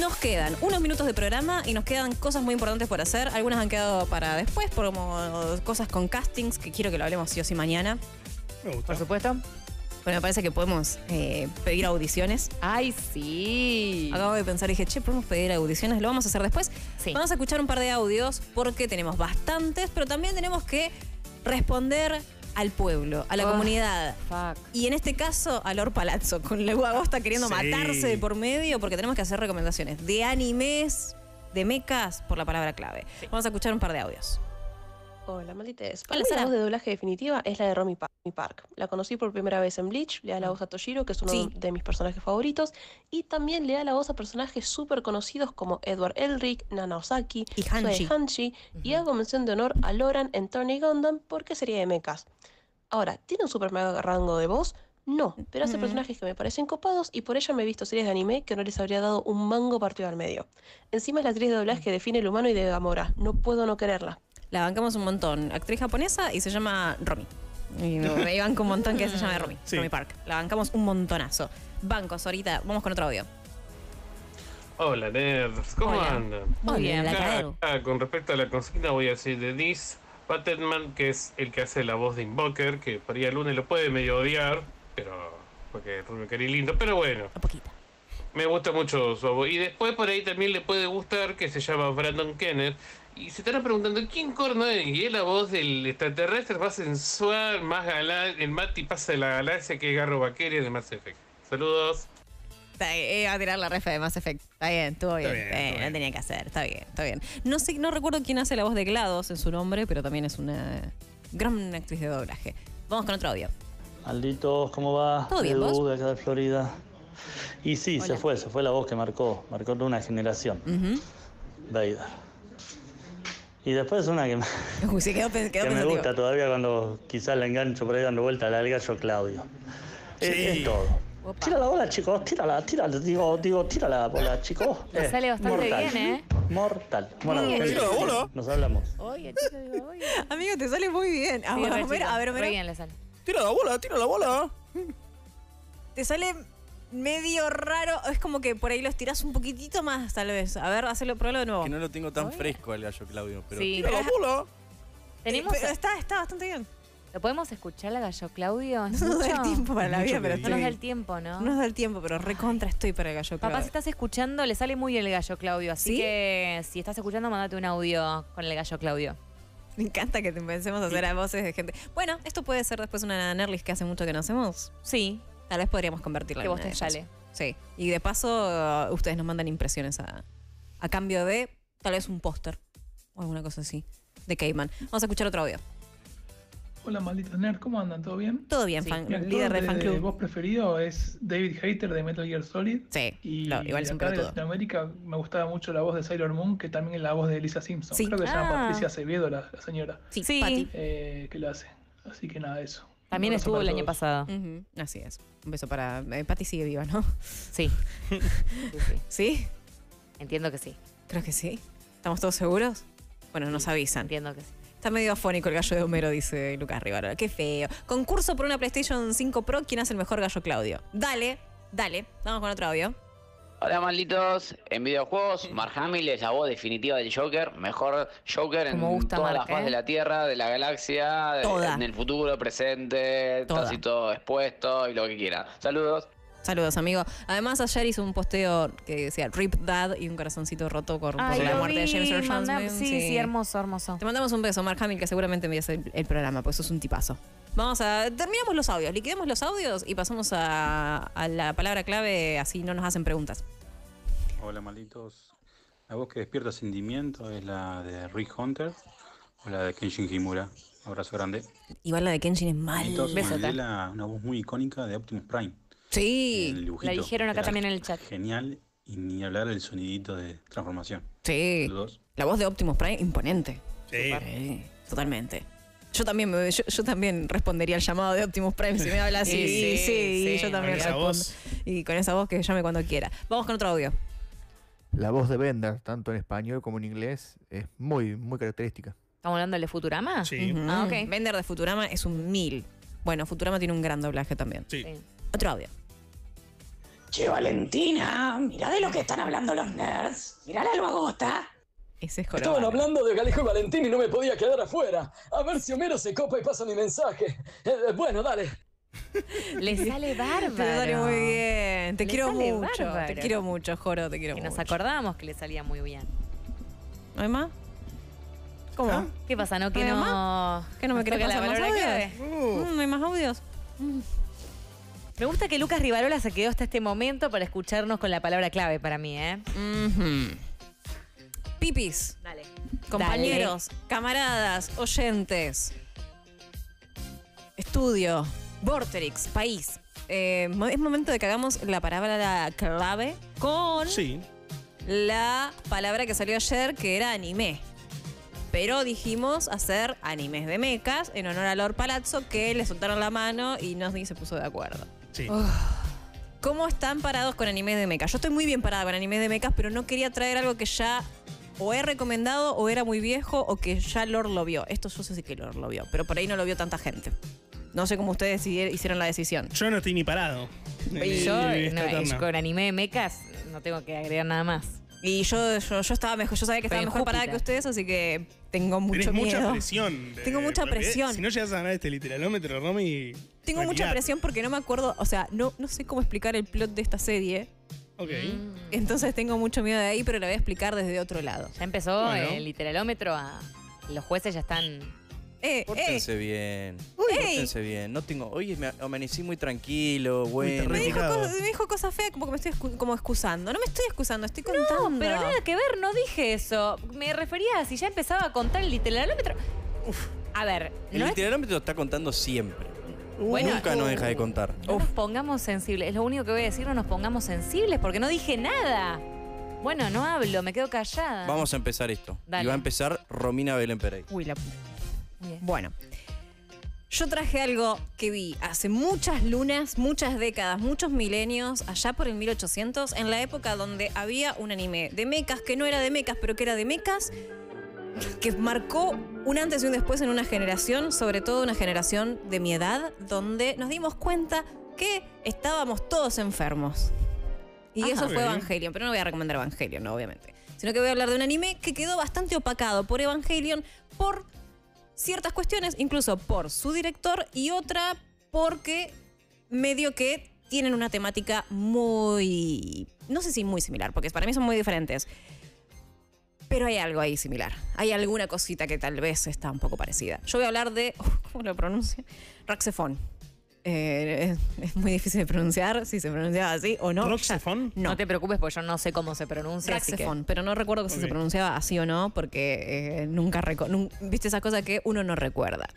Nos quedan unos minutos de programa y nos quedan cosas muy importantes por hacer. Algunas han quedado para después, como cosas con castings, que quiero que lo hablemos sí o sí mañana. Me gusta. Por supuesto. Bueno, me parece que podemos eh, pedir audiciones. ¡Ay, sí! Acabo de pensar y dije, che, ¿podemos pedir audiciones? Lo vamos a hacer después. Sí. Vamos a escuchar un par de audios porque tenemos bastantes, pero también tenemos que responder al pueblo, a la oh, comunidad. Fuck. Y en este caso, a Lord Palazzo, con la Guagosta queriendo sí, matarse de por medio, porque tenemos que hacer recomendaciones de animes, de mecas, por la palabra clave. Sí. Vamos a escuchar un par de audios. Hola, maldites. Para mí la voz de doblaje definitiva es la de Romy Park. La conocí por primera vez en Bleach, le da la voz a Toshiro, que es uno sí, de mis personajes favoritos, y también le da la voz a personajes súper conocidos como Edward Elric, Nana Ozaki, y Hanchi. Hanchi uh-huh. Y hago mención de honor a Loran en Tony Gundam porque sería de mechas. Ahora, ¿tiene un super mega rango de voz? No, pero hace mm. personajes que me parecen copados y por ella me he visto series de anime que no les habría dado un mango partido al medio. Encima es la actriz de doblaje que define el humano y de Gamora. No puedo no quererla. La bancamos un montón. Actriz japonesa y se llama Romy. Y me banco un montón que se llama Romy. Sí. Romy Park. La bancamos un montonazo. Bancos, ahorita. Vamos con otro audio. Hola, nerds. ¿Cómo Hola. andan? Muy bien, acá, acá, con respecto a la consigna voy a decir de This Batman, que es el que hace la voz de Invoker, que para ir al lunes lo puede medio odiar, pero porque es Rubio Cari lindo, pero bueno. Un poquito. Me gusta mucho su voz. Y después por ahí también le puede gustar, que se llama Brandon Kenner. Y se estarán preguntando, ¿quién corno es? Y es la voz del extraterrestre más sensual, más galán, el Mati pasa de la galaxia, que es Garro Vaqueria de Mass Effect. Saludos. Está bien, iba a tirar la refa de Mass Effect. Está bien, estuvo bien. Bien, bien, bien. No tenía que hacer, está bien, está bien. No sé, no recuerdo quién hace la voz de GLaDOS en su nombre, pero también es una gran actriz de doblaje. Vamos con otro audio. Malditos, ¿cómo va? ¿Todo bien, vos? De acá de Florida. Y sí, Hola. se fue, se fue la voz que marcó, marcó toda una generación. Uh-huh. Vader. Y después una que me, Uy, se quedó, quedó que me gusta todavía cuando quizás la engancho por ahí dando vuelta al gallo Claudio. Sí. Es, es todo. Opa. Tira la bola, chicos, tírala, tírala, digo, digo, tira la bola, chicos. Nos eh, sale bastante mortal. bien, ¿eh? Mortal. Bueno, nos, nos hablamos. Oye, chico, digo, oye. Amigo, te sale muy bien. A, sí, a, ver, a ver, a ver. Tira la bola, tira la bola. Te sale medio raro, es como que por ahí los tirás un poquitito más, tal vez. A ver, hacelo, pruébalo de nuevo. Que no lo tengo tan Oye. fresco al gallo Claudio, pero sí. Tira la bola. Tenemos. Pero está, está bastante bien. ¿Lo podemos escuchar, la gallo Claudio? No nos da el tiempo para la vida, pero no nos da el tiempo, ¿no? No nos da el tiempo, pero recontra estoy para el gallo Claudio. Papá, si estás escuchando, le sale muy el gallo Claudio. Así ¿Sí? que si estás escuchando, mandate un audio con el gallo Claudio. Me encanta que te empecemos a hacer sí. a voces de gente. Bueno, esto puede ser después una Nerlis que hace mucho que no hacemos. Sí. Tal vez podríamos convertirla que en una. Que vos te sale. Sí. Y de paso, uh, ustedes nos mandan impresiones a, a cambio de tal vez un póster o alguna cosa así de Cayman. Vamos a escuchar otro audio. Hola, malditos nerds, ¿cómo andan? ¿Todo bien? Todo bien, sí. fan, Mi líder de, de fan club. Mi voz preferido es David Hayter de Metal Gear Solid. Sí, y no, igual es un pelotudo. En Latinoamérica me gustaba mucho la voz de Sailor Moon, que también es la voz de Lisa Simpson. Sí. Creo que ah. se llama Patricia Acevedo, la, la señora. Sí, sí. Patty. Eh, que lo hace. Así que nada, eso. También estuvo el todos. año pasado. Uh-huh. Así es. Un beso para... Eh, Patty sigue viva, ¿no? Sí. sí, sí. ¿Sí? Entiendo que sí. Creo que sí. ¿Estamos todos seguros? Bueno, sí. nos avisan. Entiendo que sí. Está medio afónico el gallo de Homero, dice Lucas Rivaro. Qué feo. Concurso por una PlayStation cinco Pro. ¿Quién hace el mejor gallo Claudio? Dale, dale. Vamos con otro audio. Hola, malditos. En videojuegos, Mark Hamill es la voz definitiva del Joker. Mejor Joker en todas las fases de la Tierra, de la galaxia, de, en el futuro, presente, Toda. casi todo expuesto y lo que quiera. Saludos. Saludos, amigo. Además, ayer hizo un posteo que decía Rip Dad y un corazoncito roto por, Ay, por la muerte vi. de James Earl Jones. Sí, sí, sí, hermoso, hermoso. Te mandamos un beso, Mark Hamill, que seguramente me hace el, el programa, pues sos un tipazo. Vamos a... Terminamos los audios, liquidemos los audios y pasamos a, a la palabra clave, así no nos hacen preguntas. Hola, malditos. La voz que despierta sentimiento es la de Rick Hunter o la de Kenshin Himura. Abrazo grande. Igual la de Kenshin es mal. Besota. Una voz muy icónica de Optimus Prime. Sí, la dijeron acá también en el chat. Genial, y ni hablar del sonidito de transformación. Sí, Saludos. la voz de Optimus Prime, imponente. Sí, sí totalmente. Yo también, me, yo, yo también respondería al llamado de Optimus Prime si me habla así. Sí, sí, sí, sí, sí, yo también respondo. Voz. Y con esa voz que llame cuando quiera. Vamos con otro audio. La voz de Bender, tanto en español como en inglés, es muy, muy característica. ¿Estamos hablando del de Futurama? Sí. Uh-huh. Ah, ok. Bender de Futurama es un mil. Bueno, Futurama tiene un gran doblaje también. Sí. sí. Otro audio. Che, Valentina, mirá de lo que están hablando los nerds. Mirá la albagosta. Ese es Estaban hablando de Galejo y Valentín y no me podía quedar afuera. A ver si Homero se copa y pasa mi mensaje. Eh, bueno, dale. Le sale bárbaro. Te sale muy bien. Te le quiero mucho. Bárbaro. Te quiero mucho, Joro, te quiero que mucho. Que nos acordamos que le salía muy bien. ¿No hay más? ¿Cómo? ¿Ah? ¿Qué pasa? ¿No? ¿Que no, no, más? ¿Que no me crees que la palabra clave? Uh. ¿No hay más audios? Mm. Me gusta que Lucas Rivarola se quedó hasta este momento para escucharnos con la palabra clave para mí, ¿eh? Mm-hmm. Pipis. Dale. Compañeros, Dale. camaradas, oyentes. Estudio. Vorterix, país. Eh, es momento de que hagamos la palabra clave con sí. la palabra que salió ayer, que era anime. Pero dijimos hacer animes de mechas en honor a Lord Palazzo, que le soltaron la mano y no se puso de acuerdo. Sí. Uf. ¿Cómo están parados con animes de mechas? Yo estoy muy bien parada con animes de mechas, pero no quería traer algo que ya o he recomendado o era muy viejo o que ya Lord lo vio. Esto yo sé que Lord lo vio, pero por ahí no lo vio tanta gente. No sé cómo ustedes hicieron la decisión. Yo no estoy ni parado. Y yo no, con anime de mechas no tengo que agregar nada más. Y yo, yo, yo estaba mejor, yo sabía que estaba mejor parada que ustedes, así que tengo mucho miedo. Tengo mucha presión. De, tengo mucha presión. Si no llegas a ganar este literalómetro, Romy. Tengo mucha tirarte. presión porque no me acuerdo, o sea, no, no sé cómo explicar el plot de esta serie. Ok. Entonces tengo mucho miedo de ahí, pero la voy a explicar desde otro lado. Ya empezó bueno. el literalómetro, a, los jueces ya están... Eh, pórtense eh. bien. Uy, pórtense bien. No tengo. Oye, me amanecí muy tranquilo, bueno. Me dijo, cosa, me dijo cosas feas, como que me estoy excu como excusando. No me estoy excusando, estoy contando. No, pero nada que ver, no dije eso. Me refería a si ya empezaba a contar el literalómetro. Uf. A ver. El ¿no literalómetro es? está contando siempre. Bueno, Nunca nos deja de contar. No Uf. nos pongamos sensibles. Es lo único que voy a decir, no nos pongamos sensibles, porque no dije nada. Bueno, no hablo, me quedo callada. Vamos a empezar esto. Dale. Y va a empezar Romina Belén Pereira. Uy, la puta. Bien. Bueno, yo traje algo que vi hace muchas lunas, muchas décadas, muchos milenios, allá por el mil ochocientos, en la época donde había un anime de mechas, que no era de mechas, pero que era de mechas, que marcó un antes y un después en una generación, sobre todo una generación de mi edad, donde nos dimos cuenta que estábamos todos enfermos. Y Ajá, eso fue bien. Evangelion, pero no voy a recomendar Evangelion, no, obviamente. Sino que voy a hablar de un anime que quedó bastante opacado por Evangelion, por... ciertas cuestiones, incluso por su director, y otra porque medio que tienen una temática muy... no sé si muy similar, porque para mí son muy diferentes. Pero hay algo ahí similar. Hay alguna cosita que tal vez está un poco parecida. Yo voy a hablar de... Uh, ¿cómo lo pronuncio? RaXephon. Eh, es, es muy difícil de pronunciar, si se pronunciaba así o no. ¿RaXephon? No. No te preocupes, porque yo no sé cómo se pronuncia. RaXephon, pero no recuerdo okay. si se pronunciaba así o no, porque eh, nunca... Nun ¿Viste esa cosa que uno no recuerda?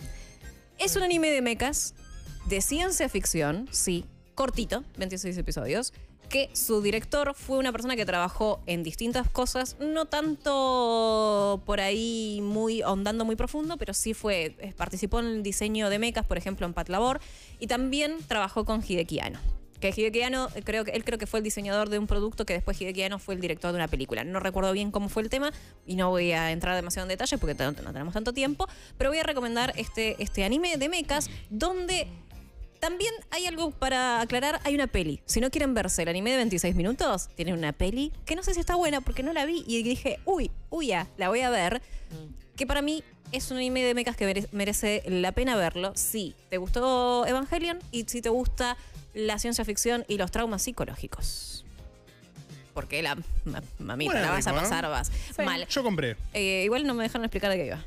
Es un anime de mechas, de ciencia ficción, sí, cortito, veintiséis episodios, que su director fue una persona que trabajó en distintas cosas, no tanto por ahí muy ahondando muy profundo, pero sí fue, participó en el diseño de mechas, por ejemplo, en Pat Labor, y también trabajó con Hideki Anno. Que Hideki Anno, creo que él creo que fue el diseñador de un producto que después Hideki Anno fue el director de una película. No recuerdo bien cómo fue el tema y no voy a entrar demasiado en detalle porque no tenemos tanto tiempo, pero voy a recomendar este, este anime de mechas donde... También hay algo para aclarar, hay una peli. Si no quieren verse el anime de veintiséis minutos, tienen una peli que no sé si está buena porque no la vi y dije, uy, uy, ya, la voy a ver. Mm. Que para mí es un anime de mechas que merece la pena verlo. Si te gustó Evangelion y si te gusta la ciencia ficción y los traumas psicológicos. Porque la ma, mamita, bueno, la vas rico, a pasar, ¿eh? Vas sí. mal. Yo compré. Eh, igual no me dejaron explicar de qué iba.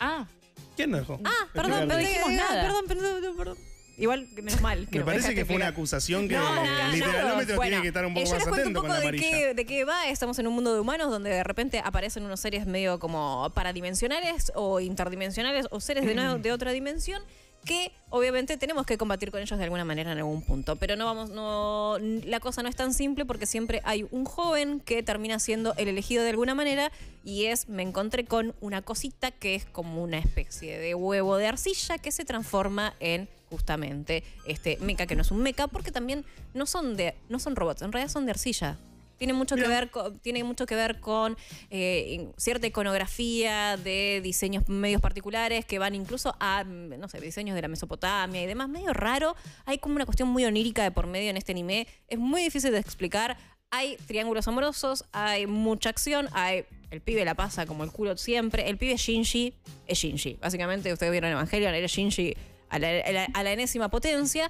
Ah. ¿Quién nos dejó? Ah, perdón, no dijimos nada. Perdón, perdón, perdón. Igual, menos mal. Que me parece que fue una acusación que no, no, literalmente no, bueno, tiene que estar un poco eh, más atento un poco con la amarilla. De qué, de qué va. Estamos en un mundo de humanos donde de repente aparecen unos seres medio como paradimensionales o interdimensionales o seres de, no, de otra dimensión que obviamente tenemos que combatir con ellos de alguna manera en algún punto. Pero no vamos, no, la cosa no es tan simple porque siempre hay un joven que termina siendo el elegido de alguna manera y es, me encontré con una cosita que es como una especie de huevo de arcilla que se transforma en justamente este mecha que no es un mecha porque también no son de no son robots, en realidad son de arcilla. Tiene mucho, que ver con, tiene mucho que ver con eh, cierta iconografía de diseños medios particulares que van incluso a, no sé, diseños de la Mesopotamia y demás. Medio raro. Hay como una cuestión muy onírica de por medio en este anime. Es muy difícil de explicar. Hay triángulos amorosos, hay mucha acción, hay... El pibe la pasa como el culo siempre. El pibe Shinji es Shinji. Básicamente, ustedes vieron Evangelion, era Shinji a la, a la, a la enésima potencia.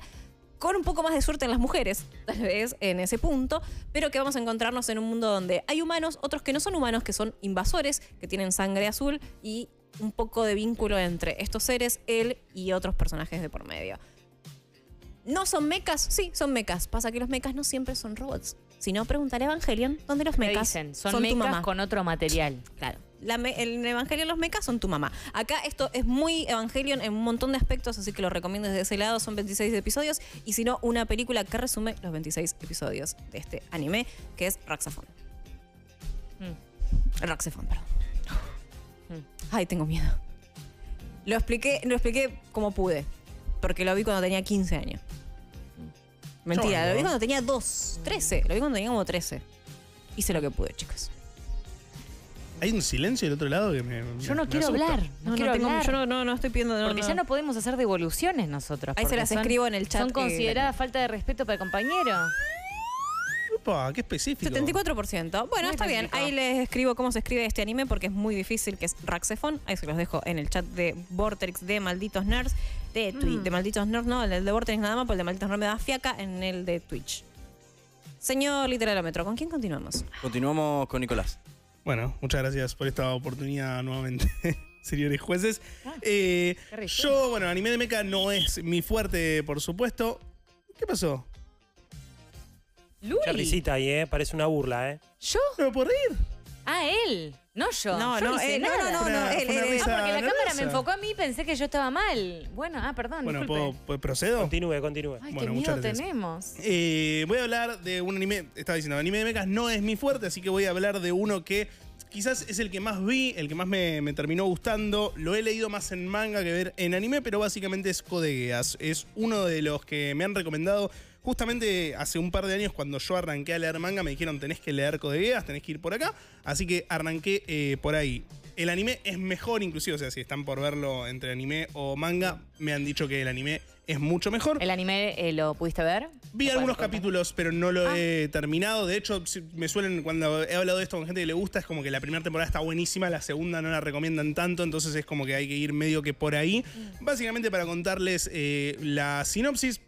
Con un poco más de suerte en las mujeres, tal vez, en ese punto, pero que vamos a encontrarnos en un mundo donde hay humanos, otros que no son humanos, que son invasores, que tienen sangre azul y un poco de vínculo entre estos seres, él y otros personajes de por medio. ¿No son mechas? Sí, son mechas. Pasa que los mechas no siempre son robots. Si no, preguntaré a Evangelion, ¿dónde los mechas dicen? Son, son mechas con otro material. Claro. La me, el Evangelion los mechas son tu mamá. Acá esto es muy Evangelion en un montón de aspectos, así que lo recomiendo desde ese lado. Son veintiséis episodios y si no, una película que resume los veintiséis episodios de este anime, que es RaXephon. Mm. RaXephon, perdón. Mm. Ay, tengo miedo. Lo expliqué, lo expliqué como pude, porque lo vi cuando tenía quince años. Mm. Mentira, no, lo vi cuando tenía dos, trece. Lo vi cuando tenía como trece. Hice lo que pude, chicos. Hay un silencio del otro lado que me... Yo no me quiero asusta. hablar. No, no quiero tengo, hablar. Yo no, no, no estoy pidiendo... No, porque no. ya no podemos hacer devoluciones nosotros. Ahí se las son, escribo en el chat. Son consideradas eh, falta de respeto para el compañero. Upa, qué específico. setenta y cuatro por ciento. Bueno, está bien. Ahí les escribo cómo se escribe este anime porque es muy difícil, que es RaXephon. Ahí se los dejo en el chat de Vorterix de Malditos Nerds. De Twitch. Mm. De Malditos Nerds, no. El de Vorterix nada más, porque el de Malditos Nerds me da fiaca en el de Twitch. Señor Literalómetro, ¿con quién continuamos? Continuamos con Nicolás. Bueno, muchas gracias por esta oportunidad nuevamente, señores jueces. Ah, eh, yo, bueno, anime de mecha no es mi fuerte, por supuesto. ¿Qué pasó? Luli. Ya risita ahí, ¿eh? Parece una burla, ¿eh? ¿Yo? ¿No por reír? Ah, él. No yo. No, yo no, no, hice él, nada. no, no, no, fue una, él, fue una él, risa ah, porque la nerviosa. cámara me enfocó a mí y pensé que yo estaba mal. Bueno, ah, perdón, Bueno, ¿puedo, puedo, procedo. Continúe, continúe. Ay, bueno, qué miedo gracias. tenemos. Eh, voy a hablar de un anime, estaba diciendo, anime de mechas no es mi fuerte, así que voy a hablar de uno que quizás es el que más vi, el que más me, me terminó gustando. Lo he leído más en manga que ver en anime, pero básicamente es Code Geass. Es uno de los que me han recomendado. Justamente hace un par de años cuando yo arranqué a leer manga me dijeron tenés que leer Code Geass, tenés que ir por acá, así que arranqué eh, por ahí. El anime es mejor inclusive, o sea, si están por verlo entre anime o manga, me han dicho que el anime es mucho mejor. ¿El anime eh, lo pudiste ver? Vi algunos capítulos, pero no lo ah. he terminado. De hecho, me suelen, cuando he hablado de esto con gente que le gusta, es como que la primera temporada está buenísima, la segunda no la recomiendan tanto, entonces es como que hay que ir medio que por ahí. Mm. Básicamente, para contarles eh, la sinopsis,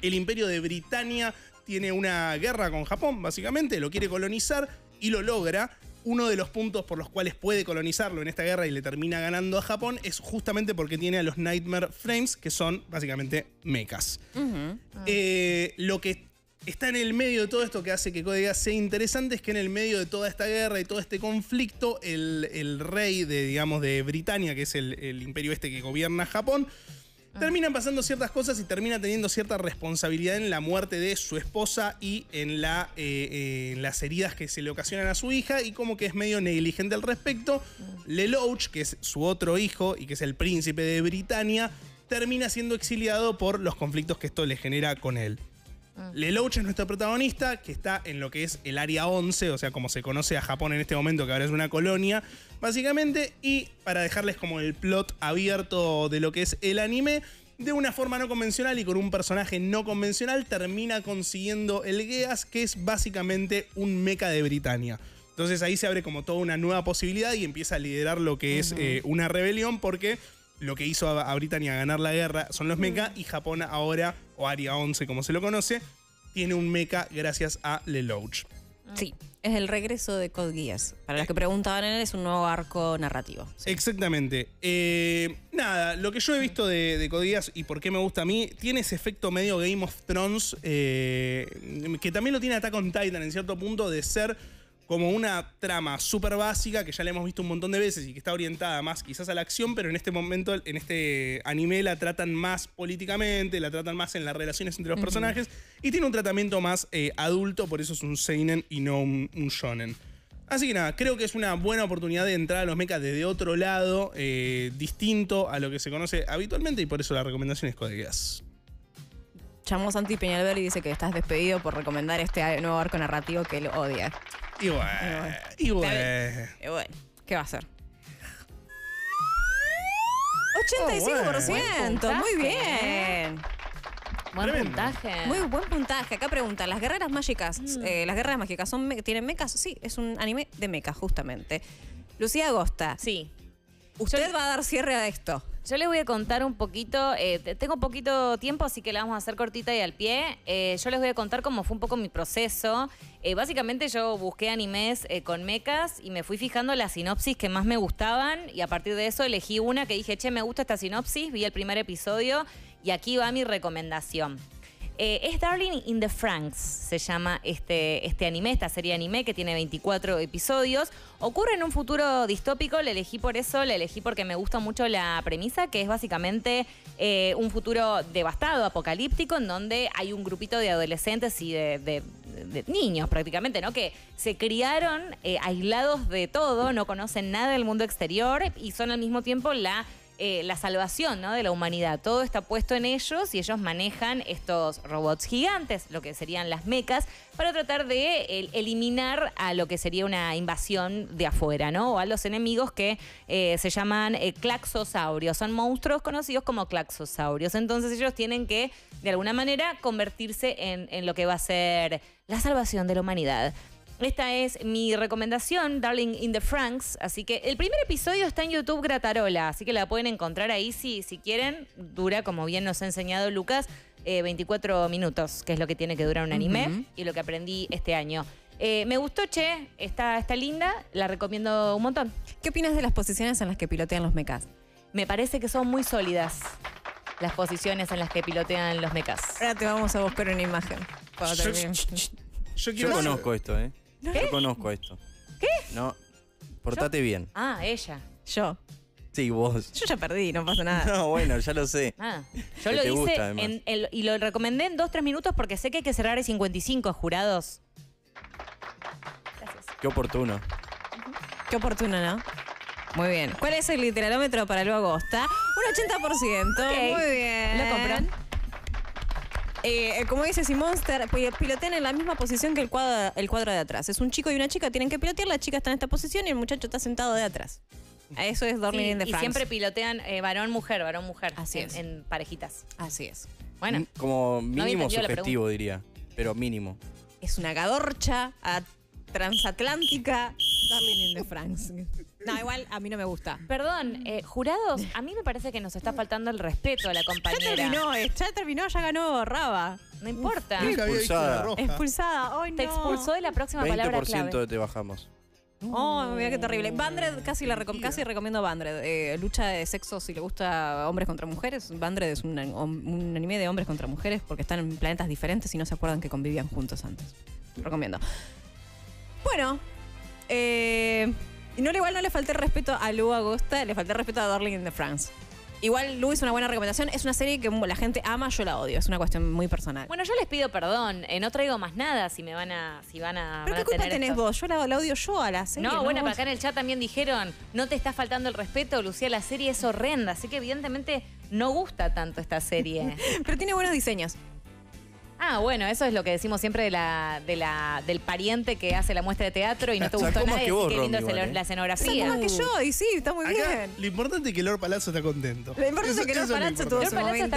el Imperio de Britania tiene una guerra con Japón, básicamente, lo quiere colonizar y lo logra. Uno de los puntos por los cuales puede colonizarlo en esta guerra y le termina ganando a Japón es justamente porque tiene a los Nightmare Frames, que son básicamente mechas. Uh-huh. Ah. Eh, lo que está en el medio de todo esto que hace que Code Geass sea interesante es que en el medio de toda esta guerra y todo este conflicto, el, el rey de, digamos, de Britania, que es el, el imperio este que gobierna Japón, ah. terminan pasando ciertas cosas y termina teniendo cierta responsabilidad en la muerte de su esposa y en, la, eh, eh, en las heridas que se le ocasionan a su hija, y como que es medio negligente al respecto. Lelouch, que es su otro hijo y que es el príncipe de Britania, termina siendo exiliado por los conflictos que esto le genera con él. Ah. Lelouch es nuestro protagonista, que está en lo que es el área once, o sea, como se conoce a Japón en este momento, que ahora es una colonia, básicamente. Y para dejarles como el plot abierto de lo que es el anime, de una forma no convencional y con un personaje no convencional, termina consiguiendo el Geass, que es básicamente un mecha de Britania. Entonces ahí se abre como toda una nueva posibilidad y empieza a liderar lo que uh-huh. es eh, una rebelión, porque lo que hizo a Britania ganar la guerra son los mecha, y Japón ahora, o área once como se lo conoce, tiene un mecha gracias a Lelouch. Sí, es el regreso de Code Geass. Para los que preguntaban, él es un nuevo arco narrativo. Sí. Exactamente. Eh, nada, lo que yo he visto de, de Code Geass y por qué me gusta a mí, tiene ese efecto medio Game of Thrones, eh, que también lo tiene Attack on Titan en cierto punto, de ser como una trama súper básica que ya la hemos visto un montón de veces y que está orientada más quizás a la acción, pero en este momento, en este anime, la tratan más políticamente, la tratan más en las relaciones entre los uh-huh. personajes, y tiene un tratamiento más eh, adulto, por eso es un seinen y no un, un shonen. Así que nada, creo que es una buena oportunidad de entrar a los mechas desde otro lado, eh, distinto a lo que se conoce habitualmente, y por eso la recomendación es Code Geass. Llamó Santi Peñalver y dice que estás despedido por recomendar este nuevo arco narrativo que él odia. Y bueno, y bueno. Y bueno. ¿Qué va a hacer? ochenta y cinco por ciento, oh, muy bien. Buen Tremendo. puntaje. Muy buen puntaje. Acá pregunta, ¿las guerreras mágicas, mm. eh, las guerreras mágicas son, tienen mechas? Sí, es un anime de mechas, justamente. Lucía Agosta. Sí. Usted Yo... va a dar cierre a esto. Yo les voy a contar un poquito, eh, tengo poquito tiempo, así que la vamos a hacer cortita y al pie. Eh, yo les voy a contar cómo fue un poco mi proceso. Eh, básicamente yo busqué animes eh, con mechas y me fui fijando las sinopsis que más me gustaban, y a partir de eso elegí una que dije, che, me gusta esta sinopsis, vi el primer episodio y aquí va mi recomendación. Eh, es Darling in the Franxx, se llama este, este anime, esta serie de anime que tiene veinticuatro episodios. Ocurre en un futuro distópico, la elegí por eso, la elegí porque me gusta mucho la premisa, que es básicamente eh, un futuro devastado, apocalíptico, en donde hay un grupito de adolescentes y de, de, de niños prácticamente, ¿no? Que se criaron eh, aislados de todo, no conocen nada del mundo exterior y son al mismo tiempo la... Eh, la salvación, ¿no?, de la humanidad. Todo está puesto en ellos y ellos manejan estos robots gigantes, lo que serían las mechas, para tratar de eh, eliminar a lo que sería una invasión de afuera, ¿no?, o a los enemigos que eh, se llaman eh, claxosaurios. Son monstruos conocidos como claxosaurios. Entonces ellos tienen que, de alguna manera, convertirse en, en lo que va a ser la salvación de la humanidad. Esta es mi recomendación, Darling in the Franxx. Así que el primer episodio está en YouTube Gratarola, así que la pueden encontrar ahí si, si quieren. Dura, como bien nos ha enseñado Lucas, eh, veinticuatro minutos, que es lo que tiene que durar un anime, uh-huh. y lo que aprendí este año. Eh, me gustó, che, está, está linda, la recomiendo un montón. ¿Qué opinas de las posiciones en las que pilotean los mechas? Me parece que son muy sólidas las posiciones en las que pilotean los mechas. Ahora te vamos a buscar una imagen. Yo, yo, yo, quiero... yo conozco esto, ¿eh? ¿Qué? Yo conozco esto. ¿Qué? No, portate ¿Yo? bien. Ah, ella. Yo. Sí, vos. Yo ya perdí, no pasa nada. No, bueno, ya lo sé. Ah, yo lo hice en el, y lo recomendé en dos tres minutos porque sé que hay que cerrar el cincuenta y cinco, jurados. Gracias. Qué oportuno. Uh-huh. Qué oportuno, ¿no? Muy bien. ¿Cuál es el literalómetro para luego Agosta? Un ochenta por ciento. Okay. Muy bien. ¿Lo compran? Eh, como dice Simón, pilotean en la misma posición que el cuadro, el cuadro de atrás. Es un chico y una chica, tienen que pilotear. La chica está en esta posición y el muchacho está sentado de atrás. Eso es Dormir sí, in the France. Y siempre pilotean eh, varón-mujer, varón-mujer. Así en, es. En parejitas. Así es. Bueno. Como mínimo no subjetivo, diría. Pero mínimo. Es una gadorcha a transatlántica. Darling in the France. No, igual a mí no me gusta. Perdón, eh, jurados, a mí me parece que nos está faltando el respeto a la compañera. Ya terminó, ya terminó, ya ganó Raba. No importa. Uf, expulsada. Expulsada, hoy oh, no. Te expulsó de la próxima palabra clave. veinte por ciento te bajamos. Oh, mira qué terrible. Bandred, casi, la recom casi recomiendo Bandred. Eh, lucha de sexo, si le gusta hombres contra mujeres. Bandred es un, un anime de hombres contra mujeres porque están en planetas diferentes y no se acuerdan que convivían juntos antes. Recomiendo. Bueno, eh, no, igual no le falté respeto a Lu Agosta, le falté respeto a Darling in the France. Igual Lu hizo una buena recomendación. Es una serie que la gente ama, yo la odio. Es una cuestión muy personal. Bueno, yo les pido perdón. Eh, no traigo más nada si me van a... Si van a ¿Pero van qué a culpa tener tenés estos... vos? Yo la, la odio yo a la serie. No, no bueno, para acá en el chat también dijeron no te está faltando el respeto, Lucía, la serie es horrenda. Así que evidentemente no gusta tanto esta serie. Pero tiene buenos diseños. Ah, bueno, eso es lo que decimos siempre de la, de la, del pariente que hace la muestra de teatro y no te gustó nada. Más que vos, qué lindo Romy, vale. La escenografía. Más que yo, y sí, está muy acá, bien. Lo importante es que Lord Palazzo está contento. Lo importante eso, es que Lord Palazzo, Lord Palazzo está contento. Bueno, eso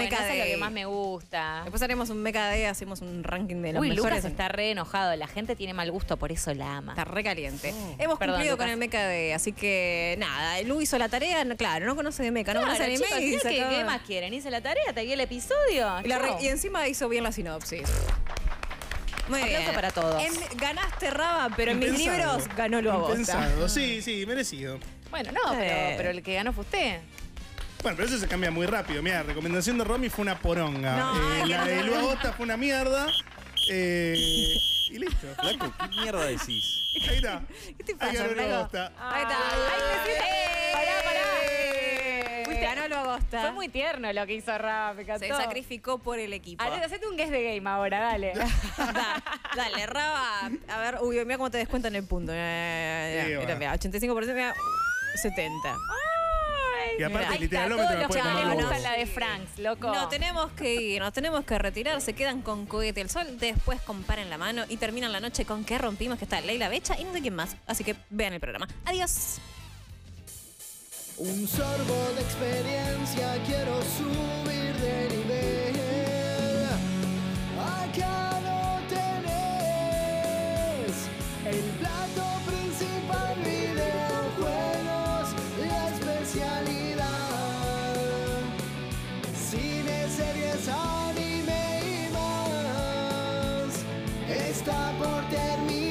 es lo que más me gusta. Después haremos un meca day, hacemos un ranking de los Uy, mejores. Lucas está re enojado, la gente tiene mal gusto, por eso la ama. Está re caliente. Oh, Hemos perdón, cumplido Lucas. Con el meca day, así que nada, Lu hizo la tarea, claro, no conoce de meca, claro, no conoce de anime. ¿Qué más quieren? Hice la tarea, te vi el episodio. Y encima hizo bien la sinopsis. Muy Aplauso bien. Para todos. En, ganaste Raba, pero en impensado. Mis libros ganó Lu Agosta. Sí, sí, merecido. Bueno, no, pero, pero el que ganó fue usted. Bueno, pero eso se cambia muy rápido. Mira, recomendación de Romy fue una poronga. No, eh, la de Lu Agosta fue una mierda. Eh, y listo. Blanco, ¿qué mierda decís? Ahí está. ¿Qué te pasa, Ahí ganó Lu Agosta. Ahí está. Ahí está. Pará, pará. Ganó Lu Agosta. Fue muy tierno lo que hizo Raba, me encantó. Se sacrificó por el equipo. Alex, hacete un guess de game ahora, dale. da, dale, Raba. A ver, uy, mira cómo te descuentan el punto. Mira, sí, mira, mira, ochenta y cinco por ciento, mira, setenta por ciento. Ay, y aparte, literalmente me puede tomar la voz. La de Franks, loco. No, tenemos que ir, nos tenemos que retirar. Se quedan con Cohete al Sol, después comparen la mano y terminan la noche con que rompimos, que está Leila Becha y no sé quién más. Así que vean el programa. Adiós. Un sorbo de experiencia, quiero subir de nivel. Acá lo tenés. El plato principal, videojuegos, la especialidad. Cine, series, anime y más. Está por terminar.